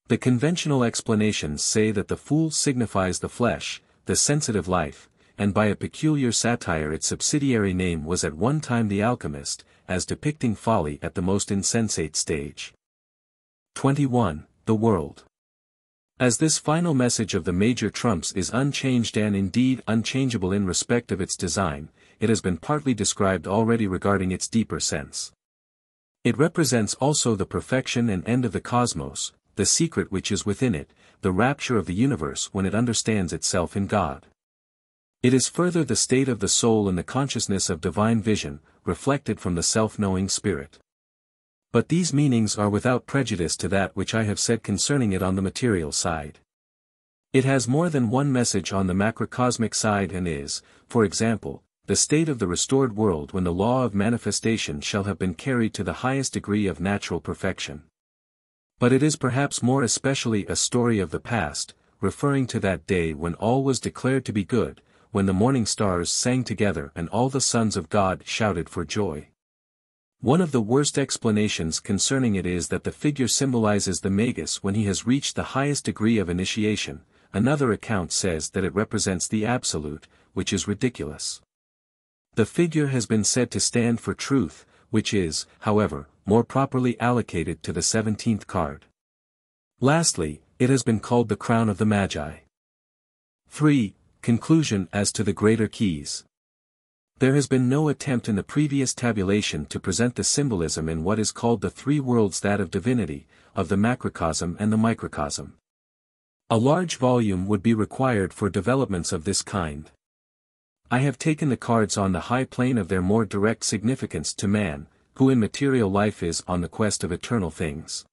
The conventional explanations say that the fool signifies the flesh, the sensitive life, and by a peculiar satire its subsidiary name was at one time the alchemist, as depicting folly at the most insensate stage. 21. The world. As this final message of the major trumps is unchanged and indeed unchangeable in respect of its design, it has been partly described already regarding its deeper sense. It represents also the perfection and end of the cosmos, the secret which is within it, the rapture of the universe when it understands itself in God. It is further the state of the soul in the consciousness of divine vision, reflected from the self-knowing spirit. But these meanings are without prejudice to that which I have said concerning it on the material side. It has more than one message on the macrocosmic side and is, for example, the state of the restored world when the law of manifestation shall have been carried to the highest degree of natural perfection. But it is perhaps more especially a story of the past, referring to that day when all was declared to be good, when the morning stars sang together and all the sons of God shouted for joy. One of the worst explanations concerning it is that the figure symbolizes the magus when he has reached the highest degree of initiation. Another account says that it represents the absolute, which is ridiculous. The figure has been said to stand for truth, which is, however, more properly allocated to the 17th card. Lastly, it has been called the crown of the Magi. 3. Conclusion as to the greater keys. There has been no attempt in the previous tabulation to present the symbolism in what is called the three worlds, that of divinity, of the macrocosm and the microcosm. A large volume would be required for developments of this kind. I have taken the cards on the high plane of their more direct significance to man, who in material life is on the quest of eternal things.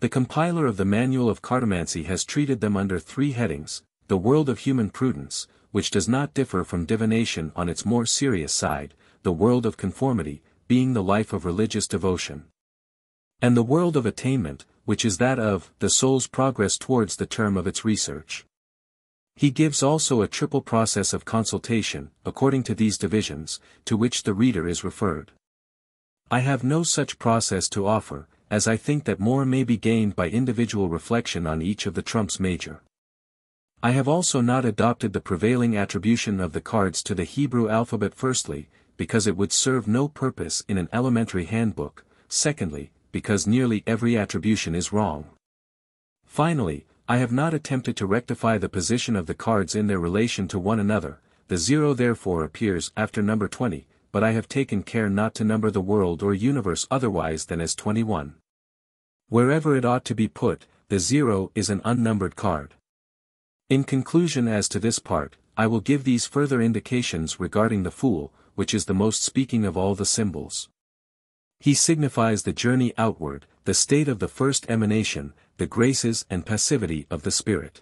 The compiler of the Manual of Cartomancy has treated them under three headings: the world of human prudence, which does not differ from divination on its more serious side, the world of conformity, being the life of religious devotion, and the world of attainment, which is that of the soul's progress towards the term of its research. He gives also a triple process of consultation, according to these divisions, to which the reader is referred. I have no such process to offer, as I think that more may be gained by individual reflection on each of the trumps major. I have also not adopted the prevailing attribution of the cards to the Hebrew alphabet, firstly, because it would serve no purpose in an elementary handbook, secondly, because nearly every attribution is wrong. Finally, I have not attempted to rectify the position of the cards in their relation to one another. The zero therefore appears after number 20, but I have taken care not to number the world or universe otherwise than as 21. Wherever it ought to be put, the zero is an unnumbered card. In conclusion as to this part, I will give these further indications regarding the fool, which is the most speaking of all the symbols. He signifies the journey outward, the state of the first emanation, the graces and passivity of the spirit.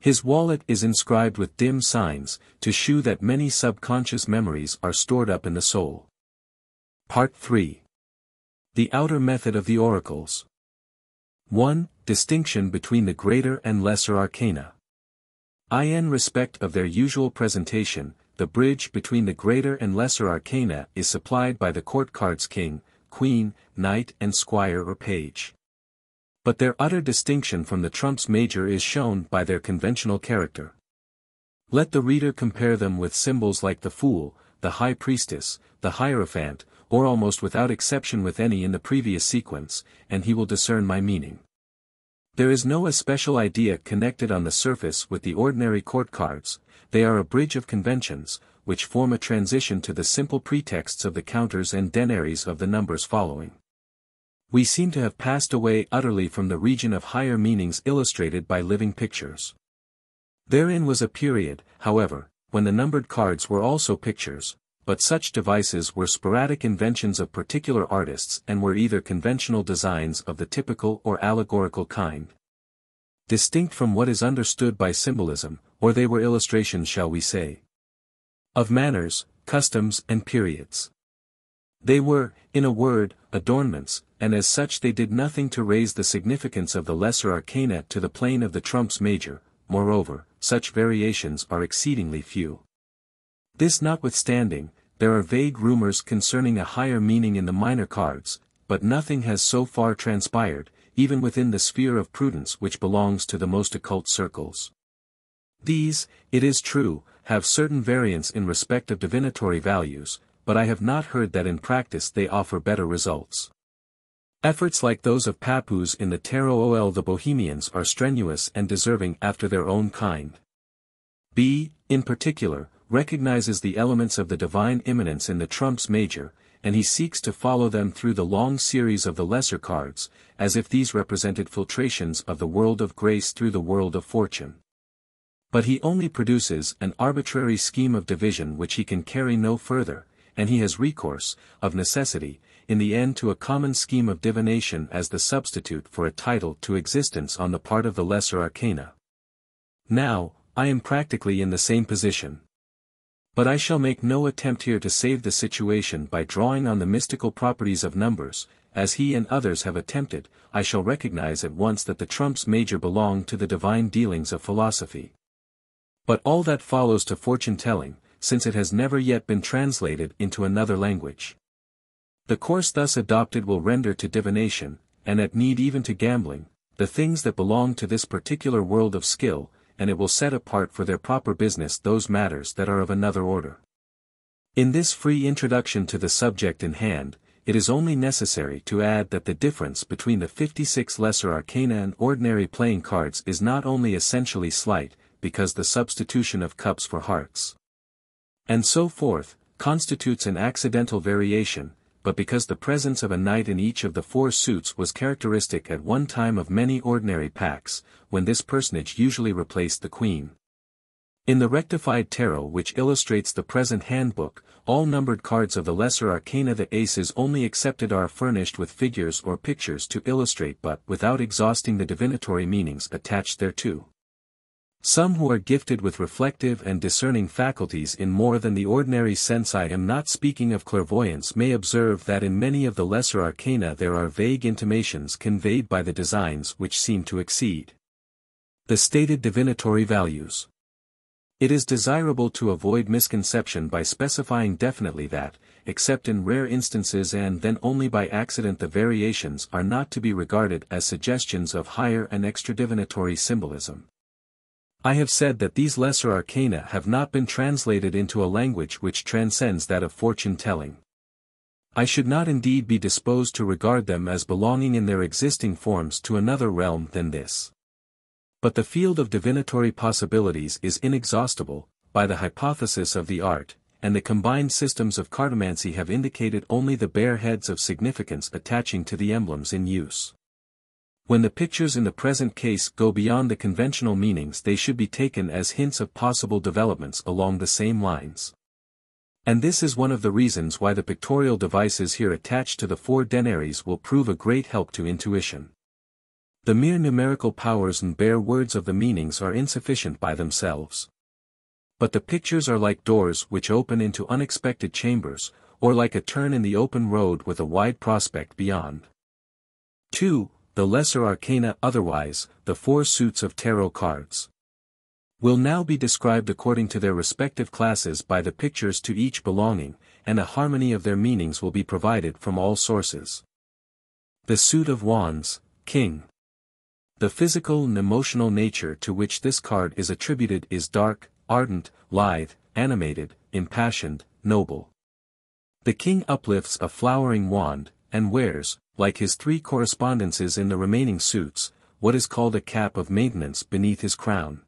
His wallet is inscribed with dim signs, to shew that many subconscious memories are stored up in the soul. Part 3. The outer method of the oracles. 1. Distinction between the greater and lesser arcana. In respect of their usual presentation, the bridge between the greater and lesser arcana is supplied by the court cards king, queen, knight and squire or page. But their utter distinction from the trumps major is shown by their conventional character. Let the reader compare them with symbols like the Fool, the High Priestess, the Hierophant, or almost without exception with any in the previous sequence, and he will discern my meaning. There is no especial idea connected on the surface with the ordinary court cards, they are a bridge of conventions, which form a transition to the simple pretexts of the counters and denaries of the numbers following. We seem to have passed away utterly from the region of higher meanings illustrated by living pictures. Therein was a period, however, when the numbered cards were also pictures, but such devices were sporadic inventions of particular artists and were either conventional designs of the typical or allegorical kind, distinct from what is understood by symbolism, or they were illustrations, shall we say, of manners, customs and periods. They were, in a word, adornments, and as such they did nothing to raise the significance of the lesser arcana to the plane of the trumps major. Moreover, such variations are exceedingly few. This notwithstanding, there are vague rumors concerning a higher meaning in the minor cards, but nothing has so far transpired, even within the sphere of prudence which belongs to the most occult circles. These, it is true, have certain variants in respect of divinatory values, but I have not heard that in practice they offer better results. Efforts like those of Papus in the Tarot of the Bohemians are strenuous and deserving after their own kind. B, in particular, recognizes the elements of the divine immanence in the trumps major, and he seeks to follow them through the long series of the lesser cards, as if these represented filtrations of the world of grace through the world of fortune. But he only produces an arbitrary scheme of division which he can carry no further, and he has recourse, of necessity, in the end to a common scheme of divination as the substitute for a title to existence on the part of the lesser arcana. Now, I am practically in the same position. But I shall make no attempt here to save the situation by drawing on the mystical properties of numbers, as he and others have attempted. I shall recognize at once that the trumps major belong to the divine dealings of philosophy. But all that follows to fortune-telling, since it has never yet been translated into another language. The course thus adopted will render to divination, and at need even to gambling, the things that belong to this particular world of skill, and it will set apart for their proper business those matters that are of another order. In this free introduction to the subject in hand, it is only necessary to add that the difference between the 56 lesser arcana and ordinary playing cards is not only essentially slight, because the substitution of cups for hearts, and so forth, constitutes an accidental variation, but because the presence of a knight in each of the four suits was characteristic at one time of many ordinary packs, when this personage usually replaced the queen. In the rectified tarot which illustrates the present handbook, all numbered cards of the lesser arcana, the aces only excepted, are furnished with figures or pictures to illustrate but without exhausting the divinatory meanings attached thereto. Some who are gifted with reflective and discerning faculties in more than the ordinary sense, I am not speaking of clairvoyance, may observe that in many of the lesser arcana there are vague intimations conveyed by the designs which seem to exceed the stated divinatory values. It is desirable to avoid misconception by specifying definitely that, except in rare instances and then only by accident, the variations are not to be regarded as suggestions of higher and extra-divinatory symbolism. I have said that these lesser arcana have not been translated into a language which transcends that of fortune-telling. I should not indeed be disposed to regard them as belonging in their existing forms to another realm than this. But the field of divinatory possibilities is inexhaustible, by the hypothesis of the art, and the combined systems of cartomancy have indicated only the bare heads of significance attaching to the emblems in use. When the pictures in the present case go beyond the conventional meanings, they should be taken as hints of possible developments along the same lines. And this is one of the reasons why the pictorial devices here attached to the four denaries will prove a great help to intuition. The mere numerical powers and bare words of the meanings are insufficient by themselves. But the pictures are like doors which open into unexpected chambers, or like a turn in the open road with a wide prospect beyond. 2. The lesser arcana, otherwise, the four suits of tarot cards, will now be described according to their respective classes by the pictures to each belonging, and a harmony of their meanings will be provided from all sources. The suit of wands, king. The physical and emotional nature to which this card is attributed is dark, ardent, lithe, animated, impassioned, noble. The king uplifts a flowering wand, and wears, like his three correspondences in the remaining suits, what is called a cap of maintenance beneath his crown.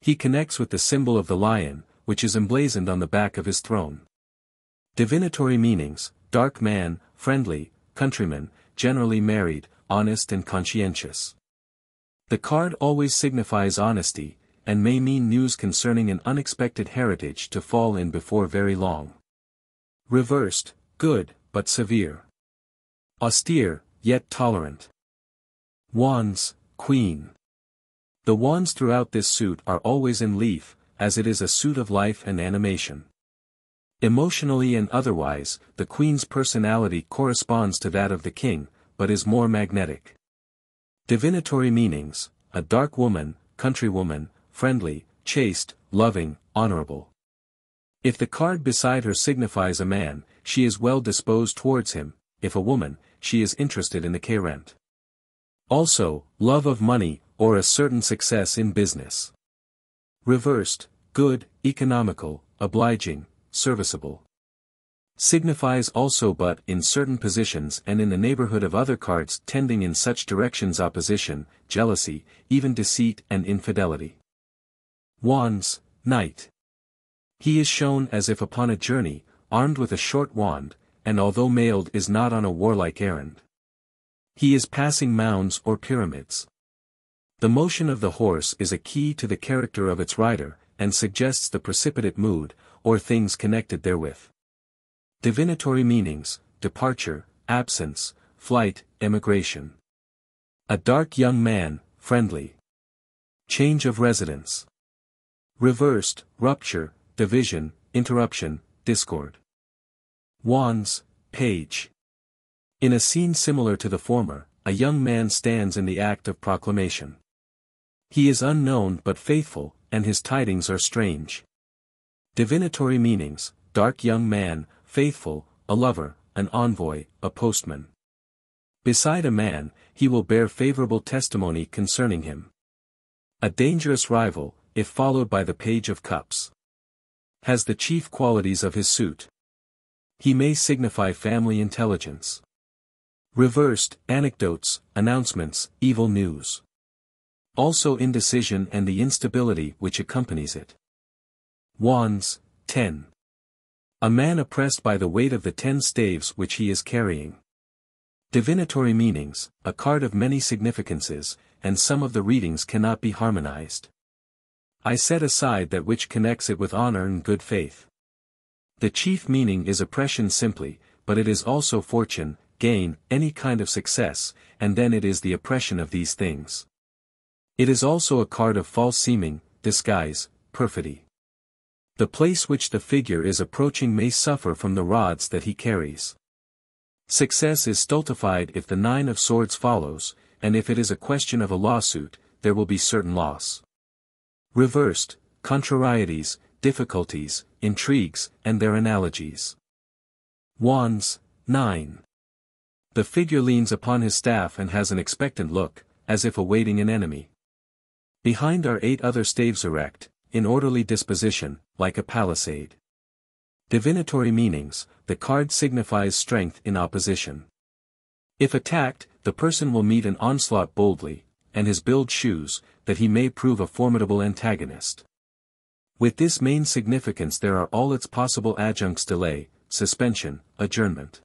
He connects with the symbol of the lion, which is emblazoned on the back of his throne. Divinatory meanings: dark man, friendly, countryman, generally married, honest and conscientious. The card always signifies honesty, and may mean news concerning an unexpected heritage to fall in before very long. Reversed: good, but severe. Austere, yet tolerant. Wands: queen. The wands throughout this suit are always in leaf, as it is a suit of life and animation. Emotionally and otherwise, the queen's personality corresponds to that of the king, but is more magnetic. Divinatory meanings: a dark woman, countrywoman, friendly, chaste, loving, honorable. If the card beside her signifies a man, she is well disposed towards him; if a woman, she is interested in the querent. Also, love of money, or a certain success in business. Reversed: good, economical, obliging, serviceable. Signifies also but in certain positions and in the neighborhood of other cards tending in such directions: opposition, jealousy, even deceit and infidelity. Wands: knight. He is shown as if upon a journey, armed with a short wand, and although mailed is not on a warlike errand. He is passing mounds or pyramids. The motion of the horse is a key to the character of its rider, and suggests the precipitate mood, or things connected therewith. Divinatory meanings: departure, absence, flight, emigration. A dark young man, friendly. Change of residence. Reversed: rupture, division, interruption, discord. Wands: page. In a scene similar to the former, a young man stands in the act of proclamation. He is unknown but faithful, and his tidings are strange. Divinatory meanings: dark young man, faithful, a lover, an envoy, a postman. Beside a man, he will bear favorable testimony concerning him. A dangerous rival, if followed by the Page of Cups. Has the chief qualities of his suit. He may signify family intelligence. Reversed: anecdotes, announcements, evil news. Also indecision and the instability which accompanies it. Wands: 10. A man oppressed by the weight of the 10 staves which he is carrying. Divinatory meanings: a card of many significances, and some of the readings cannot be harmonized. I set aside that which connects it with honor and good faith. The chief meaning is oppression simply, but it is also fortune, gain, any kind of success, and then it is the oppression of these things. It is also a card of false seeming, disguise, perfidy. The place which the figure is approaching may suffer from the rods that he carries. Success is stultified if the 9 of swords follows, and if it is a question of a lawsuit, there will be certain loss. Reversed: contrarieties, difficulties, intrigues, and their analogies. Wands: 9. The figure leans upon his staff and has an expectant look, as if awaiting an enemy. Behind are 8 other staves erect, in orderly disposition, like a palisade. Divinatory meanings: the card signifies strength in opposition. If attacked, the person will meet an onslaught boldly, and his build shews, that he may prove a formidable antagonist. With this main significance there are all its possible adjuncts: delay, suspension, adjournment.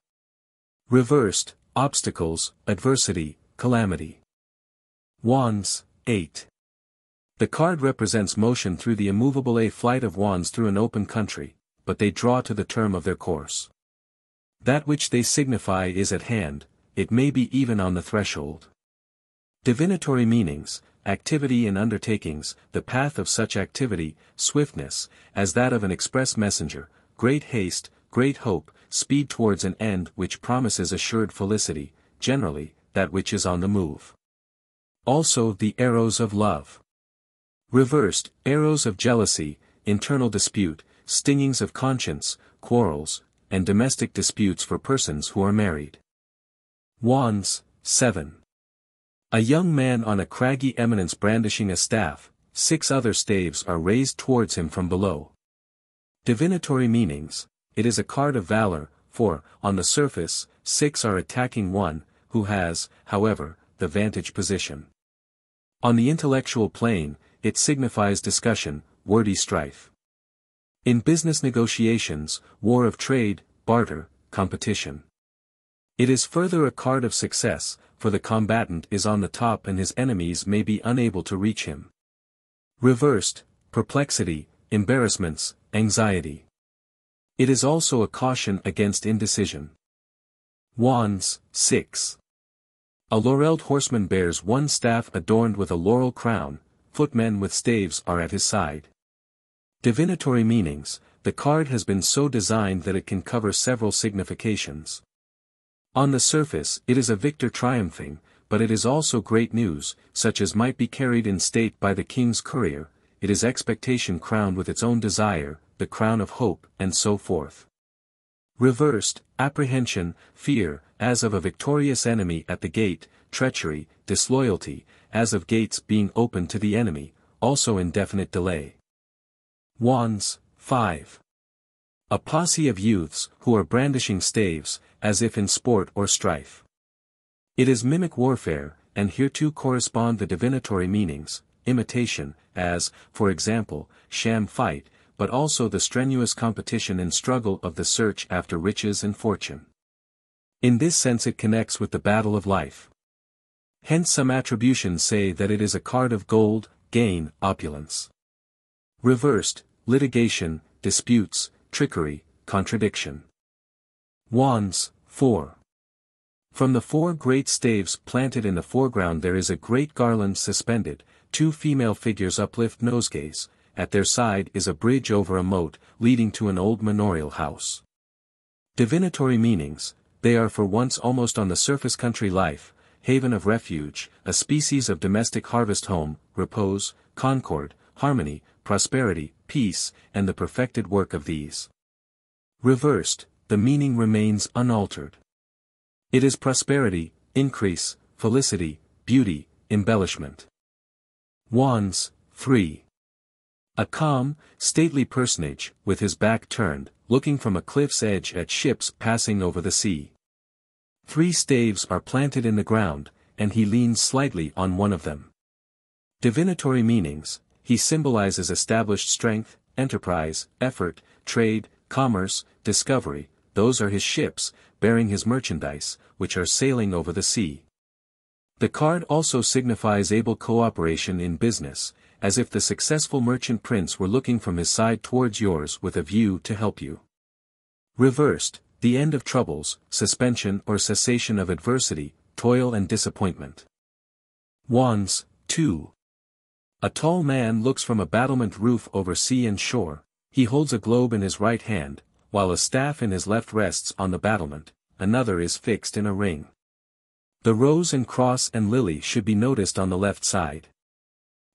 Reversed: obstacles, adversity, calamity. Wands: 8. The card represents motion through the immovable a flight of wands through an open country, but they draw to the term of their course. That which they signify is at hand, it may be even on the threshold. Divinatory meanings: activity in undertakings, the path of such activity, swiftness, as that of an express messenger, great haste, great hope, speed towards an end which promises assured felicity, generally, that which is on the move. Also the arrows of love. Reversed: arrows of jealousy, internal dispute, stingings of conscience, quarrels, and domestic disputes for persons who are married. Wands: 7. A young man on a craggy eminence brandishing a staff, 6 other staves are raised towards him from below. Divinatory meanings: it is a card of valor, for, on the surface, 6 are attacking one, who has, however, the vantage position. On the intellectual plane, it signifies discussion, wordy strife. In business negotiations, war of trade, barter, competition. It is further a card of success, for the combatant is on the top and his enemies may be unable to reach him. Reversed: perplexity, embarrassments, anxiety. It is also a caution against indecision. Wands, 6. A laurelled horseman bears one staff adorned with a laurel crown, footmen with staves are at his side. Divinatory meanings: the card has been so designed that it can cover several significations. On the surface it is a victor triumphing, but it is also great news, such as might be carried in state by the king's courier, it is expectation crowned with its own desire, the crown of hope, and so forth. Reversed: apprehension, fear, as of a victorious enemy at the gate, treachery, disloyalty, as of gates being opened to the enemy, also indefinite delay. Wands, 5. A posse of youths who are brandishing staves, as if in sport or strife. It is mimic warfare, and here too correspond the divinatory meanings: imitation, as, for example, sham fight, but also the strenuous competition and struggle of the search after riches and fortune. In this sense it connects with the battle of life. Hence some attributions say that it is a card of gold, gain, opulence. Reversed: litigation, disputes, trickery, contradiction. Wands, 4. From the 4 great staves planted in the foreground there is a great garland suspended, 2 female figures uplift nosegays, at their side is a bridge over a moat, leading to an old manorial house. Divinatory meanings: they are for once almost on the surface country life, haven of refuge, a species of domestic harvest home, repose, concord, harmony, prosperity, peace, and the perfected work of these. Reversed: the meaning remains unaltered. It is prosperity, increase, felicity, beauty, embellishment. Wands, 3. A calm, stately personage, with his back turned, looking from a cliff's edge at ships passing over the sea. 3 staves are planted in the ground, and he leans slightly on one of them. Divinatory meanings: he symbolizes established strength, enterprise, effort, trade, commerce, discovery, those are his ships, bearing his merchandise, which are sailing over the sea. The card also signifies able cooperation in business, as if the successful merchant prince were looking from his side towards yours with a view to help you. Reversed: the end of troubles, suspension or cessation of adversity, toil and disappointment. Wands, 2. A tall man looks from a battlement roof over sea and shore, he holds a globe in his right hand, while a staff in his left rests on the battlement, another is fixed in a ring. The rose and cross and lily should be noticed on the left side.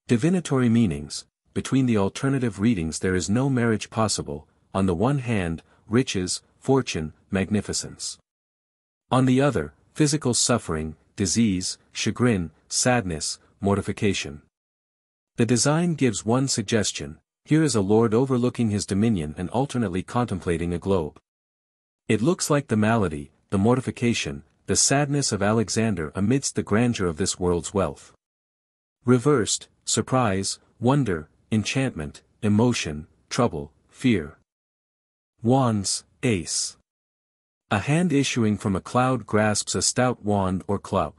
Divinatory meanings: between the alternative readings there is no marriage possible, on the one hand, riches, fortune, magnificence. On the other, physical suffering, disease, chagrin, sadness, mortification. The design gives one suggestion: here is a lord overlooking his dominion and alternately contemplating a globe. It looks like the malady, the mortification, the sadness of Alexander amidst the grandeur of this world's wealth. Reversed: surprise, wonder, enchantment, emotion, trouble, fear. Wands, ace. A hand issuing from a cloud grasps a stout wand or club.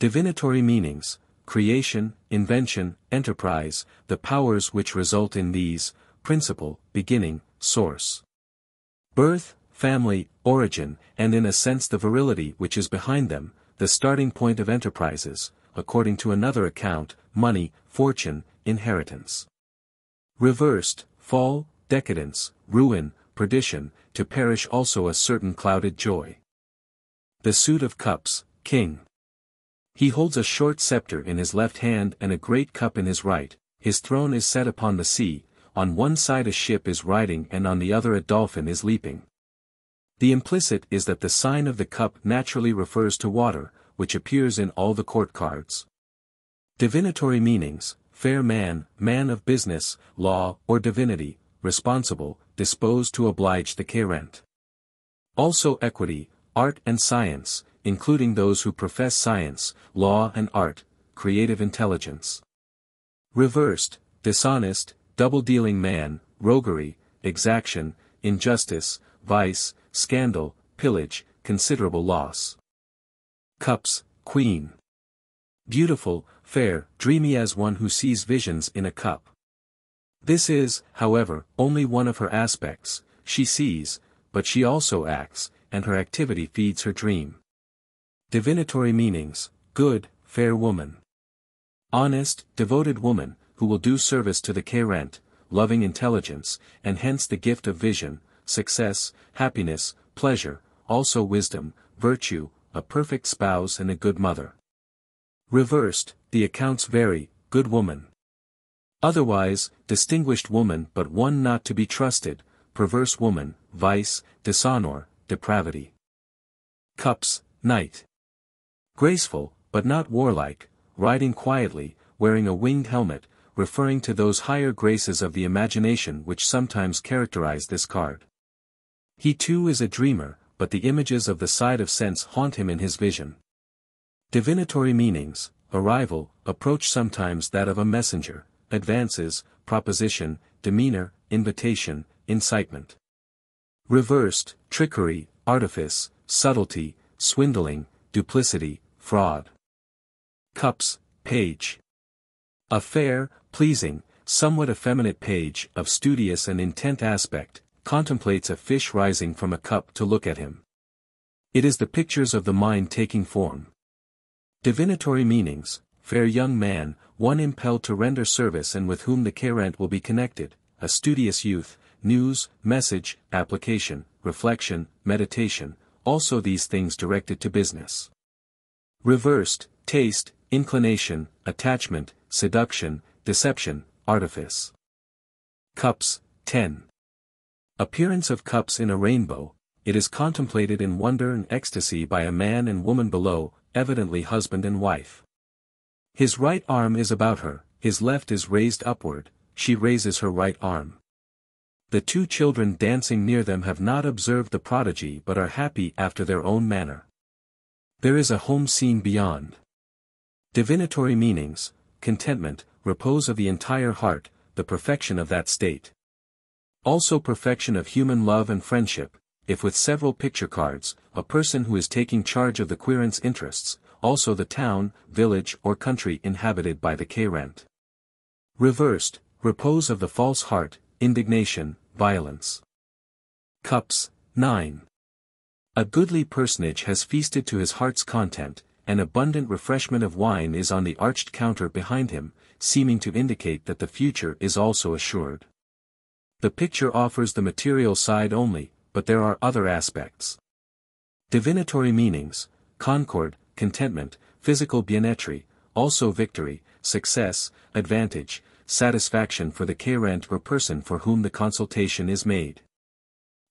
Divinatory meanings: creation, invention, enterprise, the powers which result in these, principle, beginning, source. Birth, family, origin, and in a sense the virility which is behind them, the starting point of enterprises, according to another account, money, fortune, inheritance. Reversed: fall, decadence, ruin, perdition, to perish also a certain clouded joy. The suit of cups, king. He holds a short scepter in his left hand and a great cup in his right, his throne is set upon the sea, on one side a ship is riding and on the other a dolphin is leaping. The implicit is that the sign of the cup naturally refers to water, which appears in all the court cards. Divinatory meanings: fair man, man of business, law, or divinity, responsible, disposed to oblige the querent. Also equity, art and science, including those who profess science, law and art, creative intelligence. Reversed, dishonest, double-dealing man, roguery, exaction, injustice, vice, scandal, pillage, considerable loss. Cups, queen. Beautiful, fair, dreamy as one who sees visions in a cup. This is, however, only one of her aspects. She sees, but she also acts, and her activity feeds her dream. Divinatory meanings, good, fair woman. Honest, devoted woman, who will do service to the querent, loving intelligence, and hence the gift of vision, success, happiness, pleasure, also wisdom, virtue, a perfect spouse and a good mother. Reversed, the accounts vary, good woman. Otherwise, distinguished woman but one not to be trusted, perverse woman, vice, dishonor, depravity. Cups, knight. Graceful, but not warlike, riding quietly, wearing a winged helmet, referring to those higher graces of the imagination which sometimes characterize this card. He too is a dreamer, but the images of the side of sense haunt him in his vision. Divinatory meanings, arrival, approach sometimes that of a messenger, advances, proposition, demeanor, invitation, incitement. Reversed, trickery, artifice, subtlety, swindling, duplicity, fraud. Cups, page. A fair, pleasing, somewhat effeminate page, of studious and intent aspect, contemplates a fish rising from a cup to look at him. It is the pictures of the mind taking form. Divinatory meanings, fair young man, one impelled to render service and with whom the querent will be connected, a studious youth, news, message, application, reflection, meditation, also these things directed to business. Reversed, taste, inclination, attachment, seduction, deception, artifice. Cups, 10. Appearance of cups in a rainbow, it is contemplated in wonder and ecstasy by a man and woman below, evidently husband and wife. His right arm is about her, his left is raised upward, she raises her right arm. The two children dancing near them have not observed the prodigy but are happy after their own manner. There is a home scene beyond. Divinatory meanings, contentment, repose of the entire heart, the perfection of that state. Also perfection of human love and friendship, if with several picture cards, a person who is taking charge of the querent's interests, also the town, village or country inhabited by the querent. Reversed, repose of the false heart, indignation, violence. Cups, 9. A goodly personage has feasted to his heart's content, an abundant refreshment of wine is on the arched counter behind him, seeming to indicate that the future is also assured. The picture offers the material side only, but there are other aspects. Divinatory meanings, concord, contentment, physical bienetry, also victory, success, advantage, satisfaction for the querent or person for whom the consultation is made.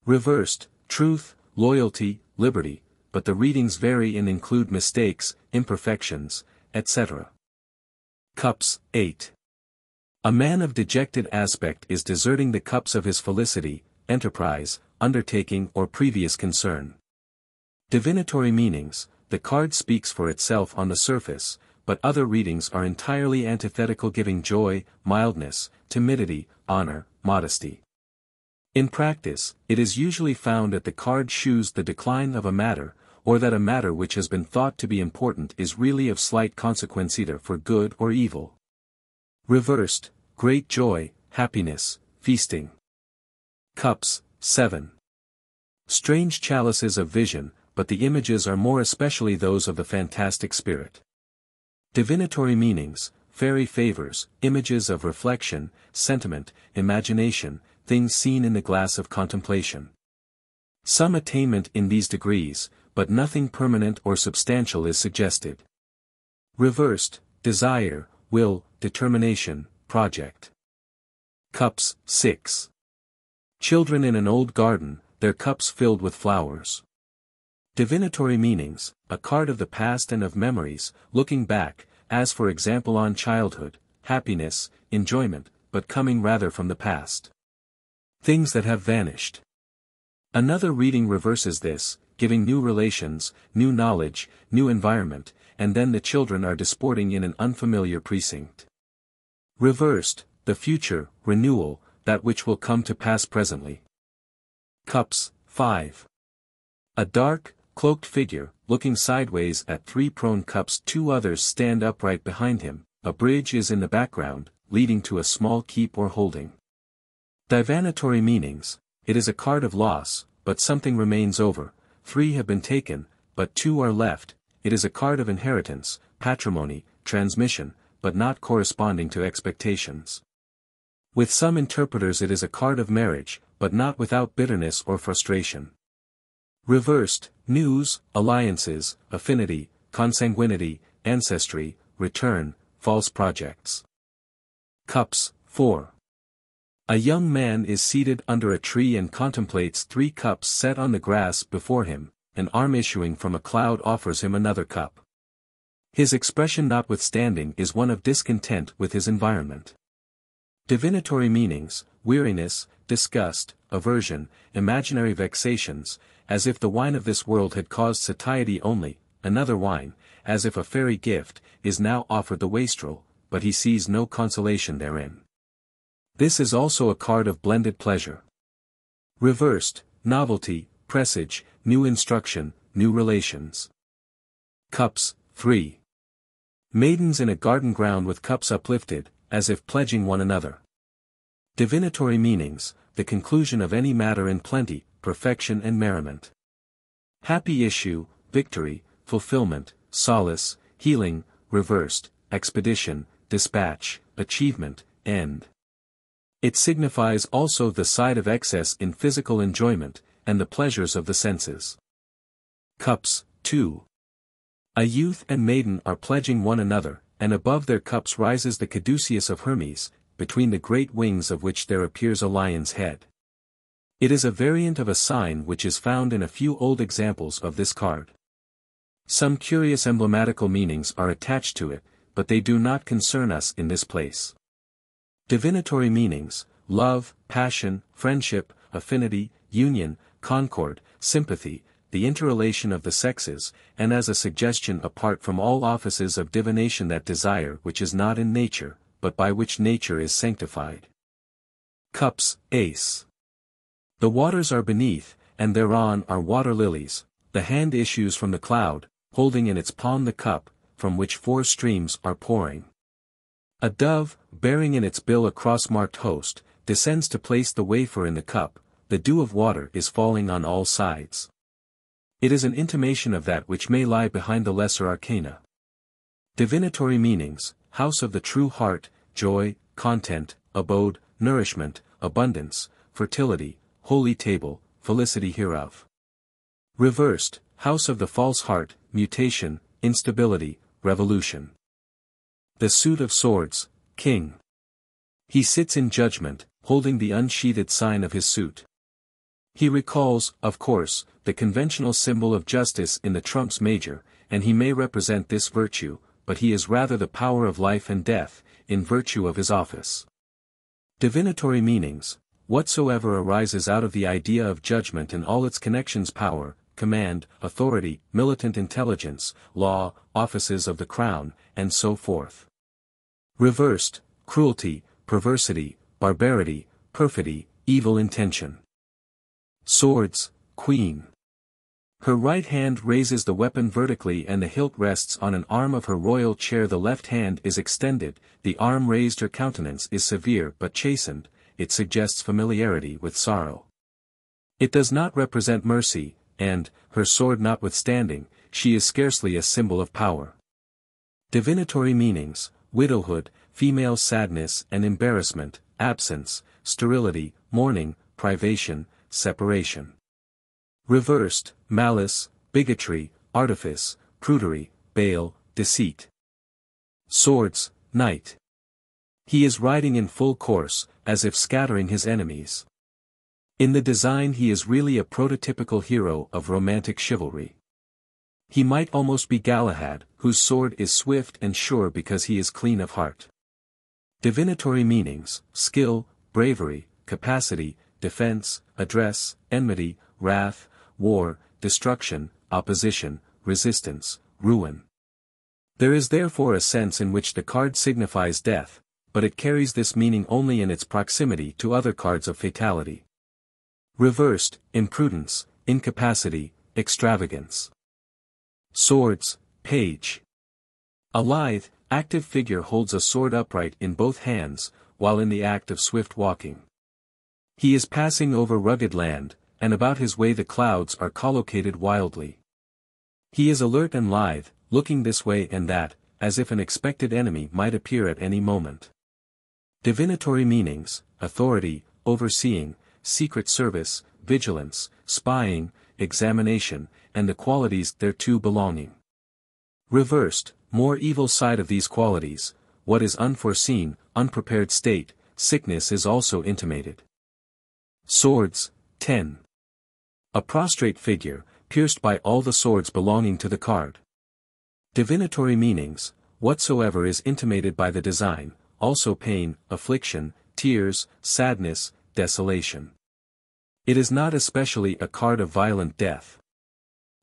Reversed, truth, loyalty, liberty, but the readings vary and include mistakes, imperfections, etc. Cups, 8. A man of dejected aspect is deserting the cups of his felicity, enterprise, undertaking or previous concern. Divinatory meanings, the card speaks for itself on the surface, but other readings are entirely antithetical, giving joy, mildness, timidity, honor, modesty. In practice, it is usually found that the card shews the decline of a matter, or that a matter which has been thought to be important is really of slight consequence either for good or evil. Reversed, great joy, happiness, feasting. Cups, 7. Strange chalices of vision, but the images are more especially those of the fantastic spirit. Divinatory meanings, fairy favors, images of reflection, sentiment, imagination, things seen in the glass of contemplation. Some attainment in these degrees, but nothing permanent or substantial is suggested. Reversed, desire, will, determination, project. Cups, 6. Children in an old garden, their cups filled with flowers. Divinatory meanings, a card of the past and of memories, looking back, as for example on childhood, happiness, enjoyment, but coming rather from the past. Things that have vanished. Another reading reverses this, giving new relations, new knowledge, new environment, and then the children are disporting in an unfamiliar precinct. Reversed, the future, renewal, that which will come to pass presently. Cups, 5. A dark, cloaked figure, looking sideways at three prone cups, two others stand upright behind him, a bridge is in the background, leading to a small keep or holding. Divinatory meanings, it is a card of loss, but something remains over, three have been taken, but two are left, it is a card of inheritance, patrimony, transmission, but not corresponding to expectations. With some interpreters it is a card of marriage, but not without bitterness or frustration. Reversed, news, alliances, affinity, consanguinity, ancestry, return, false projects. Cups, 4. A young man is seated under a tree and contemplates three cups set on the grass before him, an arm issuing from a cloud offers him another cup. His expression notwithstanding is one of discontent with his environment. Divinatory meanings, weariness, disgust, aversion, imaginary vexations, as if the wine of this world had caused satiety only, another wine, as if a fairy gift, is now offered the wastrel, but he sees no consolation therein. This is also a card of blended pleasure. Reversed, novelty, presage, new instruction, new relations. Cups, 3. Maidens in a garden ground with cups uplifted, as if pledging one another. Divinatory meanings, the conclusion of any matter in plenty, perfection and merriment. Happy issue, victory, fulfillment, solace, healing, reversed, expedition, dispatch, achievement, end. It signifies also the side of excess in physical enjoyment, and the pleasures of the senses. Cups, 2. A youth and maiden are pledging one another, and above their cups rises the caduceus of Hermes, between the great wings of which there appears a lion's head. It is a variant of a sign which is found in a few old examples of this card. Some curious emblematical meanings are attached to it, but they do not concern us in this place. Divinatory meanings, love, passion, friendship, affinity, union, concord, sympathy, the interrelation of the sexes, and as a suggestion apart from all offices of divination that desire which is not in nature, but by which nature is sanctified. Cups, Ace. The waters are beneath, and thereon are water lilies, the hand issues from the cloud, holding in its palm the cup, from which four streams are pouring. A dove, bearing in its bill a cross-marked host, descends to place the wafer in the cup, the dew of water is falling on all sides. It is an intimation of that which may lie behind the lesser arcana. Divinatory meanings, house of the true heart, joy, content, abode, nourishment, abundance, fertility, holy table, felicity hereof. Reversed, house of the false heart, mutation, instability, revolution. The suit of swords, King. He sits in judgment, holding the unsheathed sign of his suit. He recalls, of course, the conventional symbol of justice in the trumps major, and he may represent this virtue, but he is rather the power of life and death, in virtue of his office. Divinatory meanings, whatsoever arises out of the idea of judgment and all its connections, power, command, authority, militant intelligence, law, offices of the crown, and so forth. Reversed, cruelty, perversity, barbarity, perfidy, evil intention. Swords, Queen. Her right hand raises the weapon vertically and the hilt rests on an arm of her royal chair, the left hand is extended, the arm raised, her countenance is severe but chastened, it suggests familiarity with sorrow. It does not represent mercy, and, her sword notwithstanding, she is scarcely a symbol of power. Divinatory meanings, widowhood, female sadness and embarrassment, absence, sterility, mourning, privation, separation. Reversed, malice, bigotry, artifice, prudery, bale, deceit. Swords, Knight. He is riding in full course, as if scattering his enemies. In the design he is really a prototypical hero of romantic chivalry. He might almost be Galahad, whose sword is swift and sure because he is clean of heart. Divinatory meanings, skill, bravery, capacity, defense, address, enmity, wrath, war, destruction, opposition, resistance, ruin. There is therefore a sense in which the card signifies death, but it carries this meaning only in its proximity to other cards of fatality. Reversed, imprudence, incapacity, extravagance. Swords, page. A lithe, active figure holds a sword upright in both hands, while in the act of swift walking. He is passing over rugged land, and about his way the clouds are collocated wildly. He is alert and lithe, looking this way and that, as if an expected enemy might appear at any moment. Divinatory meanings, authority, overseeing, secret service, vigilance, spying, examination, and the qualities thereto belonging. Reversed, more evil side of these qualities, what is unforeseen, unprepared state, sickness is also intimated. Swords, 10. A prostrate figure, pierced by all the swords belonging to the card. Divinatory meanings, whatsoever is intimated by the design, also pain, affliction, tears, sadness, desolation. It is not especially a card of violent death.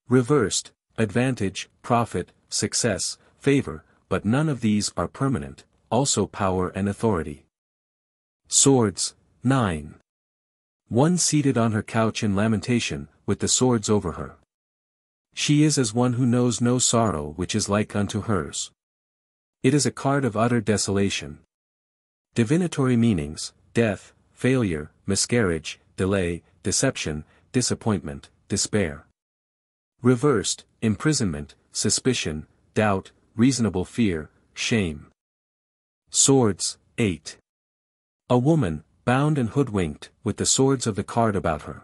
Reversed, advantage, profit, success, favor, but none of these are permanent, also power and authority. Swords, 9. One seated on her couch in lamentation, with the swords over her. She is as one who knows no sorrow which is like unto hers. It is a card of utter desolation. Divinatory meanings, death, failure, miscarriage, delay, deception, disappointment, despair. Reversed, imprisonment, suspicion, doubt, reasonable fear, shame. Swords, 8. A woman, bound and hoodwinked, with the swords of the card about her.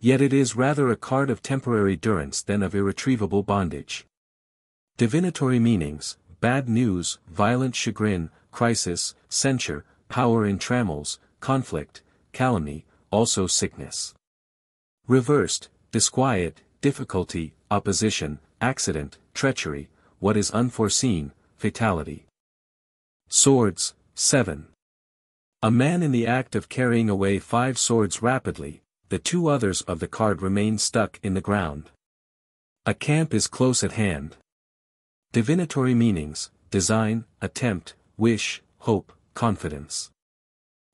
Yet it is rather a card of temporary durance than of irretrievable bondage. Divinatory meanings, bad news, violent chagrin, crisis, censure, power in trammels, conflict, calumny, also sickness. Reversed, disquiet, difficulty, opposition, accident, treachery, what is unforeseen, fatality. Swords, 7. A man in the act of carrying away 5 swords rapidly, the 2 others of the card remain stuck in the ground. A camp is close at hand. Divinatory meanings, design, attempt, wish, hope, confidence.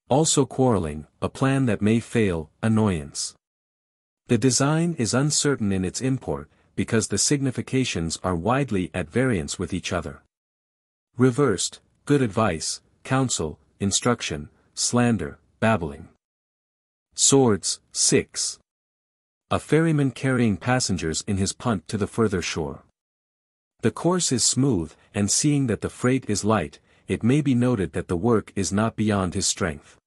Also quarreling, a plan that may fail, annoyance. The design is uncertain in its import, because the significations are widely at variance with each other. Reversed, good advice, counsel, instruction, slander, babbling. Swords, 6. A ferryman carrying passengers in his punt to the further shore. The course is smooth, and seeing that the freight is light, it may be noted that the work is not beyond his strength.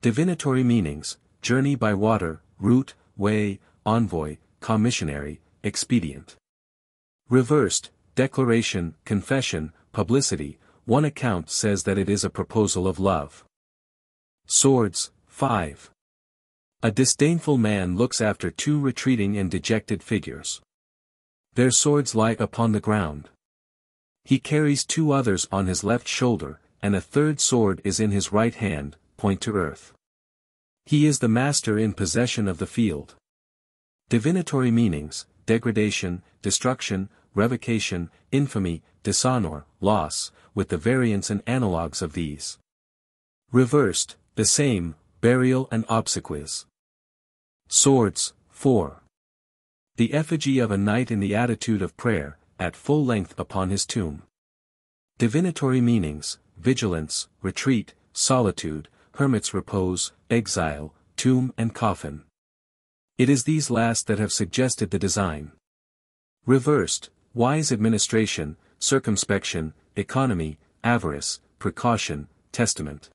Divinatory meanings, journey by water, route, way, envoy, commissionary, expedient. Reversed, declaration, confession, publicity, one account says that it is a proposal of love. Swords, 5. A disdainful man looks after 2 retreating and dejected figures. Their swords lie upon the ground. He carries 2 others on his left shoulder, and a 3rd sword is in his right hand, point to earth. He is the master in possession of the field. Divinatory meanings, degradation, destruction, revocation, infamy, dishonor, loss, with the variants and analogues of these. Reversed, the same, burial and obsequies. Swords, 4. The effigy of a knight in the attitude of prayer, at full length upon his tomb. Divinatory meanings, vigilance, retreat, solitude, hermit's repose, exile, tomb and coffin. It is these last that have suggested the design. Reversed, wise administration, circumspection, economy, avarice, precaution, testament.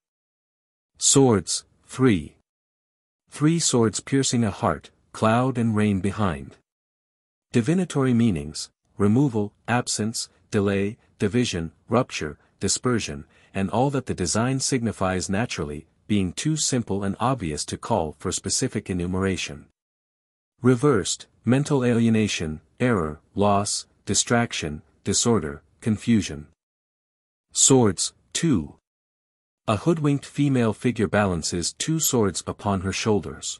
Swords, 3. 3 swords piercing a heart, cloud and rain behind. Divinatory meanings, removal, absence, delay, division, rupture, dispersion, and all that the design signifies naturally, being too simple and obvious to call for specific enumeration. Reversed, mental alienation, error, loss, distraction, disorder, confusion. Swords, 2. A hoodwinked female figure balances two swords upon her shoulders.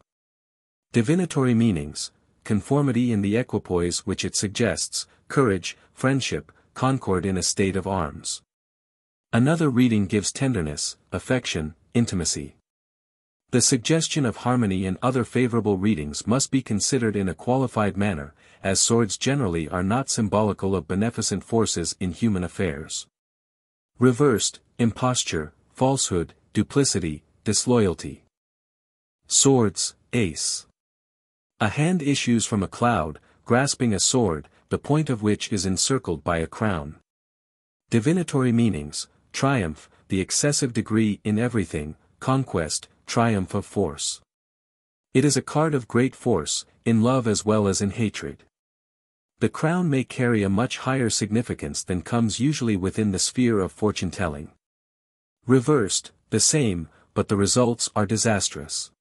Divinatory meanings: conformity in the equipoise which it suggests, courage, friendship, concord in a state of arms. Another reading gives tenderness, affection, intimacy. The suggestion of harmony and other favorable readings must be considered in a qualified manner, as swords generally are not symbolical of beneficent forces in human affairs. Reversed: imposture, falsehood, duplicity, disloyalty. Swords, ace. A hand issues from a cloud, grasping a sword, the point of which is encircled by a crown. Divinatory meanings: triumph, the excessive degree in everything, conquest, triumph of force. It is a card of great force, in love as well as in hatred. The crown may carry a much higher significance than comes usually within the sphere of fortune-telling. Reversed: the same, but the results are disastrous.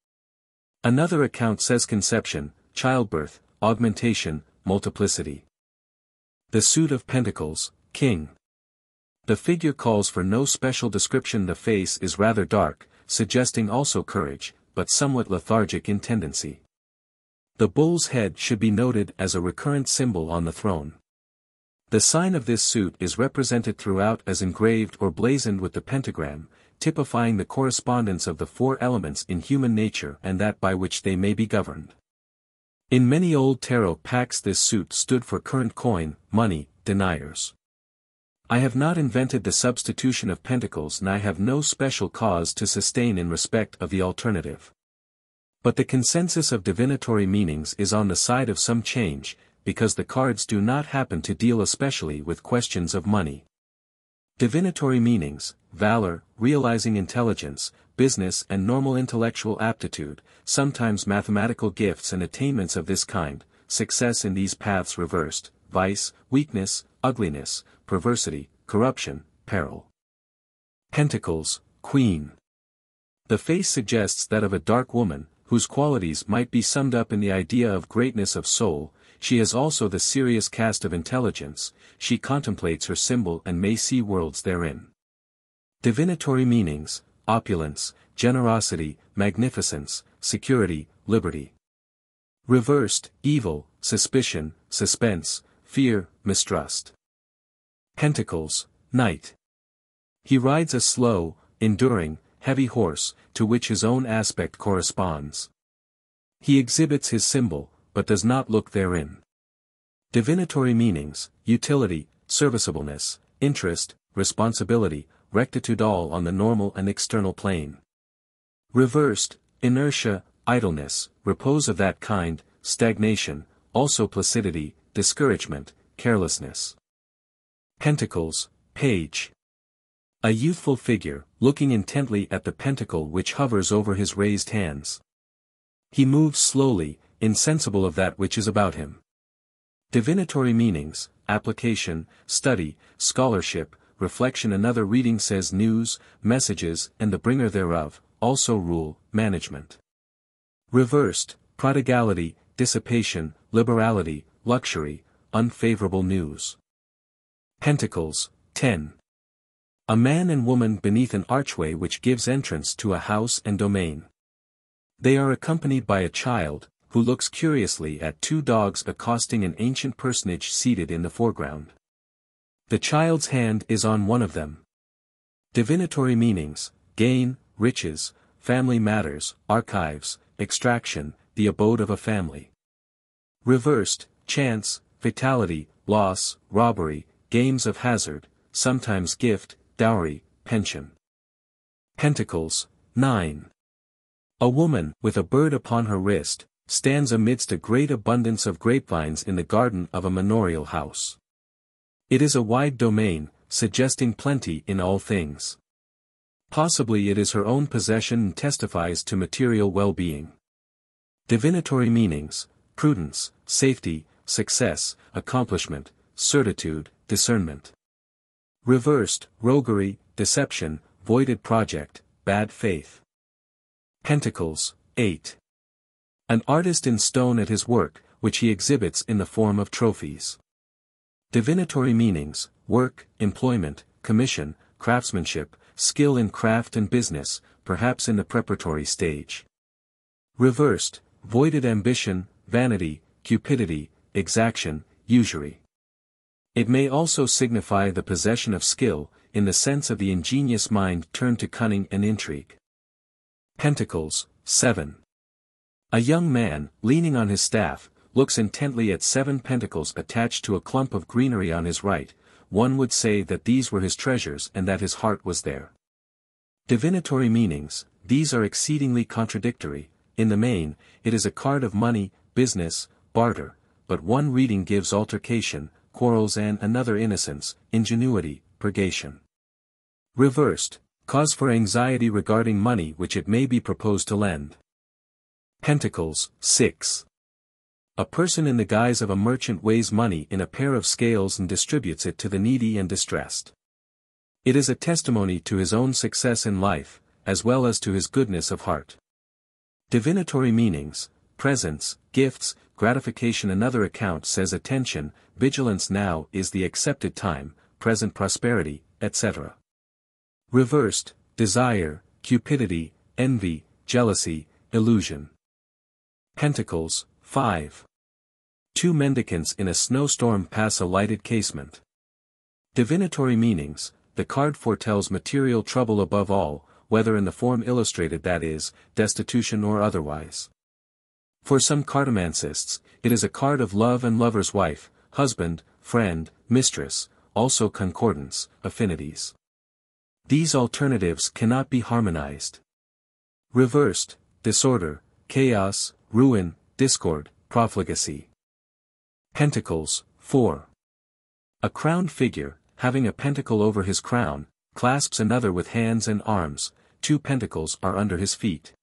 Another account says conception, childbirth, augmentation, multiplicity. The suit of pentacles, king. The figure calls for no special description. The face is rather dark, suggesting also courage, but somewhat lethargic in tendency. The bull's head should be noted as a recurrent symbol on the throne. The sign of this suit is represented throughout as engraved or blazoned with the pentagram, typifying the correspondence of the four elements in human nature and that by which they may be governed. In many old tarot packs this suit stood for current coin, money, deniers. I have not invented the substitution of pentacles, and I have no special cause to sustain in respect of the alternative. But the consensus of divinatory meanings is on the side of some change, because the cards do not happen to deal especially with questions of money. Divinatory meanings: valor, realizing intelligence, business and normal intellectual aptitude, sometimes mathematical gifts and attainments of this kind, success in these paths. Reversed: vice, weakness, ugliness, perversity, corruption, peril. Pentacles, queen. The face suggests that of a dark woman, whose qualities might be summed up in the idea of greatness of soul. She has also the serious cast of intelligence, she contemplates her symbol and may see worlds therein. Divinatory meanings: opulence, generosity, magnificence, security, liberty. Reversed: evil, suspicion, suspense, fear, mistrust. Pentacles, knight. He rides a slow, enduring, heavy horse, to which his own aspect corresponds. He exhibits his symbol, but does not look therein. Divinatory meanings: utility, serviceableness, interest, responsibility, rectitude, all on the normal and external plane. Reversed: inertia, idleness, repose of that kind, stagnation, also placidity, discouragement, carelessness. Pentacles, page. A youthful figure, looking intently at the pentacle which hovers over his raised hands. He moves slowly, insensible of that which is about him. Divinatory meanings: application, study, scholarship, reflection. Another reading says news, messages and the bringer thereof, also rule, management. Reversed: prodigality, dissipation, liberality, luxury, unfavorable news. Pentacles, 10. A man and woman beneath an archway which gives entrance to a house and domain. They are accompanied by a child, who looks curiously at two dogs accosting an ancient personage seated in the foreground. The child's hand is on one of them. Divinatory meanings: gain, riches, family matters, archives, extraction, the abode of a family. Reversed: chance, fatality, loss, robbery, games of hazard, sometimes gift, dowry, pension. Pentacles, 9. A woman, with a bird upon her wrist, stands amidst a great abundance of grapevines in the garden of a manorial house. It is a wide domain, suggesting plenty in all things. Possibly it is her own possession and testifies to material well-being. Divinatory meanings: prudence, safety, success, accomplishment, certitude, discernment. Reversed: roguery, deception, voided project, bad faith. Pentacles, 8. An artist in stone at his work, which he exhibits in the form of trophies. Divinatory meanings: work, employment, commission, craftsmanship, skill in craft and business, perhaps in the preparatory stage. Reversed, voided ambition, vanity, cupidity, exaction, usury. It may also signify the possession of skill, in the sense of the ingenious mind turned to cunning and intrigue. Pentacles, 7. A young man, leaning on his staff, looks intently at 7 pentacles attached to a clump of greenery on his right. One would say that these were his treasures and that his heart was there. Divinatory meanings, these are exceedingly contradictory. In the main, it is a card of money, business, barter, but one reading gives altercation, quarrels and another innocence, ingenuity, purgation. Reversed, cause for anxiety regarding money which it may be proposed to lend. Pentacles, 6. A person in the guise of a merchant weighs money in a pair of scales and distributes it to the needy and distressed. It is a testimony to his own success in life, as well as to his goodness of heart. Divinatory meanings, presents, gifts, gratification. Another account says attention, vigilance, now is the accepted time, present prosperity, etc. Reversed, desire, cupidity, envy, jealousy, illusion. Pentacles, 5. 2 mendicants in a snowstorm pass a lighted casement. Divinatory meanings, the card foretells material trouble above all, whether in the form illustrated, that is, destitution or otherwise. For some cartomancists, it is a card of love and lover's wife, husband, friend, mistress, also concordance, affinities. These alternatives cannot be harmonized. Reversed, disorder, chaos, ruin, discord, profligacy. Pentacles, 4. A crowned figure, having a pentacle over his crown, clasps another with hands and arms. 2 pentacles are under his feet.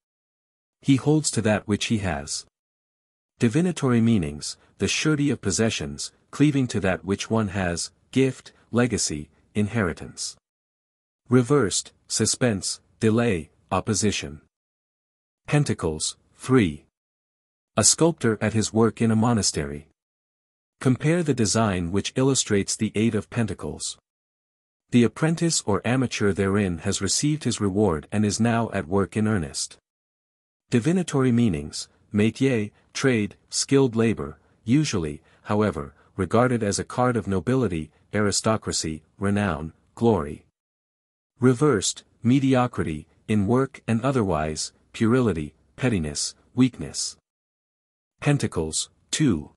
He holds to that which he has. Divinatory meanings, the surety of possessions, cleaving to that which one has, gift, legacy, inheritance. Reversed, suspense, delay, opposition. Pentacles, 3. A sculptor at his work in a monastery. Compare the design which illustrates the 8 of Pentacles. The apprentice or amateur therein has received his reward and is now at work in earnest. Divinatory meanings, métier, trade, skilled labor, usually, however, regarded as a card of nobility, aristocracy, renown, glory. Reversed, mediocrity, in work and otherwise, puerility, pettiness, weakness. Pentacles, 2.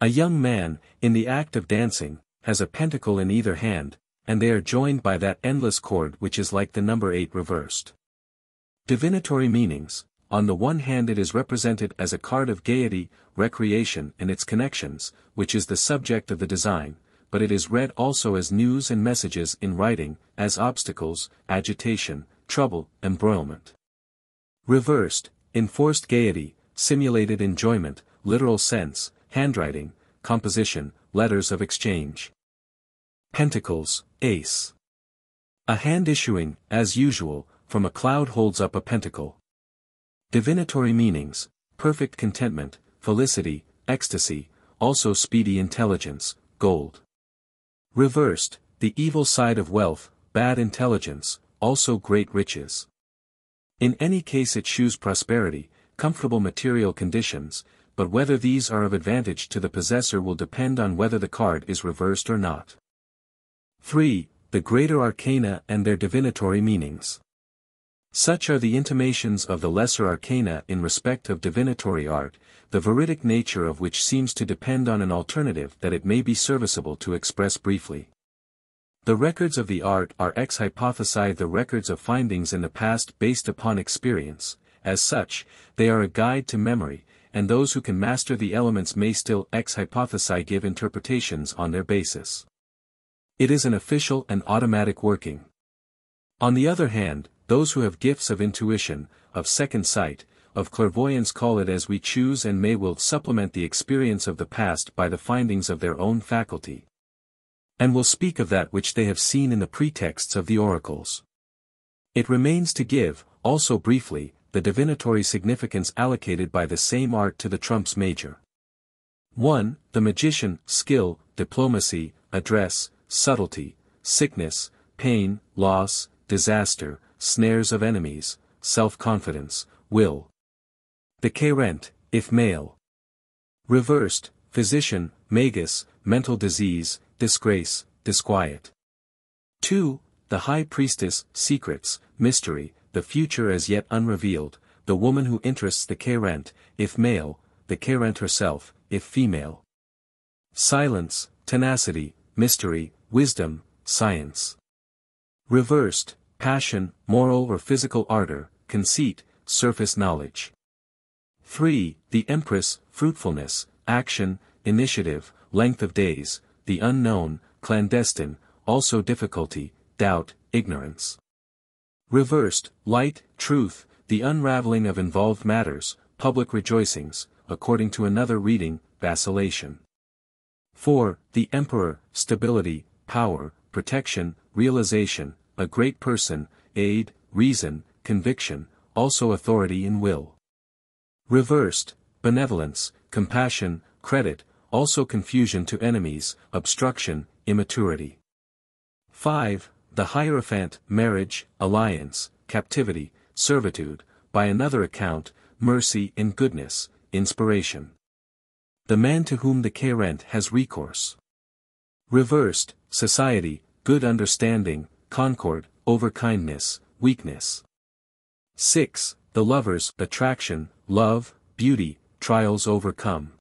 A young man, in the act of dancing, has a pentacle in either hand, and they are joined by that endless cord which is like the number 8 reversed. Divinatory meanings, on the one hand it is represented as a card of gaiety, recreation and its connections, which is the subject of the design, but it is read also as news and messages in writing, as obstacles, agitation, trouble, embroilment. Reversed, enforced gaiety, simulated enjoyment, literal sense, handwriting, composition, letters of exchange. Pentacles, ace. A hand issuing, as usual, from a cloud holds up a pentacle. Divinatory meanings, perfect contentment, felicity, ecstasy, also speedy intelligence, gold. Reversed, the evil side of wealth, bad intelligence, also great riches. In any case it shews prosperity, comfortable material conditions, but whether these are of advantage to the possessor will depend on whether the card is reversed or not. 3. The greater arcana and their divinatory meanings. Such are the intimations of the lesser arcana in respect of divinatory art, the veridic nature of which seems to depend on an alternative that it may be serviceable to express briefly. The records of the art are ex hypothesi the records of findings in the past based upon experience. As such, they are a guide to memory, and those who can master the elements may still ex hypothesi give interpretations on their basis. It is an official and automatic working. On the other hand, those who have gifts of intuition, of second sight, of clairvoyance, call it as we choose, and may will supplement the experience of the past by the findings of their own faculty, and will speak of that which they have seen in the pretexts of the oracles. It remains to give, also briefly, the divinatory significance allocated by the same art to the trumps major. 1. The magician, skill, diplomacy, address, subtlety, sickness, pain, loss, disaster, snares of enemies, self-confidence, will. The querent, if male. Reversed, physician, magus, mental disease, disgrace, disquiet. 2. The high priestess, secrets, mystery, the future as yet unrevealed, the woman who interests the querent, if male, the querent herself, if female. Silence, tenacity, mystery, wisdom, science. Reversed, passion, moral or physical ardor, conceit, surface knowledge. 3. The empress, fruitfulness, action, initiative, length of days, the unknown, clandestine, also difficulty, doubt, ignorance. Reversed, light, truth, the unraveling of involved matters, public rejoicings, according to another reading, vacillation. 4. The emperor, stability, power, protection, realization, a great person, aid, reason, conviction, also authority in will. Reversed, benevolence, compassion, credit, also confusion to enemies, obstruction, immaturity. 5. The Hierophant, marriage, alliance, captivity, servitude, by another account, mercy and goodness, inspiration. The man to whom the querent has recourse. Reversed, society, good understanding, concord, overkindness, weakness. 6. The lovers, attraction, love, beauty, trials overcome.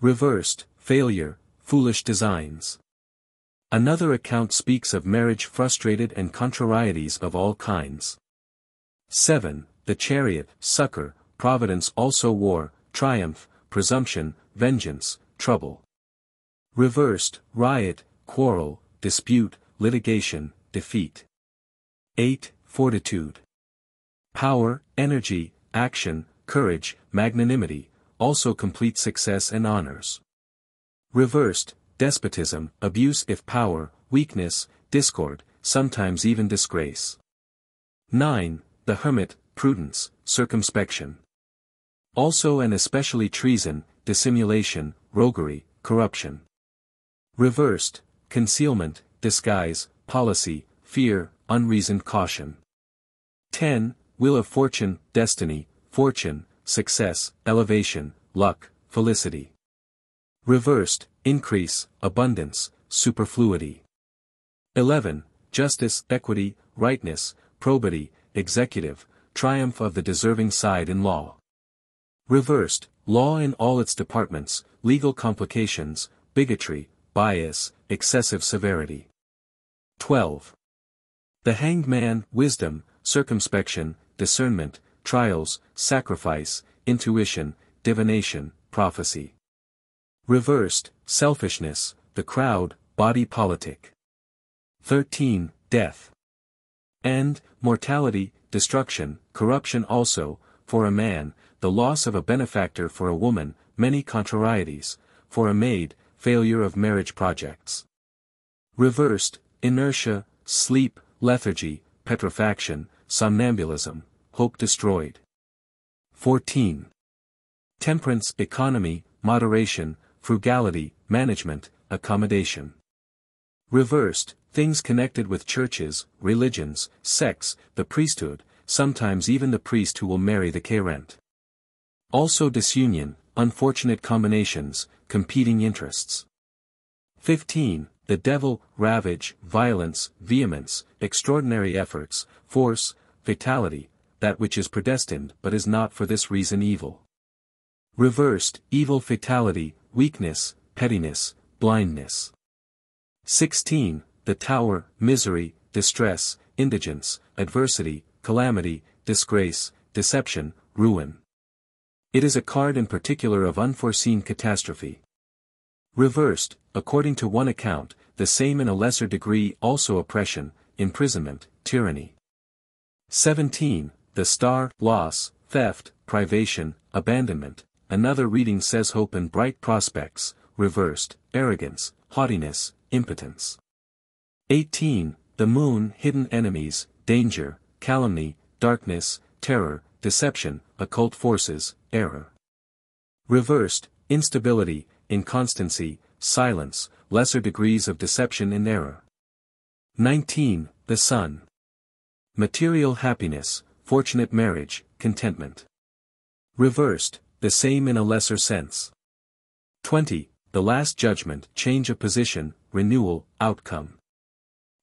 Reversed, failure, foolish designs. Another account speaks of marriage frustrated and contrarieties of all kinds. 7. The chariot, succor, providence also war, triumph, presumption, vengeance, trouble. Reversed, riot, quarrel, dispute, litigation, defeat. 8. Fortitude. Power, energy, action, courage, magnanimity, also complete success and honors. Reversed, despotism, abuse if power, weakness, discord, sometimes even disgrace. 9. The hermit, prudence, circumspection. Also and especially treason, dissimulation, roguery, corruption. Reversed, concealment, disguise, policy, fear, unreasoned caution. 10. Wheel of fortune, destiny, fortune, success, elevation, luck, felicity. Reversed, increase, abundance, superfluity. 11. Justice, equity, rightness, probity, executive, triumph of the deserving side in law. Reversed, law in all its departments, legal complications, bigotry, bias, excessive severity. 12. The hanged man, wisdom, circumspection, discernment, trials, sacrifice, intuition, divination, prophecy. Reversed, selfishness, the crowd, body politic. 13. Death. End, mortality, destruction, corruption also, for a man, the loss of a benefactor for a woman, many contrarieties, for a maid, failure of marriage projects. Reversed, inertia, sleep, lethargy, petrifaction, somnambulism, hope destroyed. 14. Temperance, economy, moderation, frugality, management, accommodation. Reversed, things connected with churches, religions, sex, the priesthood, sometimes even the priest who will marry the querent. Also disunion, unfortunate combinations, competing interests. 15. The devil, ravage, violence, vehemence, extraordinary efforts, force, fatality, that which is predestined but is not for this reason evil. Reversed, evil fatality, weakness, pettiness, blindness. 16. The tower, misery, distress, indigence, adversity, calamity, disgrace, deception, ruin. It is a card in particular of unforeseen catastrophe. Reversed, according to one account, the same in a lesser degree also oppression, imprisonment, tyranny. 17. The star, loss, theft, privation, abandonment, another reading says hope and bright prospects, reversed, arrogance, haughtiness, impotence. 18. The moon, hidden enemies, danger, calumny, darkness, terror, deception, occult forces, error. Reversed, instability, inconstancy, silence, lesser degrees of deception and error. 19. The sun. material happiness, fortunate marriage, contentment. Reversed, the same in a lesser sense. 20. The last judgment, change of position, renewal, outcome.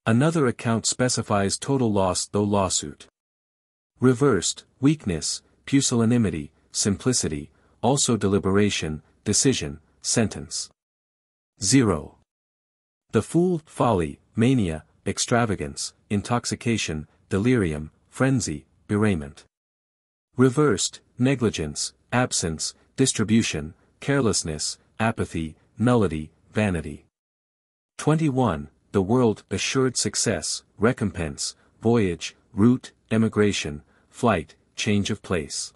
Another account specifies total loss though lawsuit. Reversed, weakness, pusillanimity, simplicity, also deliberation, decision, sentence. 0. The fool, folly, mania, extravagance, intoxication, delirium, frenzy, beraiment. Reversed, negligence, absence, distribution, carelessness, apathy, nullity, vanity. 21. The world, assured success, recompense, voyage, route, emigration, flight, change of place.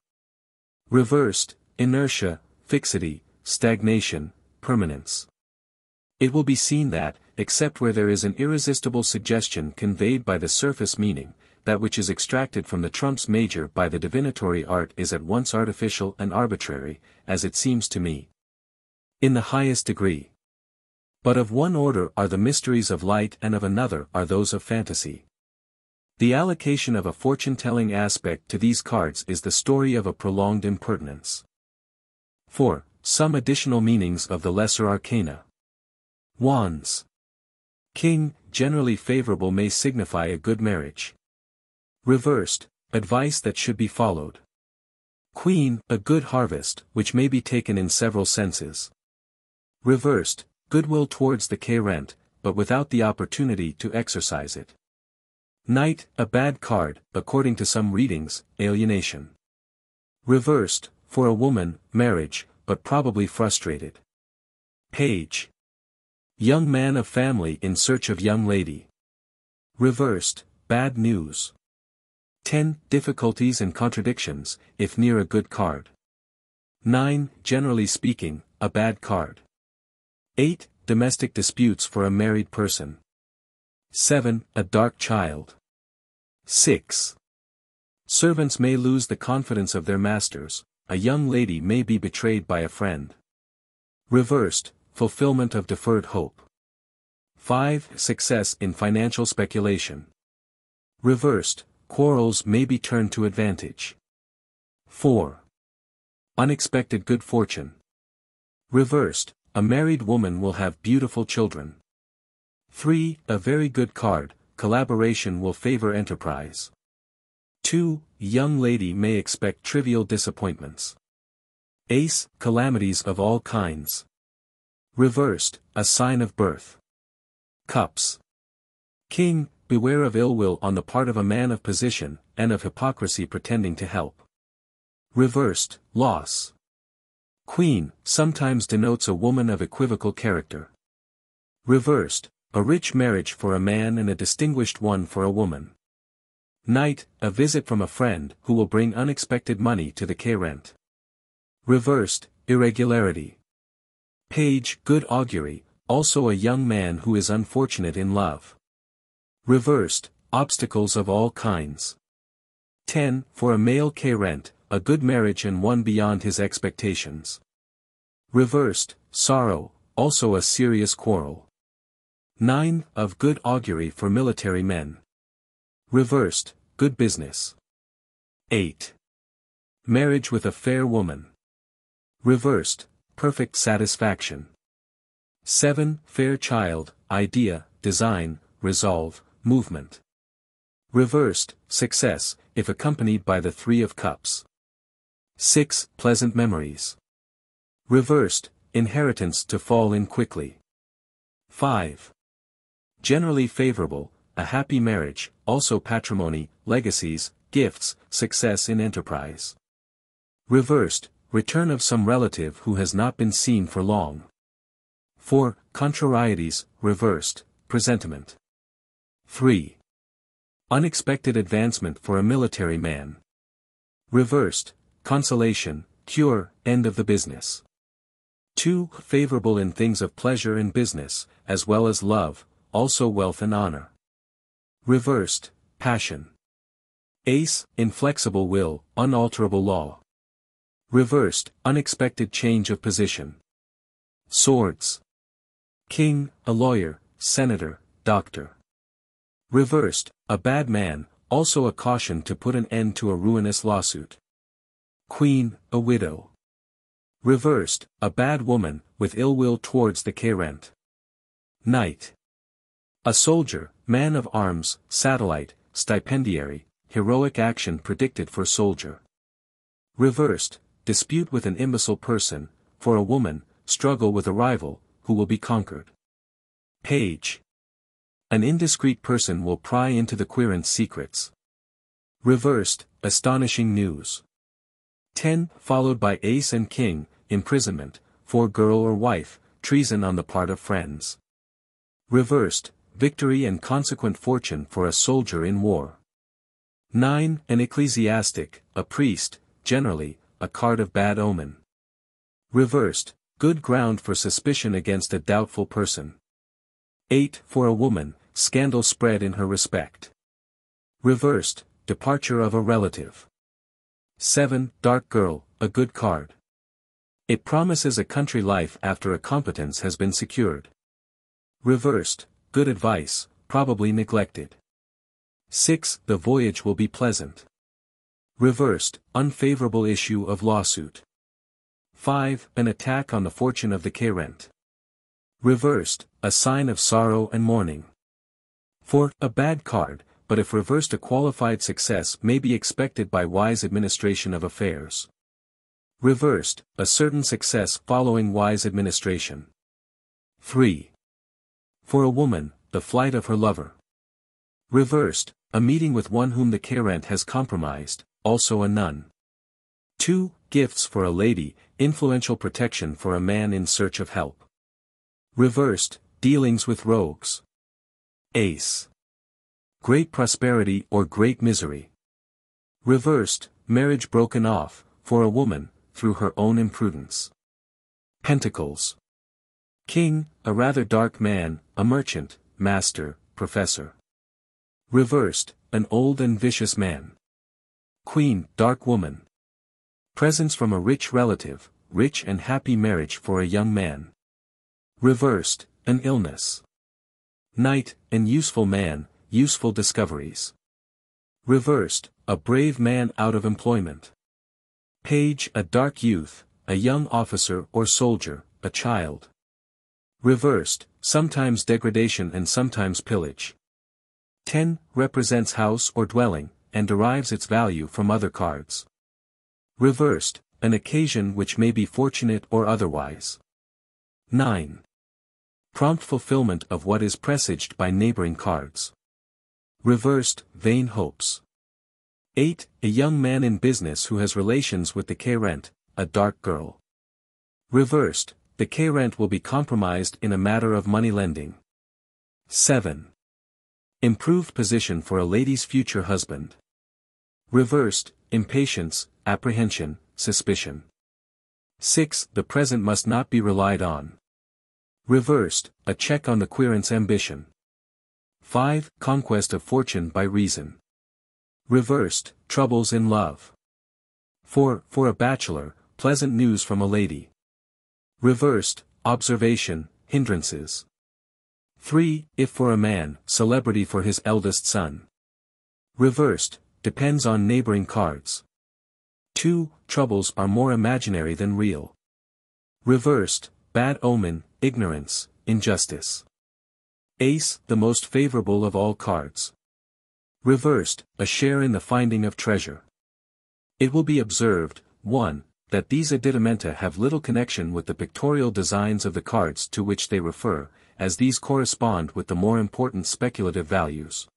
Reversed, inertia, fixity, stagnation, permanence. It will be seen that, except where there is an irresistible suggestion conveyed by the surface meaning, that which is extracted from the trumps major by the divinatory art is at once artificial and arbitrary, as it seems to me, in the highest degree. But of one order are the mysteries of light and of another are those of fantasy. The allocation of a fortune-telling aspect to these cards is the story of a prolonged impertinence. 4. Some additional meanings of the lesser arcana. Wands. King, generally favorable, may signify a good marriage. Reversed, advice that should be followed. Queen, a good harvest, which may be taken in several senses. Reversed, goodwill towards the querent, but without the opportunity to exercise it. Knight, a bad card, according to some readings, alienation. Reversed, for a woman, marriage, but probably frustrated. Page. Young man of family in search of young lady. Reversed, bad news. 10. Difficulties and contradictions, if near a good card. 9. Generally speaking, a bad card. 8. Domestic disputes for a married person. 7. A dark child. 6. Servants may lose the confidence of their masters, a young lady may be betrayed by a friend. Reversed, fulfillment of deferred hope. 5. Success in financial speculation. Reversed, quarrels may be turned to advantage. 4. Unexpected good fortune. Reversed, a married woman will have beautiful children. 3. A very good card, collaboration will favor enterprise. 2. Young lady may expect trivial disappointments. Ace, calamities of all kinds. Reversed, a sign of birth. Cups. King, beware of ill will on the part of a man of position, and of hypocrisy pretending to help. Reversed, loss. Queen, sometimes denotes a woman of equivocal character. Reversed, a rich marriage for a man and a distinguished one for a woman. Knight, a visit from a friend who will bring unexpected money to the querent. Reversed, irregularity. Page, good augury, also a young man who is unfortunate in love. Reversed, obstacles of all kinds. 10. For a male querent, a good marriage and one beyond his expectations. Reversed, sorrow, also a serious quarrel. 9. Of good augury for military men. Reversed, good business. 8. Marriage with a fair woman. Reversed, perfect satisfaction. 7. Fair child, idea, design, resolve, movement. Reversed, success, if accompanied by the Three of Cups. 6. Pleasant memories. Reversed, inheritance to fall in quickly. 5. Generally favorable, a happy marriage, also patrimony, legacies, gifts, success in enterprise. Reversed, return of some relative who has not been seen for long. 4. Contrarieties, reversed, presentiment. 3. Unexpected advancement for a military man. Reversed, consolation, cure, end of the business. 2. Favorable in things of pleasure and business, as well as love, also wealth and honor. Reversed, passion. Ace, inflexible will, unalterable law. Reversed, unexpected change of position. Swords. King, a lawyer, senator, doctor. Reversed, a bad man, also a caution to put an end to a ruinous lawsuit. Queen, a widow. Reversed, a bad woman, with ill will towards the querent. Knight. A soldier, man of arms, satellite, stipendiary, heroic action predicted for soldier. Reversed, dispute with an imbecile person, for a woman, struggle with a rival, who will be conquered. Page. An indiscreet person will pry into the querent's secrets. Reversed, astonishing news. 10, followed by ace and king, imprisonment, for girl or wife, treason on the part of friends. Reversed, victory and consequent fortune for a soldier in war. 9, an ecclesiastic, a priest, generally, a card of bad omen. Reversed, good ground for suspicion against a doubtful person. 8, for a woman, scandal spread in her respect. Reversed, departure of a relative. 7, dark girl, a good card. It promises a country life after a competence has been secured. Reversed, good advice, probably neglected. 6, the voyage will be pleasant. Reversed, unfavorable issue of lawsuit. 5, an attack on the fortune of the querent. Reversed, a sign of sorrow and mourning. 4, a bad card, but if reversed a qualified success may be expected by wise administration of affairs. Reversed, a certain success following wise administration. 3. For a woman, the flight of her lover. Reversed, a meeting with one whom the querent has compromised, also a nun. 2, gifts for a lady, influential protection for a man in search of help. Reversed, dealings with rogues. Ace. Great prosperity or great misery. Reversed, marriage broken off, for a woman, through her own imprudence. Pentacles. King, a rather dark man, a merchant, master, professor. Reversed, an old and vicious man. Queen, dark woman. Presents from a rich relative, rich and happy marriage for a young man. Reversed, an illness. Knight, an useful man, useful discoveries. Reversed, a brave man out of employment. Page, a dark youth, a young officer or soldier, a child. Reversed, sometimes degradation and sometimes pillage. 10, represents house or dwelling, and derives its value from other cards. Reversed, an occasion which may be fortunate or otherwise. 9. Prompt fulfillment of what is presaged by neighboring cards. Reversed, vain hopes. 8, a young man in business who has relations with the querent, a dark girl. Reversed, the querent will be compromised in a matter of money lending. 7. Improved position for a lady's future husband. Reversed, impatience, apprehension, suspicion. 6, the present must not be relied on. Reversed, a check on the querent's ambition. 5, conquest of fortune by reason. Reversed, troubles in love. 4, for a bachelor, pleasant news from a lady. Reversed, observation, hindrances. 3, if for a man, celebrity for his eldest son. Reversed, depends on neighboring cards. 2, troubles are more imaginary than real. Reversed, bad omen, ignorance, injustice. Ace, the most favorable of all cards. Reversed, a share in the finding of treasure. It will be observed, 1, that these edidimenta have little connection with the pictorial designs of the cards to which they refer, as these correspond with the more important speculative values.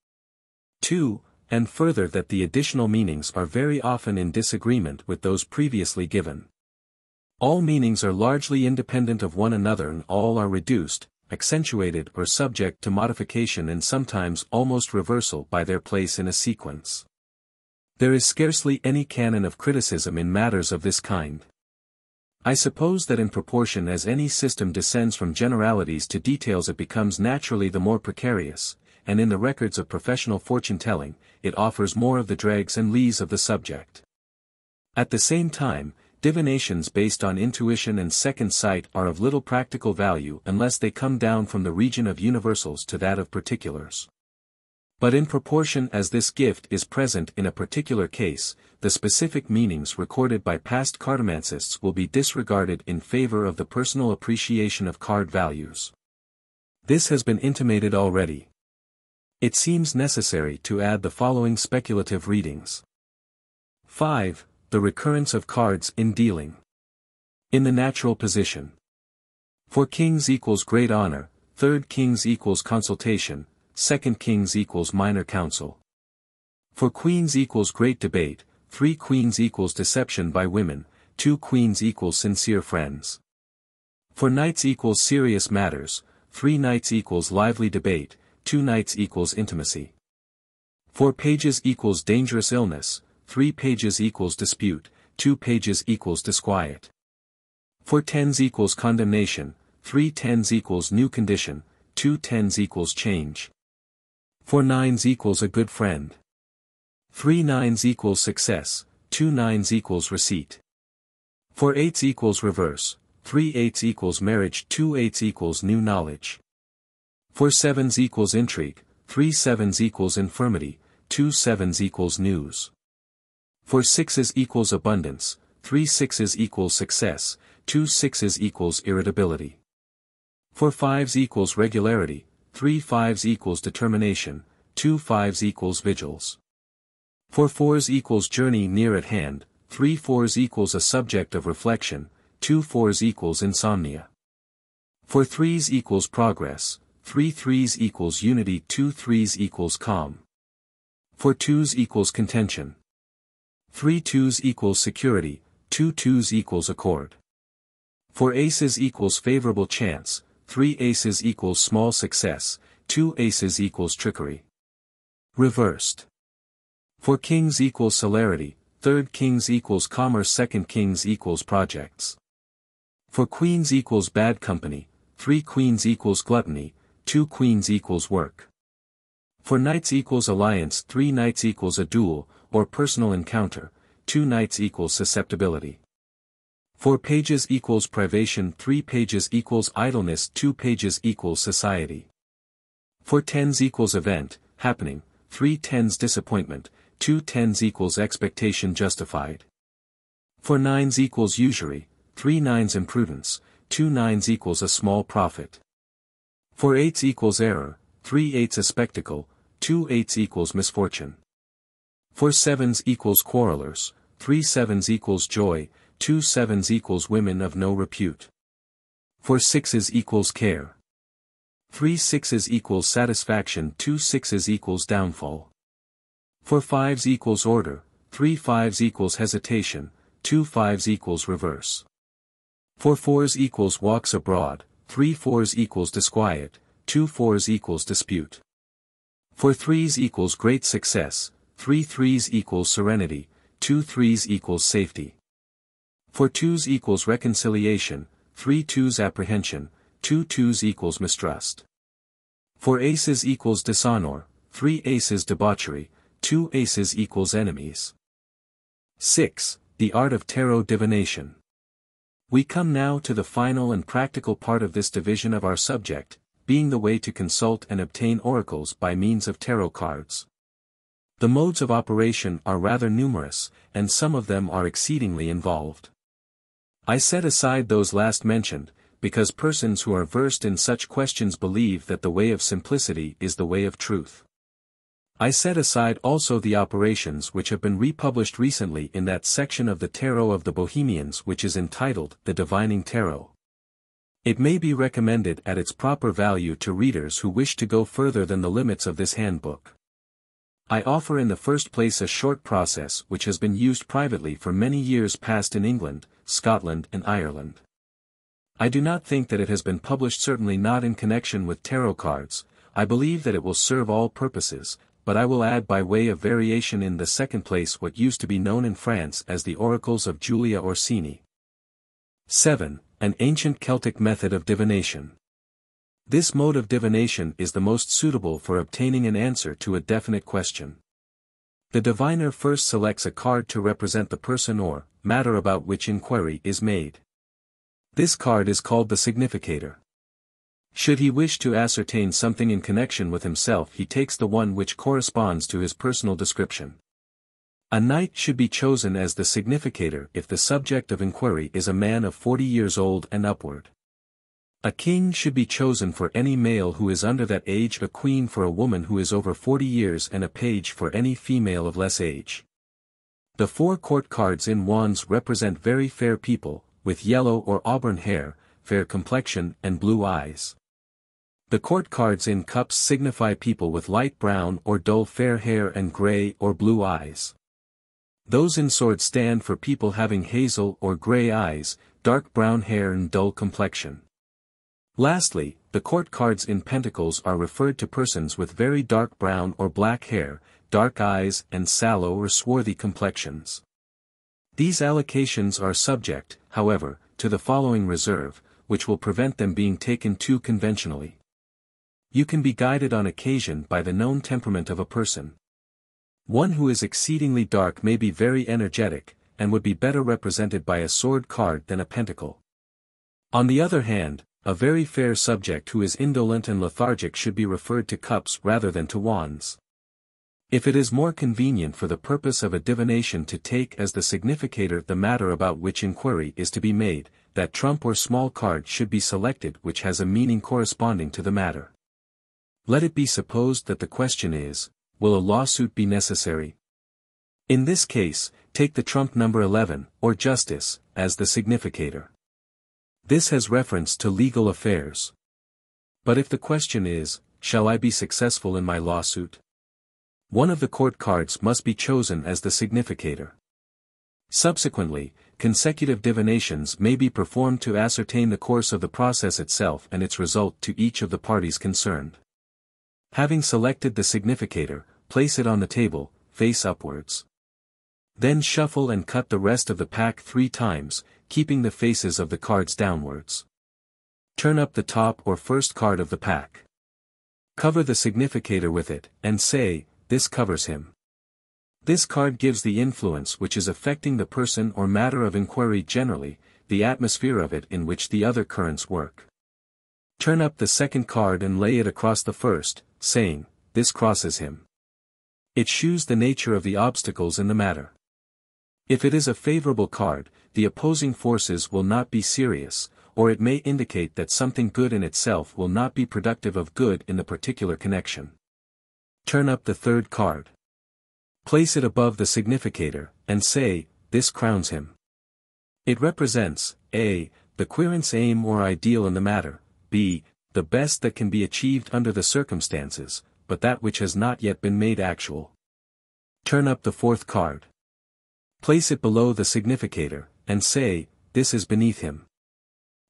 2, and further that the additional meanings are very often in disagreement with those previously given. All meanings are largely independent of one another and all are reduced, accentuated or subject to modification and sometimes almost reversal by their place in a sequence. There is scarcely any canon of criticism in matters of this kind. I suppose that in proportion as any system descends from generalities to details it becomes naturally the more precarious, and in the records of professional fortune-telling, it offers more of the dregs and lees of the subject. At the same time, divinations based on intuition and second sight are of little practical value unless they come down from the region of universals to that of particulars. But in proportion as this gift is present in a particular case, the specific meanings recorded by past cartomancists will be disregarded in favor of the personal appreciation of card values. This has been intimated already. It seems necessary to add the following speculative readings. 5. The recurrence of cards in dealing. In the natural position. 4 Kings equals great honor, 3 Kings equals consultation, 2 Kings equals minor counsel. 4 Queens equals great debate, 3 Queens equals deception by women, 2 Queens equals sincere friends. 4 Knights equals serious matters, 3 Knights equals lively debate, 2 Knights equals intimacy. 4 Pages equals dangerous illness, 3 Pages equals dispute, 2 Pages equals disquiet. 4 Tens equals condemnation, 3 Tens equals new condition, 2 Tens equals change. 4 Nines equals a good friend. 3 Nines equals success, 2 Nines equals receipt. 4 Eights equals reverse, 3 Eights equals marriage, 2 Eights equals new knowledge. 4 Sevens equals intrigue, 3 Sevens equals infirmity, 2 Sevens equals news. 4 Sixes equals abundance, 3 Sixes equals success, 2 Sixes equals irritability. 4 Fives equals regularity, 3 Fives equals determination, 2 Fives equals vigils. 4 Fours equals journey near at hand, 3 Fours equals a subject of reflection, 2 Fours equals insomnia. 4 Threes equals progress, 3 Threes equals unity, 2 Threes equals calm. 4 Twos equals contention. 3 Twos equals security, 2 Twos equals accord. 4 Aces equals favorable chance, 3 Aces equals small success, 2 Aces equals trickery. Reversed. 4 Kings equals celerity, 3 Kings equals commerce, 2 Kings equals projects. 4 Queens equals bad company, 3 Queens equals gluttony, 2 Queens equals work. 4 Knights equals alliance, 3 Knights equals a duel, or personal encounter, 2 Knights equals susceptibility. 4 Pages equals privation, 3 Pages equals idleness, 2 Pages equals society. 4 Tens equals event, happening, 3 Tens disappointment, 2 Tens equals expectation justified. 4 Nines equals usury, 3 Nines imprudence, 2 Nines equals a small profit. 4 Eights equals error, 3 Eights a spectacle, 2 Eights equals misfortune. 4 Sevens equals quarrelers, 3 Sevens equals joy, 2 Sevens equals women of no repute. 4 Sixes equals care. 3 Sixes equals satisfaction, 2 Sixes equals downfall. 4 Fives equals order, 3 Fives equals hesitation, 2 Fives equals reverse. 4 Fours equals walks abroad, 3 Fours equals disquiet, 2 Fours equals dispute. 4 Threes equals great success, 3 Threes equals serenity, 2 Threes equals safety. 4 Twos equals reconciliation, 3 Twos apprehension, 2 Twos equals mistrust. 4 Aces equals dishonor, 3 Aces debauchery, 2 Aces equals enemies. 6. The art of tarot divination. We come now to the final and practical part of this division of our subject, being the way to consult and obtain oracles by means of tarot cards. The modes of operation are rather numerous, and some of them are exceedingly involved. I set aside those last mentioned, because persons who are versed in such questions believe that the way of simplicity is the way of truth. I set aside also the operations which have been republished recently in that section of the Tarot of the Bohemians which is entitled The Divining Tarot. It may be recommended at its proper value to readers who wish to go further than the limits of this handbook. I offer in the first place a short process which has been used privately for many years past in England, Scotland and Ireland. I do not think that it has been published, certainly not in connection with tarot cards. I believe that it will serve all purposes, but I will add by way of variation in the second place what used to be known in France as the oracles of Julia Orsini. 7. An ancient Celtic method of divination. This mode of divination is the most suitable for obtaining an answer to a definite question. The diviner first selects a card to represent the person or matter about which inquiry is made. This card is called the significator. Should he wish to ascertain something in connection with himself, he takes the one which corresponds to his personal description. A knight should be chosen as the significator if the subject of inquiry is a man of 40 years old and upward. A king should be chosen for any male who is under that age, a queen for a woman who is over 40 years, and a page for any female of less age. The four court cards in wands represent very fair people, with yellow or auburn hair, fair complexion and blue eyes. The court cards in cups signify people with light brown or dull fair hair and grey or blue eyes. Those in swords stand for people having hazel or grey eyes, dark brown hair and dull complexion. Lastly, the court cards in pentacles are referred to persons with very dark brown or black hair, dark eyes and sallow or swarthy complexions. These allocations are subject, however, to the following reserve, which will prevent them being taken too conventionally. You can be guided on occasion by the known temperament of a person. One who is exceedingly dark may be very energetic, and would be better represented by a sword card than a pentacle. On the other hand, a very fair subject who is indolent and lethargic should be referred to cups rather than to wands. If it is more convenient for the purpose of a divination to take as the significator the matter about which inquiry is to be made, that trump or small card should be selected which has a meaning corresponding to the matter. Let it be supposed that the question is, will a lawsuit be necessary? In this case, take the trump number 11, or justice, as the significator. This has reference to legal affairs. But if the question is, shall I be successful in my lawsuit? One of the court cards must be chosen as the significator. Subsequently, consecutive divinations may be performed to ascertain the course of the process itself and its result to each of the parties concerned. Having selected the significator, place it on the table, face upwards. Then shuffle and cut the rest of the pack 3 times, keeping the faces of the cards downwards. Turn up the top or first card of the pack. Cover the significator with it, and say, "This covers him." This card gives the influence which is affecting the person or matter of inquiry generally, the atmosphere of it in which the other currents work. Turn up the second card and lay it across the first, saying, "This crosses him." It shews the nature of the obstacles in the matter. If it is a favorable card, the opposing forces will not be serious, or it may indicate that something good in itself will not be productive of good in the particular connection. Turn up the third card. Place it above the significator, and say, "This crowns him." It represents, A, the querent's aim or ideal in the matter, B, the best that can be achieved under the circumstances, but that which has not yet been made actual. Turn up the fourth card. Place it below the significator, and say, "This is beneath him."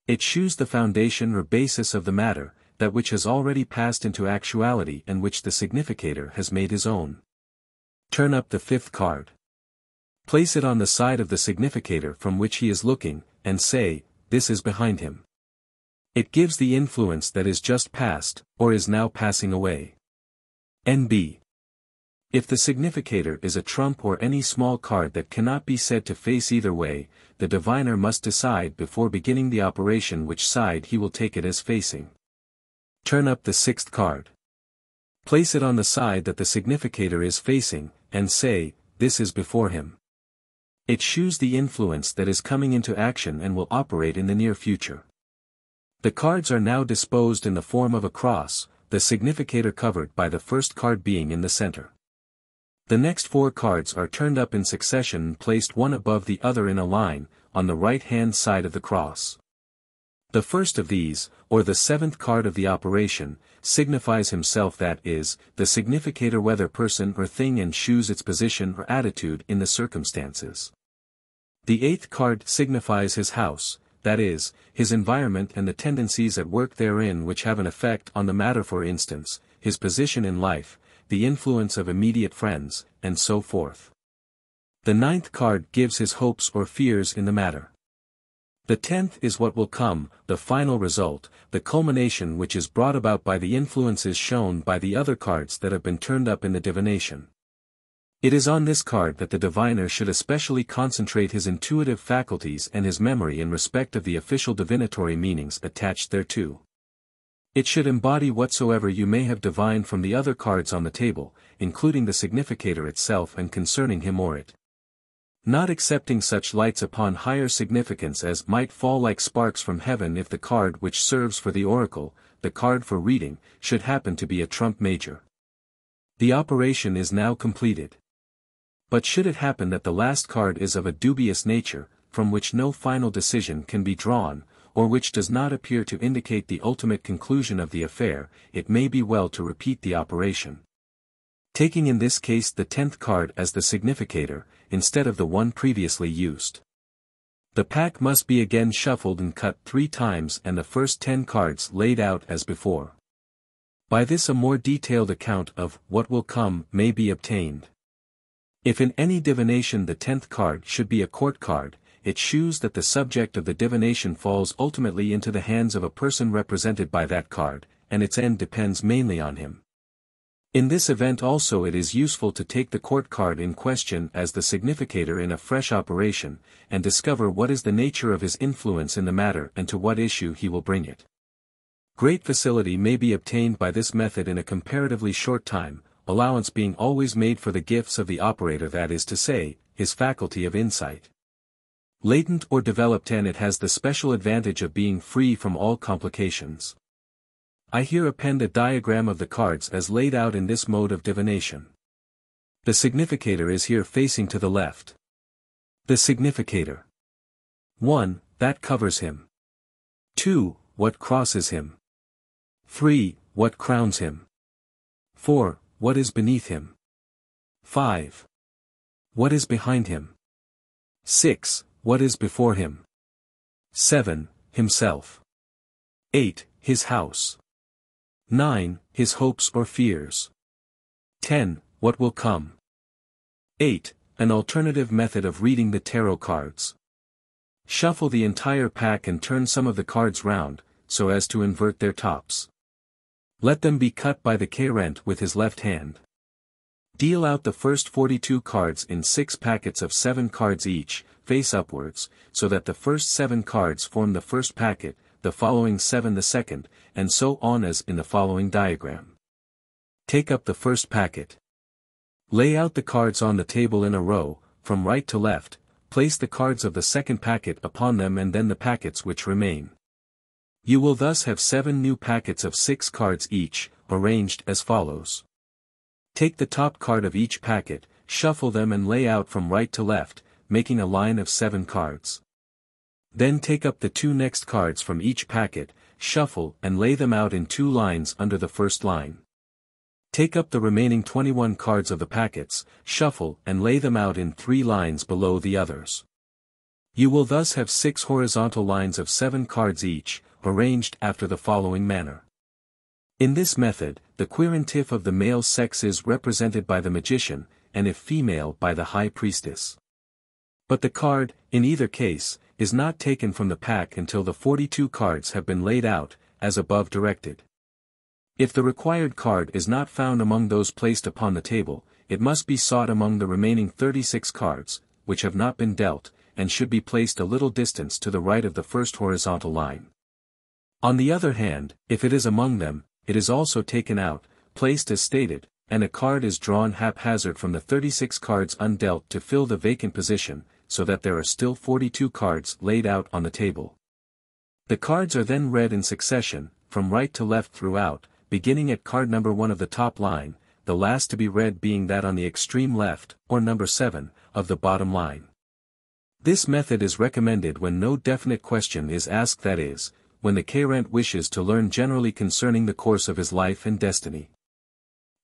It shews the foundation or basis of the matter, that which has already passed into actuality and which the significator has made his own. Turn up the fifth card. Place it on the side of the significator from which he is looking, and say, "This is behind him." It gives the influence that is just past, or is now passing away. N.B. If the significator is a trump or any small card that cannot be said to face either way, the diviner must decide before beginning the operation which side he will take it as facing. Turn up the sixth card. Place it on the side that the significator is facing, and say, "This is before him." It shews the influence that is coming into action and will operate in the near future. The cards are now disposed in the form of a cross, the significator covered by the first card being in the center. The next 4 cards are turned up in succession and placed one above the other in a line, on the right-hand side of the cross. The first of these, or the 7th card of the operation, signifies himself, that is, the significator, whether person or thing, and shews its position or attitude in the circumstances. The 8th card signifies his house, that is, his environment and the tendencies at work therein which have an effect on the matter, for instance, his position in life, the influence of immediate friends, and so forth. The 9th card gives his hopes or fears in the matter. The 10th is what will come, the final result, the culmination which is brought about by the influences shown by the other cards that have been turned up in the divination. It is on this card that the diviner should especially concentrate his intuitive faculties and his memory in respect of the official divinatory meanings attached thereto. It should embody whatsoever you may have divined from the other cards on the table, including the significator itself and concerning him or it. Not accepting such lights upon higher significance as might fall like sparks from heaven if the card which serves for the oracle, the card for reading, should happen to be a trump major. The operation is now completed. But should it happen that the last card is of a dubious nature, from which no final decision can be drawn, or which does not appear to indicate the ultimate conclusion of the affair, it may be well to repeat the operation. Taking in this case the 10th card as the significator, instead of the one previously used. The pack must be again shuffled and cut 3 times and the first 10 cards laid out as before. By this a more detailed account of what will come may be obtained. If in any divination the 10th card should be a court card, it shews that the subject of the divination falls ultimately into the hands of a person represented by that card, and its end depends mainly on him. In this event also it is useful to take the court card in question as the significator in a fresh operation, and discover what is the nature of his influence in the matter and to what issue he will bring it. Great facility may be obtained by this method in a comparatively short time, allowance being always made for the gifts of the operator, that is to say, his faculty of insight. Latent or developed, and it has the special advantage of being free from all complications. I here append a diagram of the cards as laid out in this mode of divination. The significator is here facing to the left. The significator. 1. That covers him. 2. What crosses him. 3. What crowns him. 4. What is beneath him. 5. What is behind him. 6. What is before him? 7. Himself. 8. His house. 9. His hopes or fears. 10. What will come. 8. An alternative method of reading the tarot cards. Shuffle the entire pack and turn some of the cards round, so as to invert their tops. Let them be cut by the querent with his left hand. Deal out the first 42 cards in 6 packets of 7 cards each, face upwards, so that the first 7 cards form the first packet, the following 7 the second, and so on as in the following diagram. Take up the first packet. Lay out the cards on the table in a row, from right to left, place the cards of the second packet upon them and then the packets which remain. You will thus have 7 new packets of 6 cards each, arranged as follows. Take the top card of each packet, shuffle them and lay out from right to left, making a line of 7 cards. Then take up the 2 next cards from each packet, shuffle and lay them out in 2 lines under the first line. Take up the remaining 21 cards of the packets, shuffle and lay them out in 3 lines below the others. You will thus have 6 horizontal lines of 7 cards each, arranged after the following manner. In this method, the querentatif of the male sex is represented by the magician, and if female by the high priestess. But the card, in either case, is not taken from the pack until the 42 cards have been laid out, as above directed. If the required card is not found among those placed upon the table, it must be sought among the remaining 36 cards, which have not been dealt, and should be placed a little distance to the right of the first horizontal line. On the other hand, if it is among them, it is also taken out, placed as stated, and a card is drawn haphazard from the 36 cards undealt to fill the vacant position, so that there are still 42 cards laid out on the table. The cards are then read in succession, from right to left throughout, beginning at card number 1 of the top line, the last to be read being that on the extreme left, or number 7, of the bottom line. This method is recommended when no definite question is asked, that is, when the querent wishes to learn generally concerning the course of his life and destiny.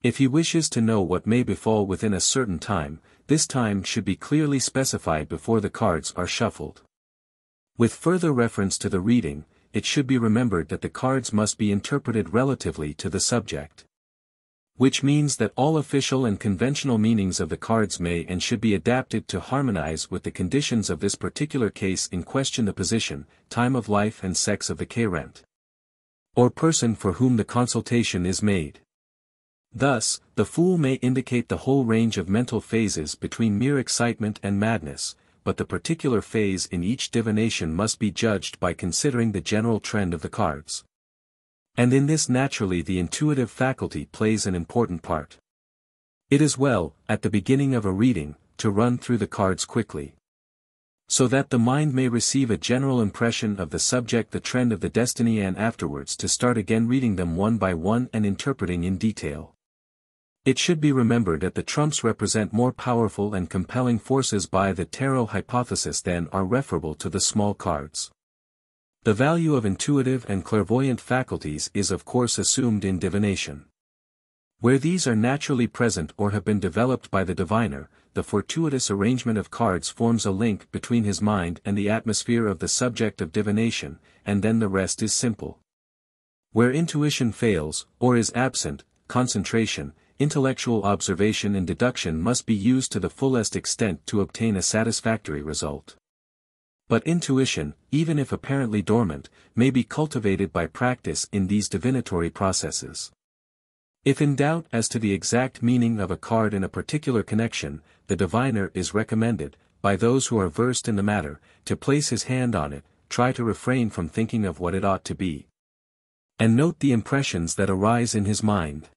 If he wishes to know what may befall within a certain time, this time should be clearly specified before the cards are shuffled. With further reference to the reading, it should be remembered that the cards must be interpreted relatively to the subject. Which means that all official and conventional meanings of the cards may and should be adapted to harmonize with the conditions of this particular case in question, the position, time of life and sex of the querent, or person for whom the consultation is made. Thus, the fool may indicate the whole range of mental phases between mere excitement and madness, but the particular phase in each divination must be judged by considering the general trend of the cards. And in this naturally the intuitive faculty plays an important part. It is well, at the beginning of a reading, to run through the cards quickly, so that the mind may receive a general impression of the subject, the trend of the destiny, and afterwards to start again reading them one by one and interpreting in detail. It should be remembered that the trumps represent more powerful and compelling forces by the tarot hypothesis than are referable to the small cards. The value of intuitive and clairvoyant faculties is of course assumed in divination. Where these are naturally present or have been developed by the diviner, the fortuitous arrangement of cards forms a link between his mind and the atmosphere of the subject of divination, and then the rest is simple. Where intuition fails, or is absent, concentration, intellectual observation and deduction must be used to the fullest extent to obtain a satisfactory result. But intuition, even if apparently dormant, may be cultivated by practice in these divinatory processes. If in doubt as to the exact meaning of a card in a particular connection, the diviner is recommended, by those who are versed in the matter, to place his hand on it, try to refrain from thinking of what it ought to be, and note the impressions that arise in his mind.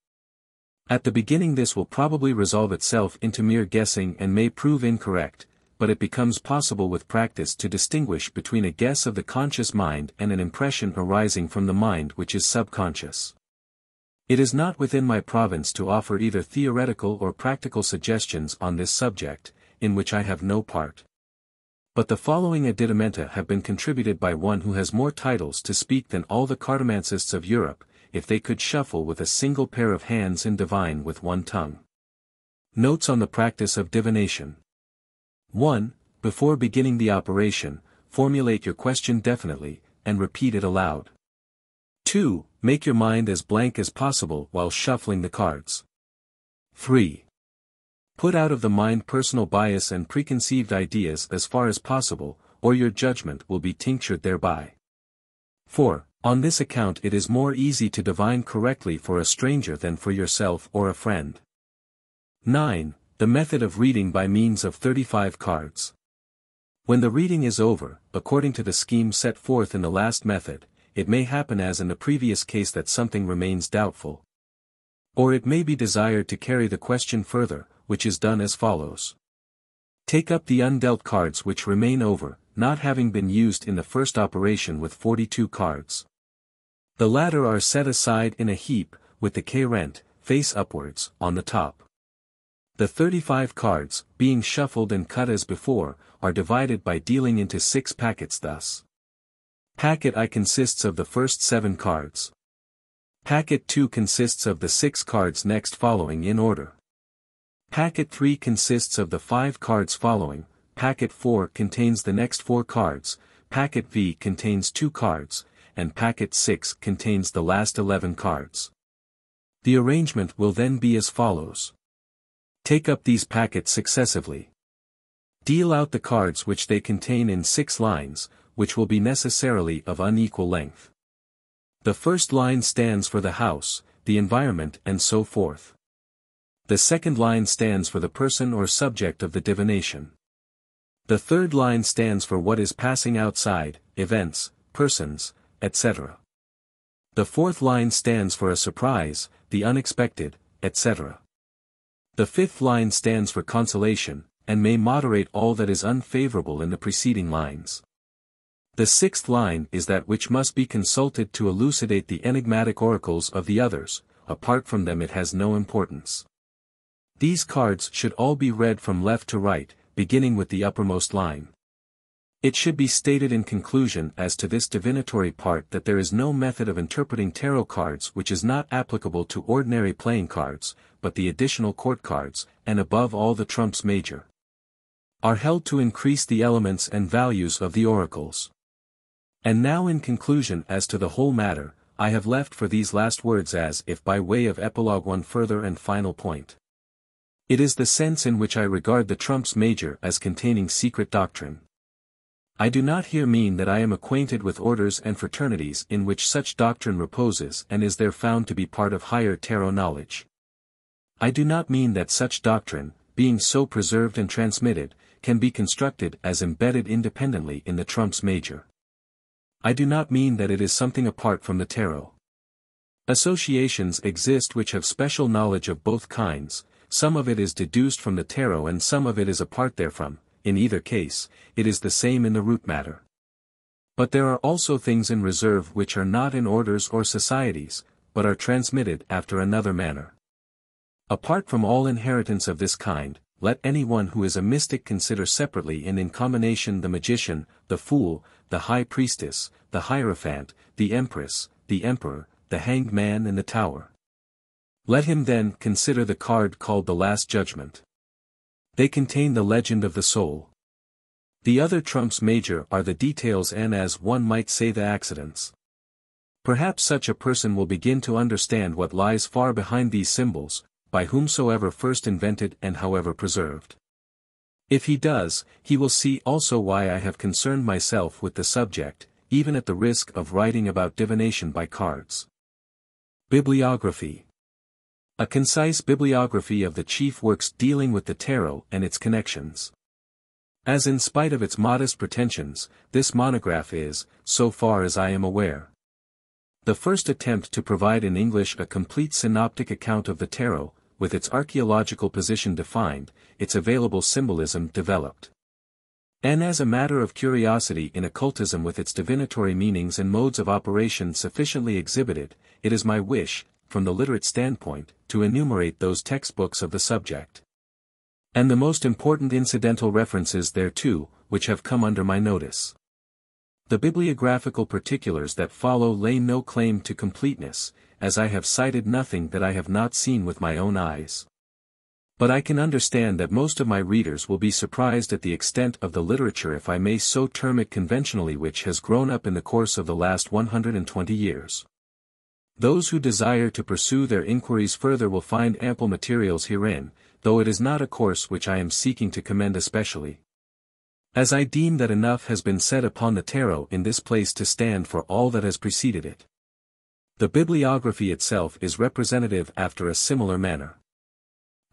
At the beginning this will probably resolve itself into mere guessing and may prove incorrect, but it becomes possible with practice to distinguish between a guess of the conscious mind and an impression arising from the mind which is subconscious. It is not within my province to offer either theoretical or practical suggestions on this subject, in which I have no part. But the following addendamenta have been contributed by one who has more titles to speak than all the cartomancists of Europe, if they could shuffle with a single pair of hands and divine with one tongue. Notes on the practice of divination. 1. Before beginning the operation, formulate your question definitely, and repeat it aloud. 2. Make your mind as blank as possible while shuffling the cards. 3. Put out of the mind personal bias and preconceived ideas as far as possible, or your judgment will be tinctured thereby. 4. On this account it is more easy to divine correctly for a stranger than for yourself or a friend. 9. The method of reading by means of 35 cards. When the reading is over, according to the scheme set forth in the last method, it may happen as in the previous case that something remains doubtful. Or it may be desired to carry the question further, which is done as follows. Take up the undealt cards which remain over, not having been used in the first operation with 42 cards. The latter are set aside in a heap, with the querent, face upwards, on the top. The 35 cards, being shuffled and cut as before, are divided by dealing into 6 packets thus. Packet I consists of the first 7 cards. Packet 2 consists of the 6 cards next following in order. Packet 3 consists of the 5 cards following, Packet 4 contains the next 4 cards, Packet V contains 2 cards, and Packet 6 contains the last 11 cards. The arrangement will then be as follows. Take up these packets successively. Deal out the cards which they contain in 6 lines, which will be necessarily of unequal length. The first line stands for the house, the environment, and so forth. The second line stands for the person or subject of the divination. The third line stands for what is passing outside, events, persons, etc. The fourth line stands for a surprise, the unexpected, etc. The fifth line stands for consolation, and may moderate all that is unfavorable in the preceding lines. The sixth line is that which must be consulted to elucidate the enigmatic oracles of the others, apart from them it has no importance. These cards should all be read from left to right, beginning with the uppermost line. It should be stated in conclusion as to this divinatory part that there is no method of interpreting tarot cards which is not applicable to ordinary playing cards, but the additional court cards, and above all the trumps major, are held to increase the elements and values of the oracles. And now in conclusion as to the whole matter, I have left for these last words as if by way of epilogue one further and final point. It is the sense in which I regard the trumps major as containing secret doctrine. I do not here mean that I am acquainted with orders and fraternities in which such doctrine reposes and is there found to be part of higher tarot knowledge. I do not mean that such doctrine, being so preserved and transmitted, can be constructed as embedded independently in the trumps major. I do not mean that it is something apart from the tarot. Associations exist which have special knowledge of both kinds, some of it is deduced from the tarot and some of it is apart therefrom. In either case, it is the same in the root matter. But there are also things in reserve which are not in orders or societies, but are transmitted after another manner. Apart from all inheritance of this kind, let anyone who is a mystic consider separately and in combination the magician, the fool, the high priestess, the hierophant, the empress, the emperor, the hanged man and the tower. Let him then consider the card called the Last Judgment. They contain the legend of the soul. The other trumps major are the details and, as one might say, the accidents. Perhaps such a person will begin to understand what lies far behind these symbols, by whomsoever first invented and however preserved. If he does, he will see also why I have concerned myself with the subject, even at the risk of writing about divination by cards. Bibliography. A concise bibliography of the chief works dealing with the tarot and its connections. As in spite of its modest pretensions, this monograph is, so far as I am aware, the first attempt to provide in English a complete synoptic account of the tarot, with its archaeological position defined, its available symbolism developed. And as a matter of curiosity in occultism with its divinatory meanings and modes of operation sufficiently exhibited, it is my wish, from the literate standpoint, to enumerate those textbooks of the subject, and the most important incidental references thereto, which have come under my notice. The bibliographical particulars that follow lay no claim to completeness, as I have cited nothing that I have not seen with my own eyes. But I can understand that most of my readers will be surprised at the extent of the literature, if I may so term it conventionally, which has grown up in the course of the last 120 years. Those who desire to pursue their inquiries further will find ample materials herein, though it is not a course which I am seeking to commend especially, as I deem that enough has been said upon the tarot in this place to stand for all that has preceded it. The bibliography itself is representative after a similar manner.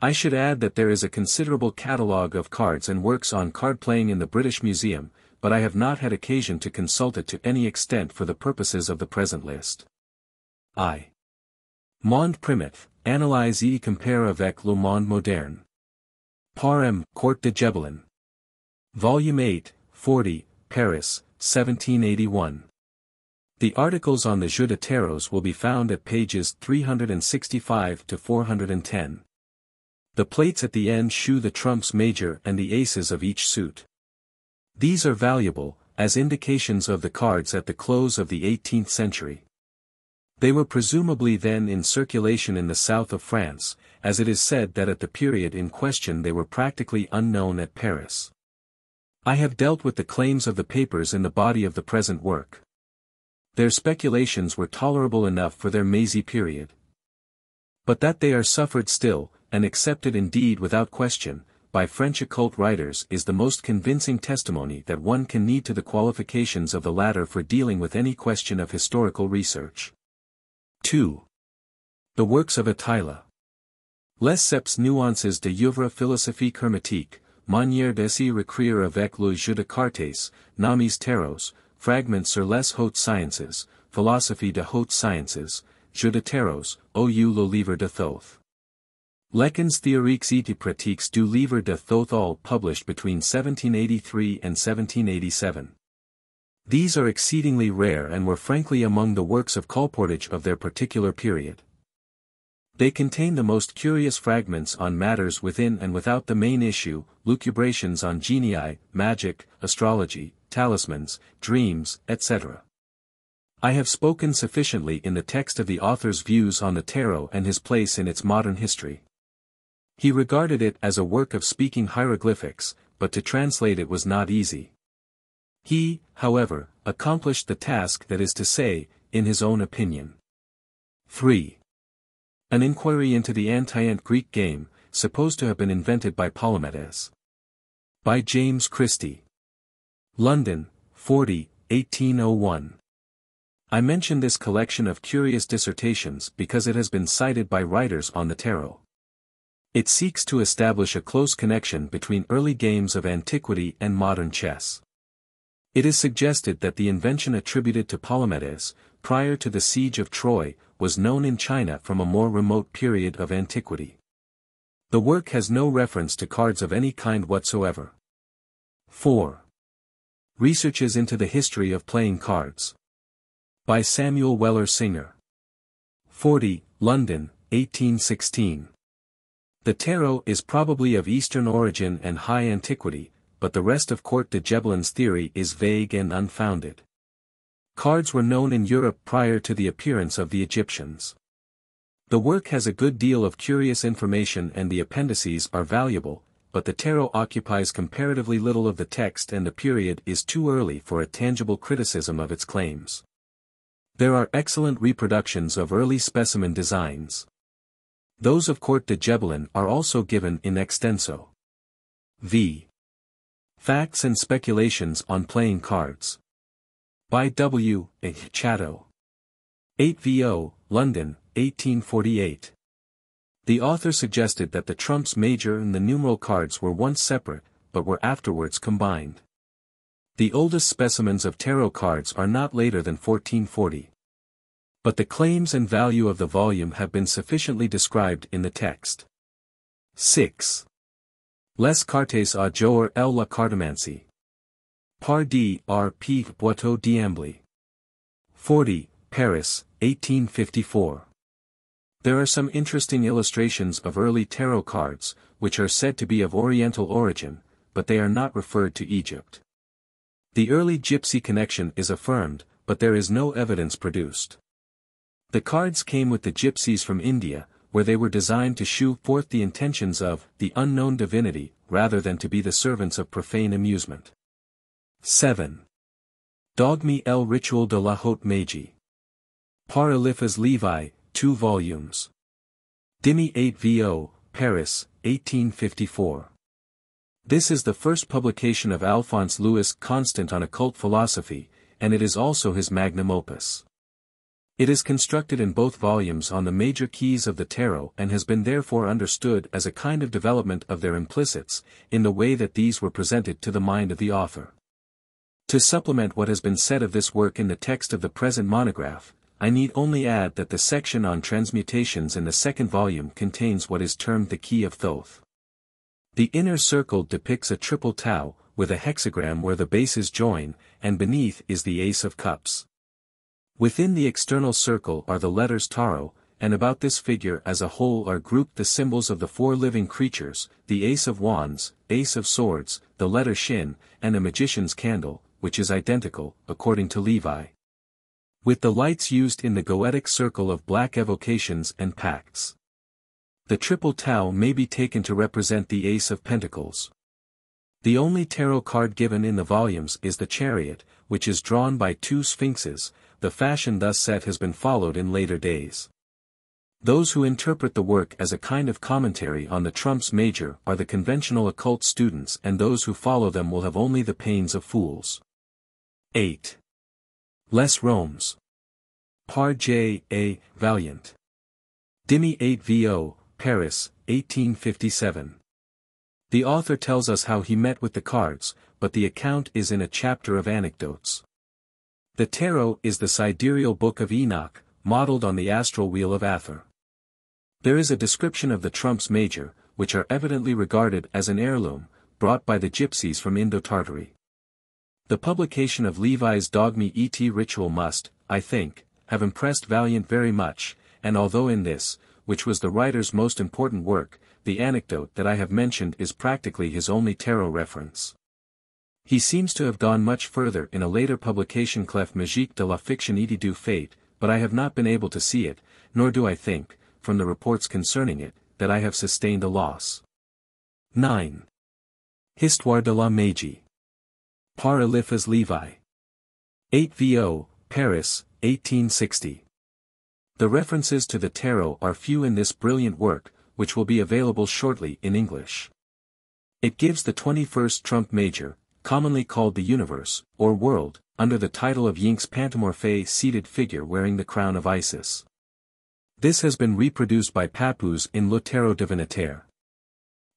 I should add that there is a considerable catalogue of cards and works on card playing in the British Museum, but I have not had occasion to consult it to any extent for the purposes of the present list. I. Monde Primitif, analyse et compare avec le monde moderne. Par M. Court de Gébelin. Volume 8, 40, Paris, 1781. The articles on the Jeu de Tarots will be found at pages 365 to 410. The plates at the end shew the trumps major and the aces of each suit. These are valuable, as indications of the cards at the close of the 18th century. They were presumably then in circulation in the south of France, as it is said that at the period in question they were practically unknown at Paris. I have dealt with the claims of the papers in the body of the present work. Their speculations were tolerable enough for their mazy period. But that they are suffered still, and accepted indeed without question, by French occult writers is the most convincing testimony that one can need to the qualifications of the latter for dealing with any question of historical research. 2. The works of Etteilla. Les sept nuances de l'œuvre philosophique hermétique, manière de s'y recréer avec le jeu de cartes, nommés tarots, fragments sur les hautes sciences, philosophie de hautes sciences, jeu de tarots, ou le livre de Thoth. Lections théoriques et pratiques du livre de Thoth, all published between 1783 and 1787. These are exceedingly rare and were frankly among the works of colportage of their particular period. They contain the most curious fragments on matters within and without the main issue, lucubrations on genii, magic, astrology, talismans, dreams, etc. I have spoken sufficiently in the text of the author's views on the tarot and his place in its modern history. He regarded it as a work of speaking hieroglyphics, but to translate it was not easy. He, however, accomplished the task, that is to say, in his own opinion. 3. An inquiry into the antient Greek game, supposed to have been invented by Palamedes. By James Christie. London, 40, 1801. I mention this collection of curious dissertations because it has been cited by writers on the tarot. It seeks to establish a close connection between early games of antiquity and modern chess. It is suggested that the invention attributed to Palamedes, prior to the siege of Troy, was known in China from a more remote period of antiquity. The work has no reference to cards of any kind whatsoever. 4. Researches into the History of Playing Cards. By Samuel Weller Singer. 40, London, 1816. The tarot is probably of Eastern origin and high antiquity, but the rest of Court de Gébelin's theory is vague and unfounded. Cards were known in Europe prior to the appearance of the Egyptians. The work has a good deal of curious information and the appendices are valuable, but the tarot occupies comparatively little of the text and the period is too early for a tangible criticism of its claims. There are excellent reproductions of early specimen designs. Those of Court de Gébelin are also given in extenso. V. Facts and Speculations on Playing Cards. By W. A. Chatto. 8vo, London, 1848. The author suggested that the trumps major and the numeral cards were once separate, but were afterwards combined. The oldest specimens of tarot cards are not later than 1440. But the claims and value of the volume have been sufficiently described in the text. 6. Les cartes à jouer et la cartomancie. Par D. R. P. Boiteau d'Ambly. 40, Paris, 1854. There are some interesting illustrations of early tarot cards, which are said to be of Oriental origin, but they are not referred to Egypt. The early gypsy connection is affirmed, but there is no evidence produced. The cards came with the gypsies from India, where they were designed to shew forth the intentions of the unknown divinity, rather than to be the servants of profane amusement. 7. Dogme El Ritual de la Haute Magie. Par Eliphas Levi, 2 volumes. Dimi 8vo, Paris, 1854. This is the first publication of Alphonse Louis Constant on occult philosophy, and it is also his magnum opus. It is constructed in both volumes on the major keys of the tarot and has been therefore understood as a kind of development of their implicits, in the way that these were presented to the mind of the author. To supplement what has been said of this work in the text of the present monograph, I need only add that the section on transmutations in the second volume contains what is termed the Key of Thoth. The inner circle depicts a triple tau, with a hexagram where the bases join, and beneath is the Ace of Cups. Within the external circle are the letters Tarot, and about this figure as a whole are grouped the symbols of the 4 living creatures, the Ace of Wands, Ace of Swords, the letter Shin, and a magician's candle, which is identical, according to Levi, with the lights used in the goetic circle of black evocations and pacts. The triple tau may be taken to represent the Ace of Pentacles. The only tarot card given in the volumes is the Chariot, which is drawn by 2 sphinxes. The fashion thus set has been followed in later days. Those who interpret the work as a kind of commentary on the trumps major are the conventional occult students, and those who follow them will have only the pains of fools. 8. Les Roms. Par J. A. Vaillant. Dimi 8vo, Paris, 1857. The author tells us how he met with the cards, but the account is in a chapter of anecdotes. The tarot is the sidereal book of Enoch, modeled on the astral wheel of Athor. There is a description of the trumps major, which are evidently regarded as an heirloom, brought by the gypsies from Indo-Tartary. The publication of Levi's Dogme et Ritual must, I think, have impressed Vaillant very much, and although in this, which was the writer's most important work, the anecdote that I have mentioned is practically his only tarot reference. He seems to have gone much further in a later publication, Clef Magique de la Fiction et du Fait, but I have not been able to see it, nor do I think, from the reports concerning it, that I have sustained a loss. 9. Histoire de la Magie. Par Eliphas Levi. 8vo, Paris, 1860. The references to the tarot are few in this brilliant work, which will be available shortly in English. It gives the 21st trump major, commonly called the universe, or world, under the title of Yinx Pantomorphe, seated figure wearing the crown of Isis. This has been reproduced by Papus in Le tarot divinatoire.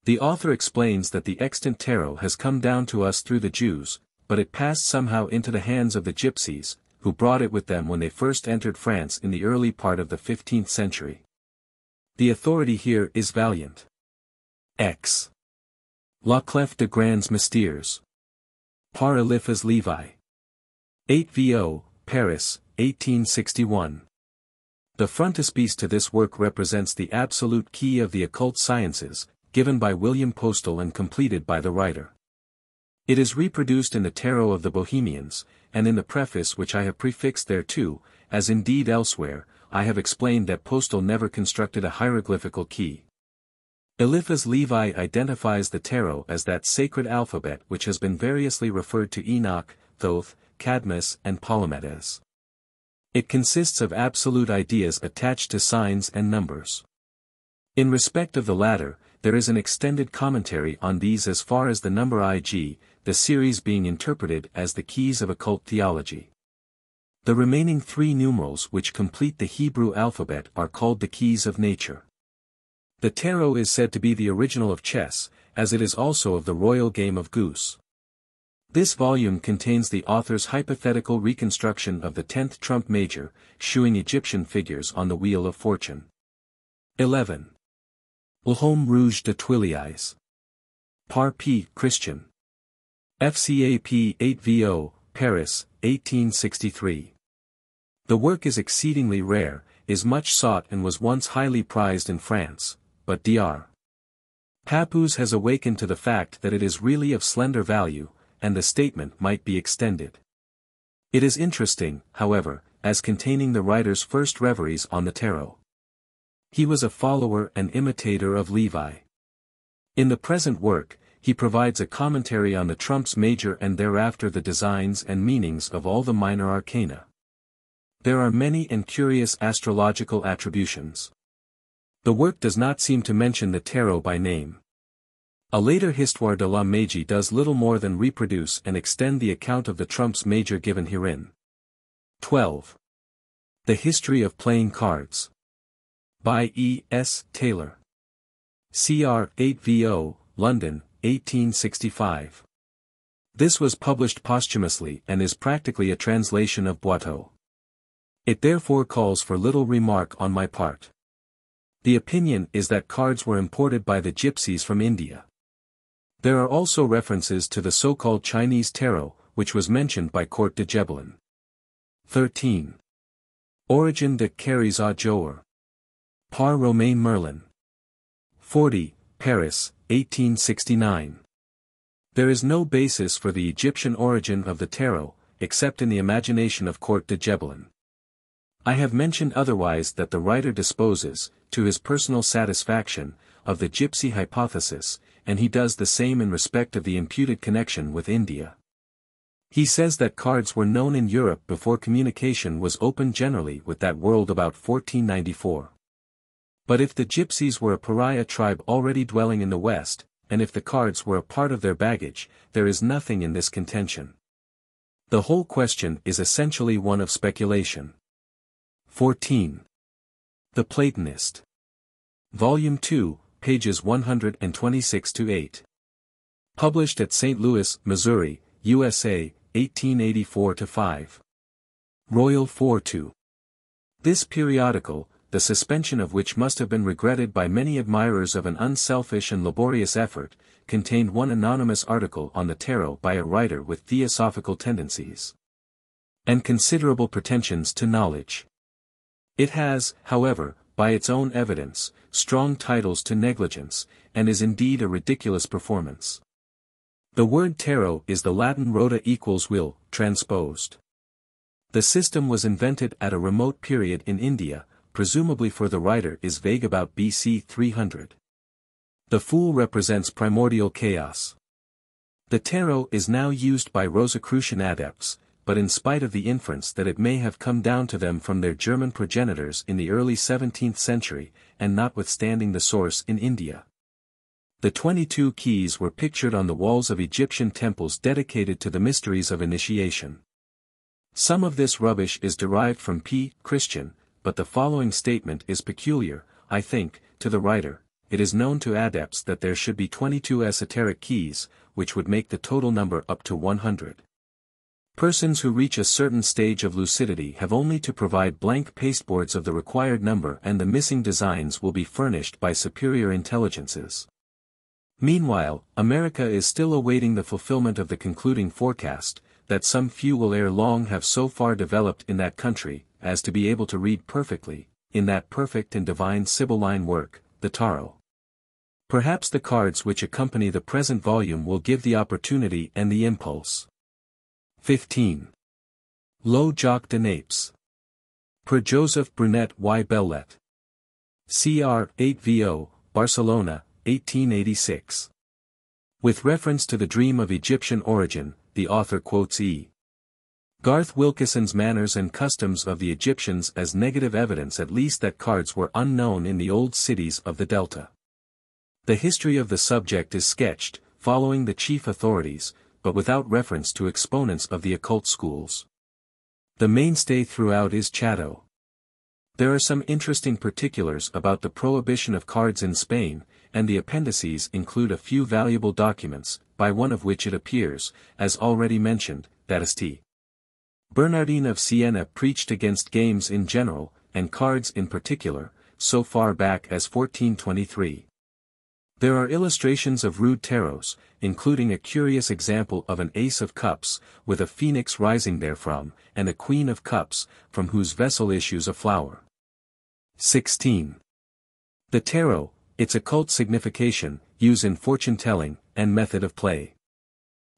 The author explains that the extant tarot has come down to us through the Jews, but it passed somehow into the hands of the gypsies, who brought it with them when they first entered France in the early part of the 15th century. The authority here is Vaillant. X. La Clef de Grands Mystères. Par Eliphas Levi. 8vo, Paris, 1861. The frontispiece to this work represents the absolute key of the occult sciences, given by William Postel and completed by the writer. It is reproduced in the Tarot of the Bohemians, and in the preface which I have prefixed thereto, as indeed elsewhere, I have explained that Postel never constructed a hieroglyphical key. Eliphas Levi identifies the tarot as that sacred alphabet which has been variously referred to Enoch, Thoth, Cadmus and Ptolemaeus. It consists of absolute ideas attached to signs and numbers. In respect of the latter, there is an extended commentary on these as far as the number IG, the series being interpreted as the keys of occult theology. The remaining three numerals which complete the Hebrew alphabet are called the keys of nature. The tarot is said to be the original of chess, as it is also of the royal game of goose. This volume contains the author's hypothetical reconstruction of the 10th trump major, shewing Egyptian figures on the wheel of fortune. 11. Le Homme Rouge de Twilies. Par P. Christian. FCAP 8vo, Paris, 1863. The work is exceedingly rare, is much sought and was once highly prized in France, but Dr. Papus has awakened to the fact that it is really of slender value, and the statement might be extended. It is interesting, however, as containing the writer's first reveries on the tarot. He was a follower and imitator of Levi. In the present work, he provides a commentary on the trumps major and thereafter the designs and meanings of all the minor arcana. There are many and curious astrological attributions. The work does not seem to mention the tarot by name. A later Histoire de la Magie does little more than reproduce and extend the account of the trumps major given herein. 12. The History of Playing Cards. By E. S. Taylor. CR 8vo, London, 1865. This was published posthumously and is practically a translation of Boiteau. It therefore calls for little remark on my part. The opinion is that cards were imported by the gypsies from India. There are also references to the so-called Chinese tarot, which was mentioned by Court de Gébelin. 13. Origine de cartes à jouer. Par Romain Merlin. 40, Paris, 1869. There is no basis for the Egyptian origin of the tarot, except in the imagination of Court de Gébelin. I have mentioned otherwise that the writer disposes, to his personal satisfaction, of the gypsy hypothesis, and he does the same in respect of the imputed connection with India. He says that cards were known in Europe before communication was open generally with that world about 1494. But if the gypsies were a pariah tribe already dwelling in the West, and if the cards were a part of their baggage, there is nothing in this contention. The whole question is essentially one of speculation. 14. The Platonist. Volume 2, pages 126–8. Published at St. Louis, Missouri, USA, 1884–5. Royal 4-2. This periodical, the suspension of which must have been regretted by many admirers of an unselfish and laborious effort, contained one anonymous article on the tarot by a writer with theosophical tendencies and considerable pretensions to knowledge. It has, however, by its own evidence, strong titles to negligence, and is indeed a ridiculous performance. The word tarot is the Latin rota equals will, transposed. The system was invented at a remote period in India, presumably for the writer is vague about BC 300. The fool represents primordial chaos. The tarot is now used by Rosicrucian adepts, but in spite of the inference that it may have come down to them from their German progenitors in the early 17th century, and notwithstanding the source in India. The 22 keys were pictured on the walls of Egyptian temples dedicated to the mysteries of initiation. Some of this rubbish is derived from P. Christian, but the following statement is peculiar, I think, to the writer. It is known to adepts that there should be 22 esoteric keys, which would make the total number up to 100. Persons who reach a certain stage of lucidity have only to provide blank pasteboards of the required number and the missing designs will be furnished by superior intelligences. Meanwhile, America is still awaiting the fulfillment of the concluding forecast, that some few will ere long have so far developed in that country, as to be able to read perfectly, in that perfect and divine Sibylline work, the Tarot. Perhaps the cards which accompany the present volume will give the opportunity and the impulse. 15. Lo Jacques de Naples. Per Joseph Brunet y Bellet. Cr. 8vo, Barcelona, 1886. With reference to the dream of Egyptian origin, the author quotes E. Garth Wilkison's Manners and Customs of the Egyptians as negative evidence at least that cards were unknown in the old cities of the Delta. The history of the subject is sketched, following the chief authorities, but without reference to exponents of the occult schools. The mainstay throughout is Chatto. There are some interesting particulars about the prohibition of cards in Spain, and the appendices include a few valuable documents, by one of which it appears, as already mentioned, that St. Bernardine of Siena preached against games in general, and cards in particular, so far back as 1423. There are illustrations of rude tarots, including a curious example of an ace of cups, with a phoenix rising therefrom, and a queen of cups, from whose vessel issues a flower. 16. The Tarot, its occult signification, use in fortune-telling, and method of play.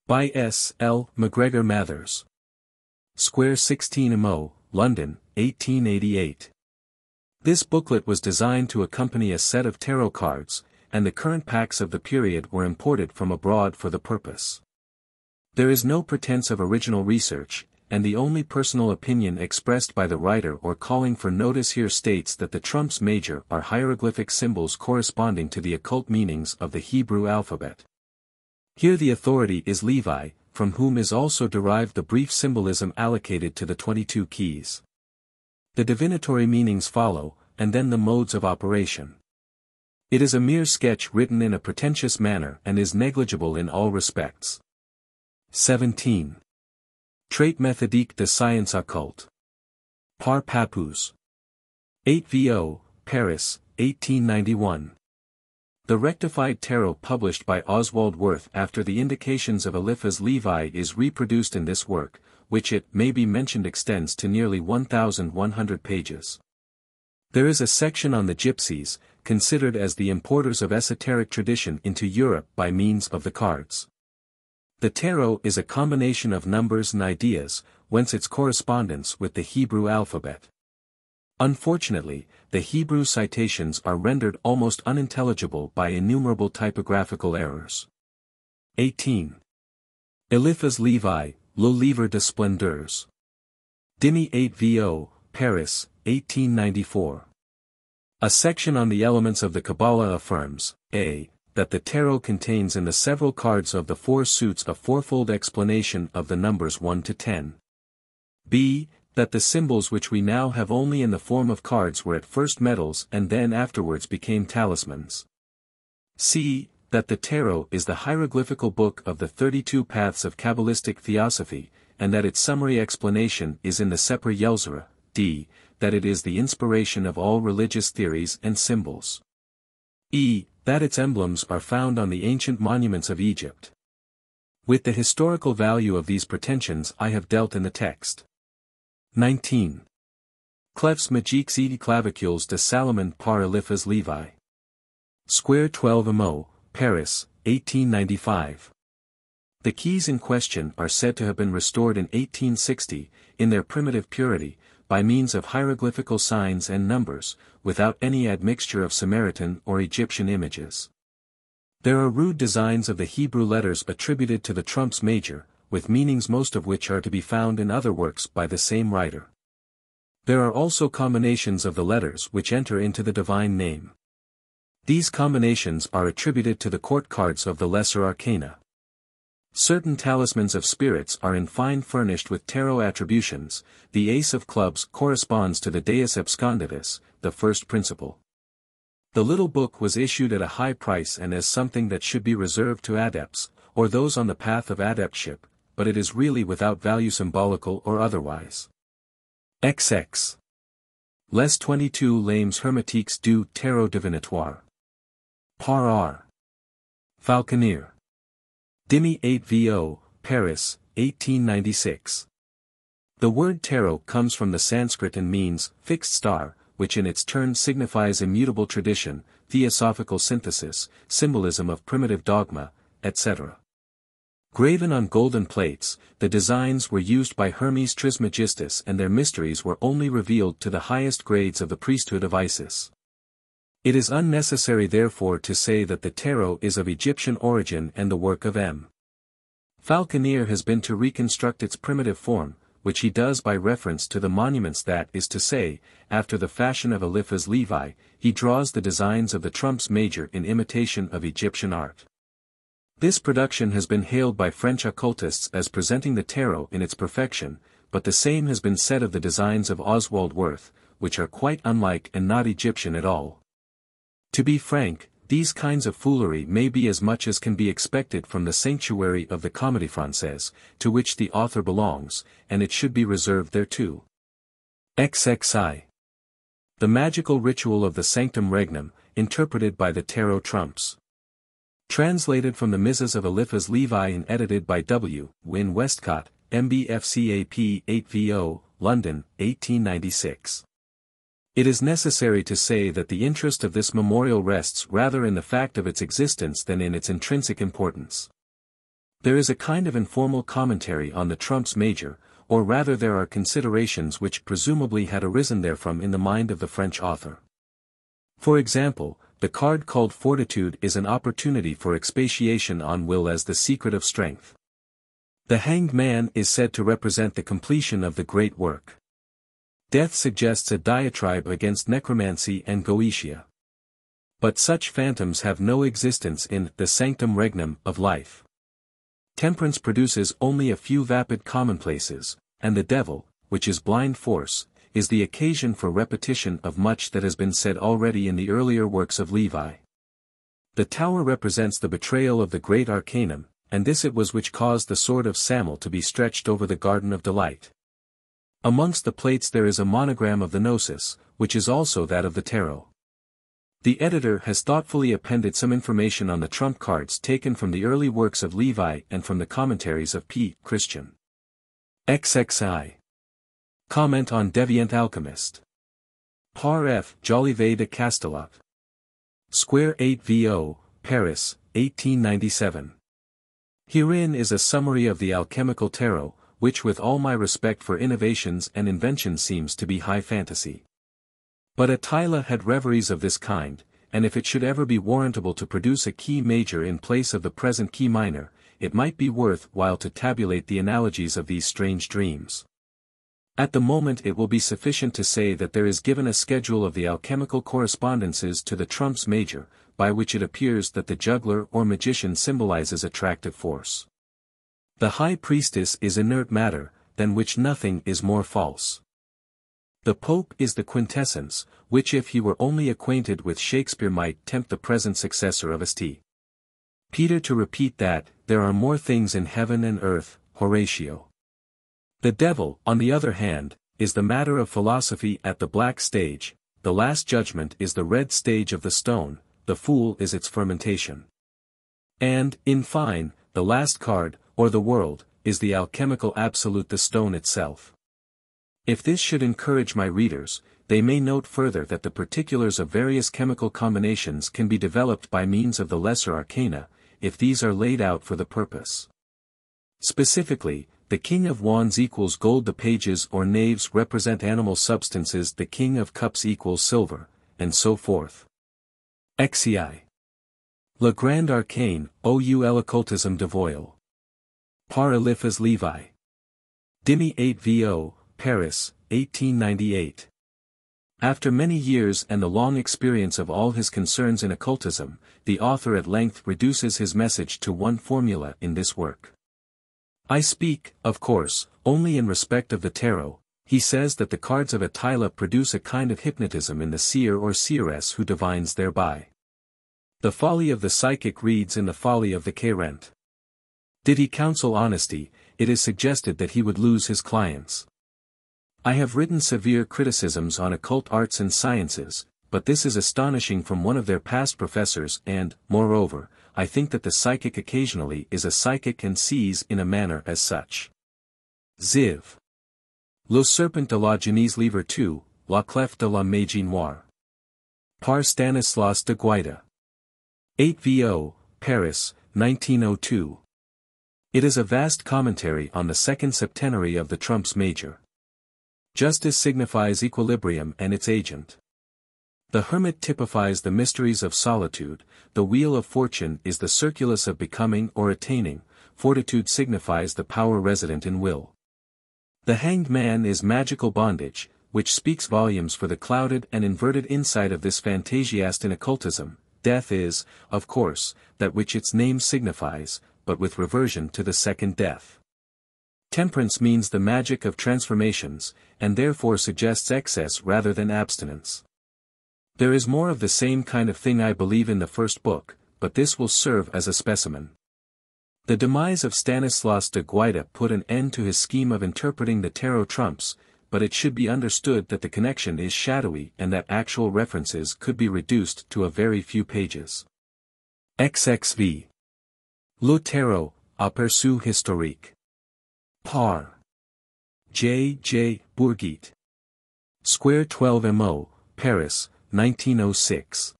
By S. L. MacGregor Mathers. Square 16 Mo, London, 1888. This booklet was designed to accompany a set of tarot cards, and the current packs of the period were imported from abroad for the purpose. There is no pretense of original research, and the only personal opinion expressed by the writer or calling for notice here states that the trumps major are hieroglyphic symbols corresponding to the occult meanings of the Hebrew alphabet. Here the authority is Levi, from whom is also derived the brief symbolism allocated to the 22 keys. The divinatory meanings follow, and then the modes of operation. It is a mere sketch written in a pretentious manner and is negligible in all respects. 17. Traite méthodique de science occulte. Par Papus. 8vo, Paris, 1891. The rectified tarot published by Oswald Wirth after the indications of Eliphas Levi is reproduced in this work, which it may be mentioned extends to nearly 1,100 pages. There is a section on the gypsies, considered as the importers of esoteric tradition into Europe by means of the cards. The tarot is a combination of numbers and ideas, whence its correspondence with the Hebrew alphabet. Unfortunately, the Hebrew citations are rendered almost unintelligible by innumerable typographical errors. 18. Eliphas Levi, Le Livre de Splendeurs. Dini 8vo, Paris, 1894. A section on the elements of the Kabbalah affirms, a. that the tarot contains in the several cards of the four suits a fourfold explanation of the numbers 1 to 10. b. that the symbols which we now have only in the form of cards were at first medals and then afterwards became talismans. c. that the tarot is the hieroglyphical book of the 32 paths of Kabbalistic theosophy, and that its summary explanation is in the Sefer Yetzirah. d. that it is the inspiration of all religious theories and symbols. e. that its emblems are found on the ancient monuments of Egypt. With the historical value of these pretensions I have dealt in the text. 19. Clefs Magiques et Clavicules de Salomon par Eliphas Levi. Square 12 Mo, Paris, 1895. The keys in question are said to have been restored in 1860, in their primitive purity, by means of hieroglyphical signs and numbers, without any admixture of Samaritan or Egyptian images. There are rude designs of the Hebrew letters attributed to the trumps major, with meanings most of which are to be found in other works by the same writer. There are also combinations of the letters which enter into the divine name. These combinations are attributed to the court cards of the lesser arcana. Certain talismans of spirits are in fine furnished with tarot attributions. The ace of clubs corresponds to the Deus Absconditus, the first principle. The little book was issued at a high price and as something that should be reserved to adepts, or those on the path of adeptship, but it is really without value symbolical or otherwise. XX. Les 22 lames hermétiques du tarot divinatoire. Par R. Falconer. Dimi 8 VO, Paris, 1896. The word tarot comes from the Sanskrit and means fixed star, which in its turn signifies immutable tradition, theosophical synthesis, symbolism of primitive dogma, etc. Graven on golden plates, the designs were used by Hermes Trismegistus, and their mysteries were only revealed to the highest grades of the priesthood of Isis. It is unnecessary therefore to say that the tarot is of Egyptian origin and the work of M. Falconer has been to reconstruct its primitive form, which he does by reference to the monuments, that is to say, after the fashion of Eliphas Levi, he draws the designs of the trumps major in imitation of Egyptian art. This production has been hailed by French occultists as presenting the tarot in its perfection, but the same has been said of the designs of Oswald Wirth, which are quite unlike and not Egyptian at all. To be frank, these kinds of foolery may be as much as can be expected from the sanctuary of the Comédie Française, to which the author belongs, and it should be reserved thereto. XXI. The magical ritual of the Sanctum Regnum, interpreted by the tarot trumps. Translated from the Misses of Eliphas Levi and edited by W. Wynne Westcott, MBFCAP 8VO, London, 1896. It is necessary to say that the interest of this memorial rests rather in the fact of its existence than in its intrinsic importance. There is a kind of informal commentary on the trumps major, or rather there are considerations which presumably had arisen therefrom in the mind of the French author. For example, the card called Fortitude is an opportunity for expatiation on will as the secret of strength. The hanged man is said to represent the completion of the great work. Death suggests a diatribe against necromancy and Goetia. But such phantoms have no existence in the sanctum regnum of life. Temperance produces only a few vapid commonplaces, and the devil, which is blind force, is the occasion for repetition of much that has been said already in the earlier works of Levi. The tower represents the betrayal of the great arcanum, and this it was which caused the sword of Samuel to be stretched over the garden of delight. Amongst the plates there is a monogram of the Gnosis, which is also that of the tarot. The editor has thoughtfully appended some information on the trump cards taken from the early works of Levi and from the commentaries of P. Christian. XXI. Comment on Deviant Alchemist. Par F. Jolivet de Castellotte. Square 8 VO, Paris, 1897. Herein is a summary of the alchemical tarot, which with all my respect for innovations and inventions seems to be high fantasy. But Etteilla had reveries of this kind, and if it should ever be warrantable to produce a key major in place of the present key minor, it might be worth while to tabulate the analogies of these strange dreams. At the moment it will be sufficient to say that there is given a schedule of the alchemical correspondences to the trumps major, by which it appears that the juggler or magician symbolizes attractive force. The high priestess is inert matter, than which nothing is more false. The Pope is the quintessence, which if he were only acquainted with Shakespeare might tempt the present successor of St. Peter to repeat that, "There are more things in heaven and earth," Horatio. The devil, on the other hand, is the matter of philosophy at the black stage, the last judgment is the red stage of the stone, the fool is its fermentation. And, in fine, the last card, or the world, is the alchemical absolute, the stone itself. If this should encourage my readers, they may note further that the particulars of various chemical combinations can be developed by means of the lesser arcana, if these are laid out for the purpose. Specifically, the king of wands equals gold, the pages or knaves represent animal substances, the king of cups equals silver, and so forth. XCI. Le Grand Arcane, OUL Occultisme de Voile. Par Eliphas Levi. Dimi 8 VO, Paris, 1898. After many years and the long experience of all his concerns in occultism, the author at length reduces his message to one formula in this work. I speak, of course, only in respect of the tarot. He says that the cards of Etteilla produce a kind of hypnotism in the seer or seeress who divines thereby. The folly of the psychic reads in the folly of the querent. Did he counsel honesty, it is suggested that he would lose his clients. I have written severe criticisms on occult arts and sciences, but this is astonishing from one of their past professors and, moreover, I think that the psychic occasionally is a psychic and sees in a manner as such. Ziv. Le serpent de la Genèse livre 2, La clef de la magie noire. Par Stanislas de Guaita. 8vo, Paris, 1902. It is a vast commentary on the second septenary of the Trumps Major. Justice signifies equilibrium and its agent. The hermit typifies the mysteries of solitude, the wheel of fortune is the circulus of becoming or attaining, fortitude signifies the power resident in will. The hanged man is magical bondage, which speaks volumes for the clouded and inverted insight of this fantasiast in occultism. Death is, of course, that which its name signifies, but with reversion to the second death. Temperance means the magic of transformations, and therefore suggests excess rather than abstinence. There is more of the same kind of thing I believe in the first book, but this will serve as a specimen. The demise of Stanislas de Guaita put an end to his scheme of interpreting the tarot trumps, but it should be understood that the connection is shadowy and that actual references could be reduced to a very few pages. XXV. Le tarot, aperçu historique. Par. J. J. Bourguit. Square 12mo, Paris, 1906.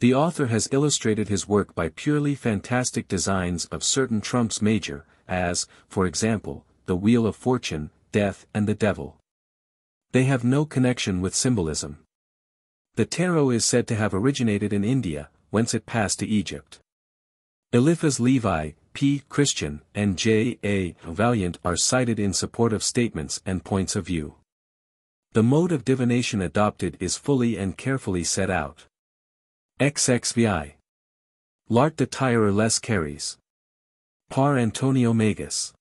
The author has illustrated his work by purely fantastic designs of certain trumps major, as, for example, the Wheel of Fortune, Death and the Devil. They have no connection with symbolism. The tarot is said to have originated in India, whence it passed to Egypt. Eliphas Levi, P. Christian, and J. A. Vaillant are cited in support of statements and points of view. The mode of divination adopted is fully and carefully set out. XXVI. L'art de tirer les cartes. Par Antonio Magus.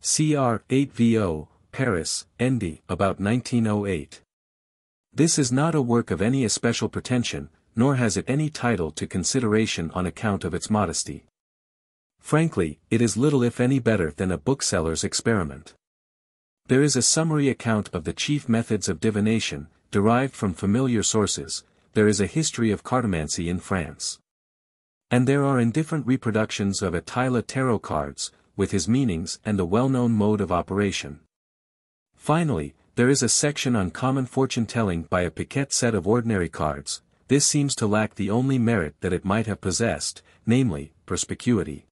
Cr. 8vo, Paris, ND, about 1908. This is not a work of any especial pretension, nor has it any title to consideration on account of its modesty. Frankly, it is little if any better than a bookseller's experiment. There is a summary account of the chief methods of divination, derived from familiar sources, there is a history of cartomancy in France. And there are indifferent reproductions of Etteilla tarot cards, with his meanings and the well-known mode of operation. Finally, there is a section on common fortune-telling by a piquet set of ordinary cards. This seems to lack the only merit that it might have possessed, namely, perspicuity.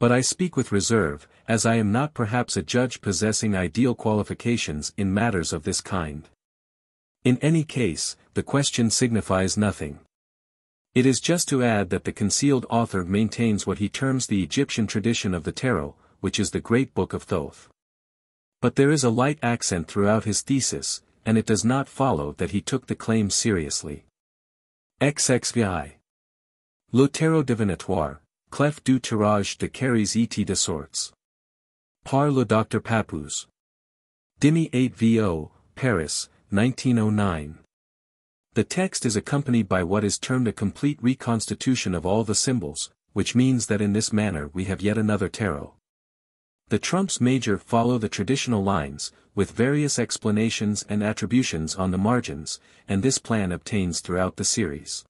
But I speak with reserve, as I am not perhaps a judge possessing ideal qualifications in matters of this kind. In any case, the question signifies nothing. It is just to add that the concealed author maintains what he terms the Egyptian tradition of the tarot, which is the Great Book of Thoth. But there is a light accent throughout his thesis, and it does not follow that he took the claim seriously. XXVI. Le tarot divinatoire, clef du tirage de cartes et de sorts. Par le Dr. Papus. Dimi 8vo, Paris, 1909. The text is accompanied by what is termed a complete reconstitution of all the symbols, which means that in this manner we have yet another tarot. The trumps major follow the traditional lines, with various explanations and attributions on the margins, and this plan obtains throughout the series.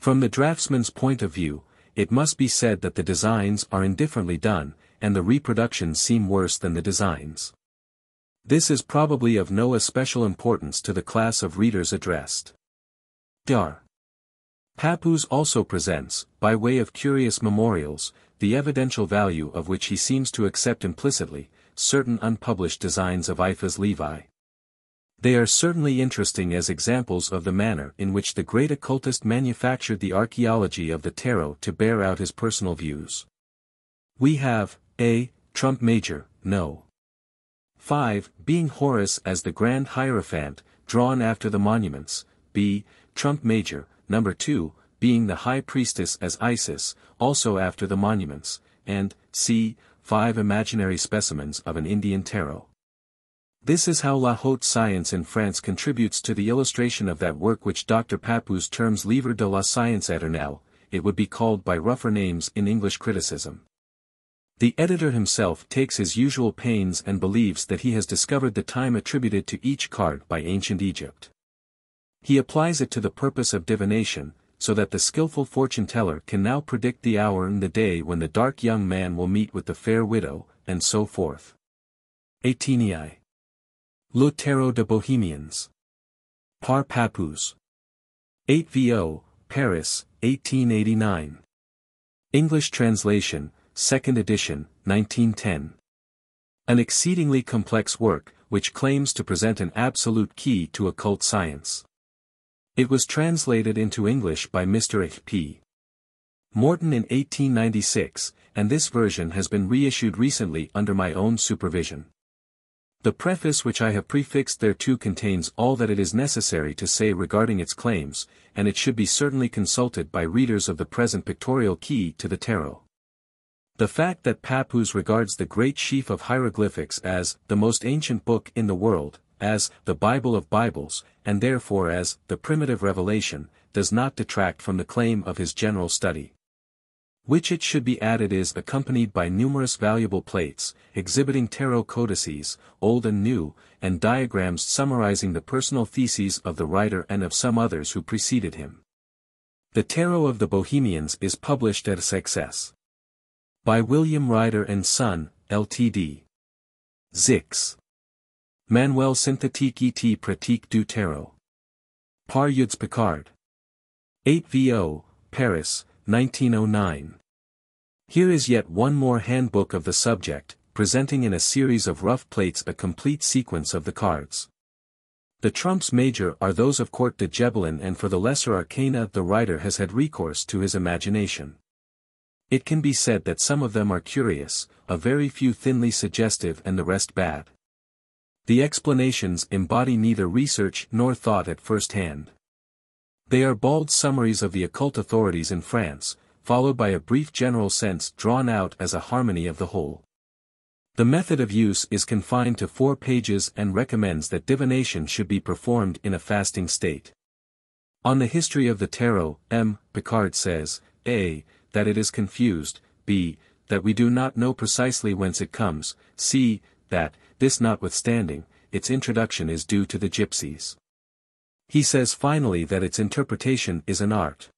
From the draftsman's point of view, it must be said that the designs are indifferently done, and the reproductions seem worse than the designs. This is probably of no especial importance to the class of readers addressed. Dr. Papus also presents, by way of curious memorials, the evidential value of which he seems to accept implicitly, certain unpublished designs of Eliphas Levi. They are certainly interesting as examples of the manner in which the great occultist manufactured the archaeology of the tarot to bear out his personal views. We have, a, Trump Major, no. 5, being Horus as the Grand Hierophant, drawn after the monuments, b, Trump Major, number 2, being the High Priestess as Isis, also after the monuments, and, c, 5 imaginary specimens of an Indian tarot. This is how la haute science in France contributes to the illustration of that work which Dr. Papus terms Livre de la Science Éternelle. It would be called by rougher names in English criticism. The editor himself takes his usual pains and believes that he has discovered the time attributed to each card by ancient Egypt. He applies it to the purpose of divination, so that the skillful fortune-teller can now predict the hour and the day when the dark young man will meet with the fair widow, and so forth. 18e. Le Tarot de Bohemians. Par Papus. 8vo, Paris, 1889. English translation, 2nd edition, 1910. An exceedingly complex work, which claims to present an absolute key to occult science. It was translated into English by Mr. H.P. Morton in 1896, and this version has been reissued recently under my own supervision. The preface which I have prefixed thereto contains all that it is necessary to say regarding its claims, and it should be certainly consulted by readers of the present pictorial key to the tarot. The fact that Papus regards the great sheaf of hieroglyphics as the most ancient book in the world, as the Bible of Bibles, and therefore as the primitive revelation, does not detract from the claim of his general study, which it should be added is accompanied by numerous valuable plates, exhibiting tarot codices, old and new, and diagrams summarizing the personal theses of the writer and of some others who preceded him. The Tarot of the Bohemians is published at success. By William Ryder and Son, Ltd. 6. Manuel Synthétique et Pratique du Tarot. Par Eudes Picard. 8vo, Paris, 1909. Here is yet one more handbook of the subject, presenting in a series of rough plates a complete sequence of the cards. The trumps major are those of Court de Gébelin, and for the lesser arcana the writer has had recourse to his imagination. It can be said that some of them are curious, a very few thinly suggestive, and the rest bad. The explanations embody neither research nor thought at first hand. They are bald summaries of the occult authorities in France, followed by a brief general sense drawn out as a harmony of the whole. The method of use is confined to 4 pages and recommends that divination should be performed in a fasting state. On the history of the tarot, M. Picard says, A. that it is confused, B. that we do not know precisely whence it comes, C. that, this notwithstanding, its introduction is due to the gypsies. He says finally that its interpretation is an art.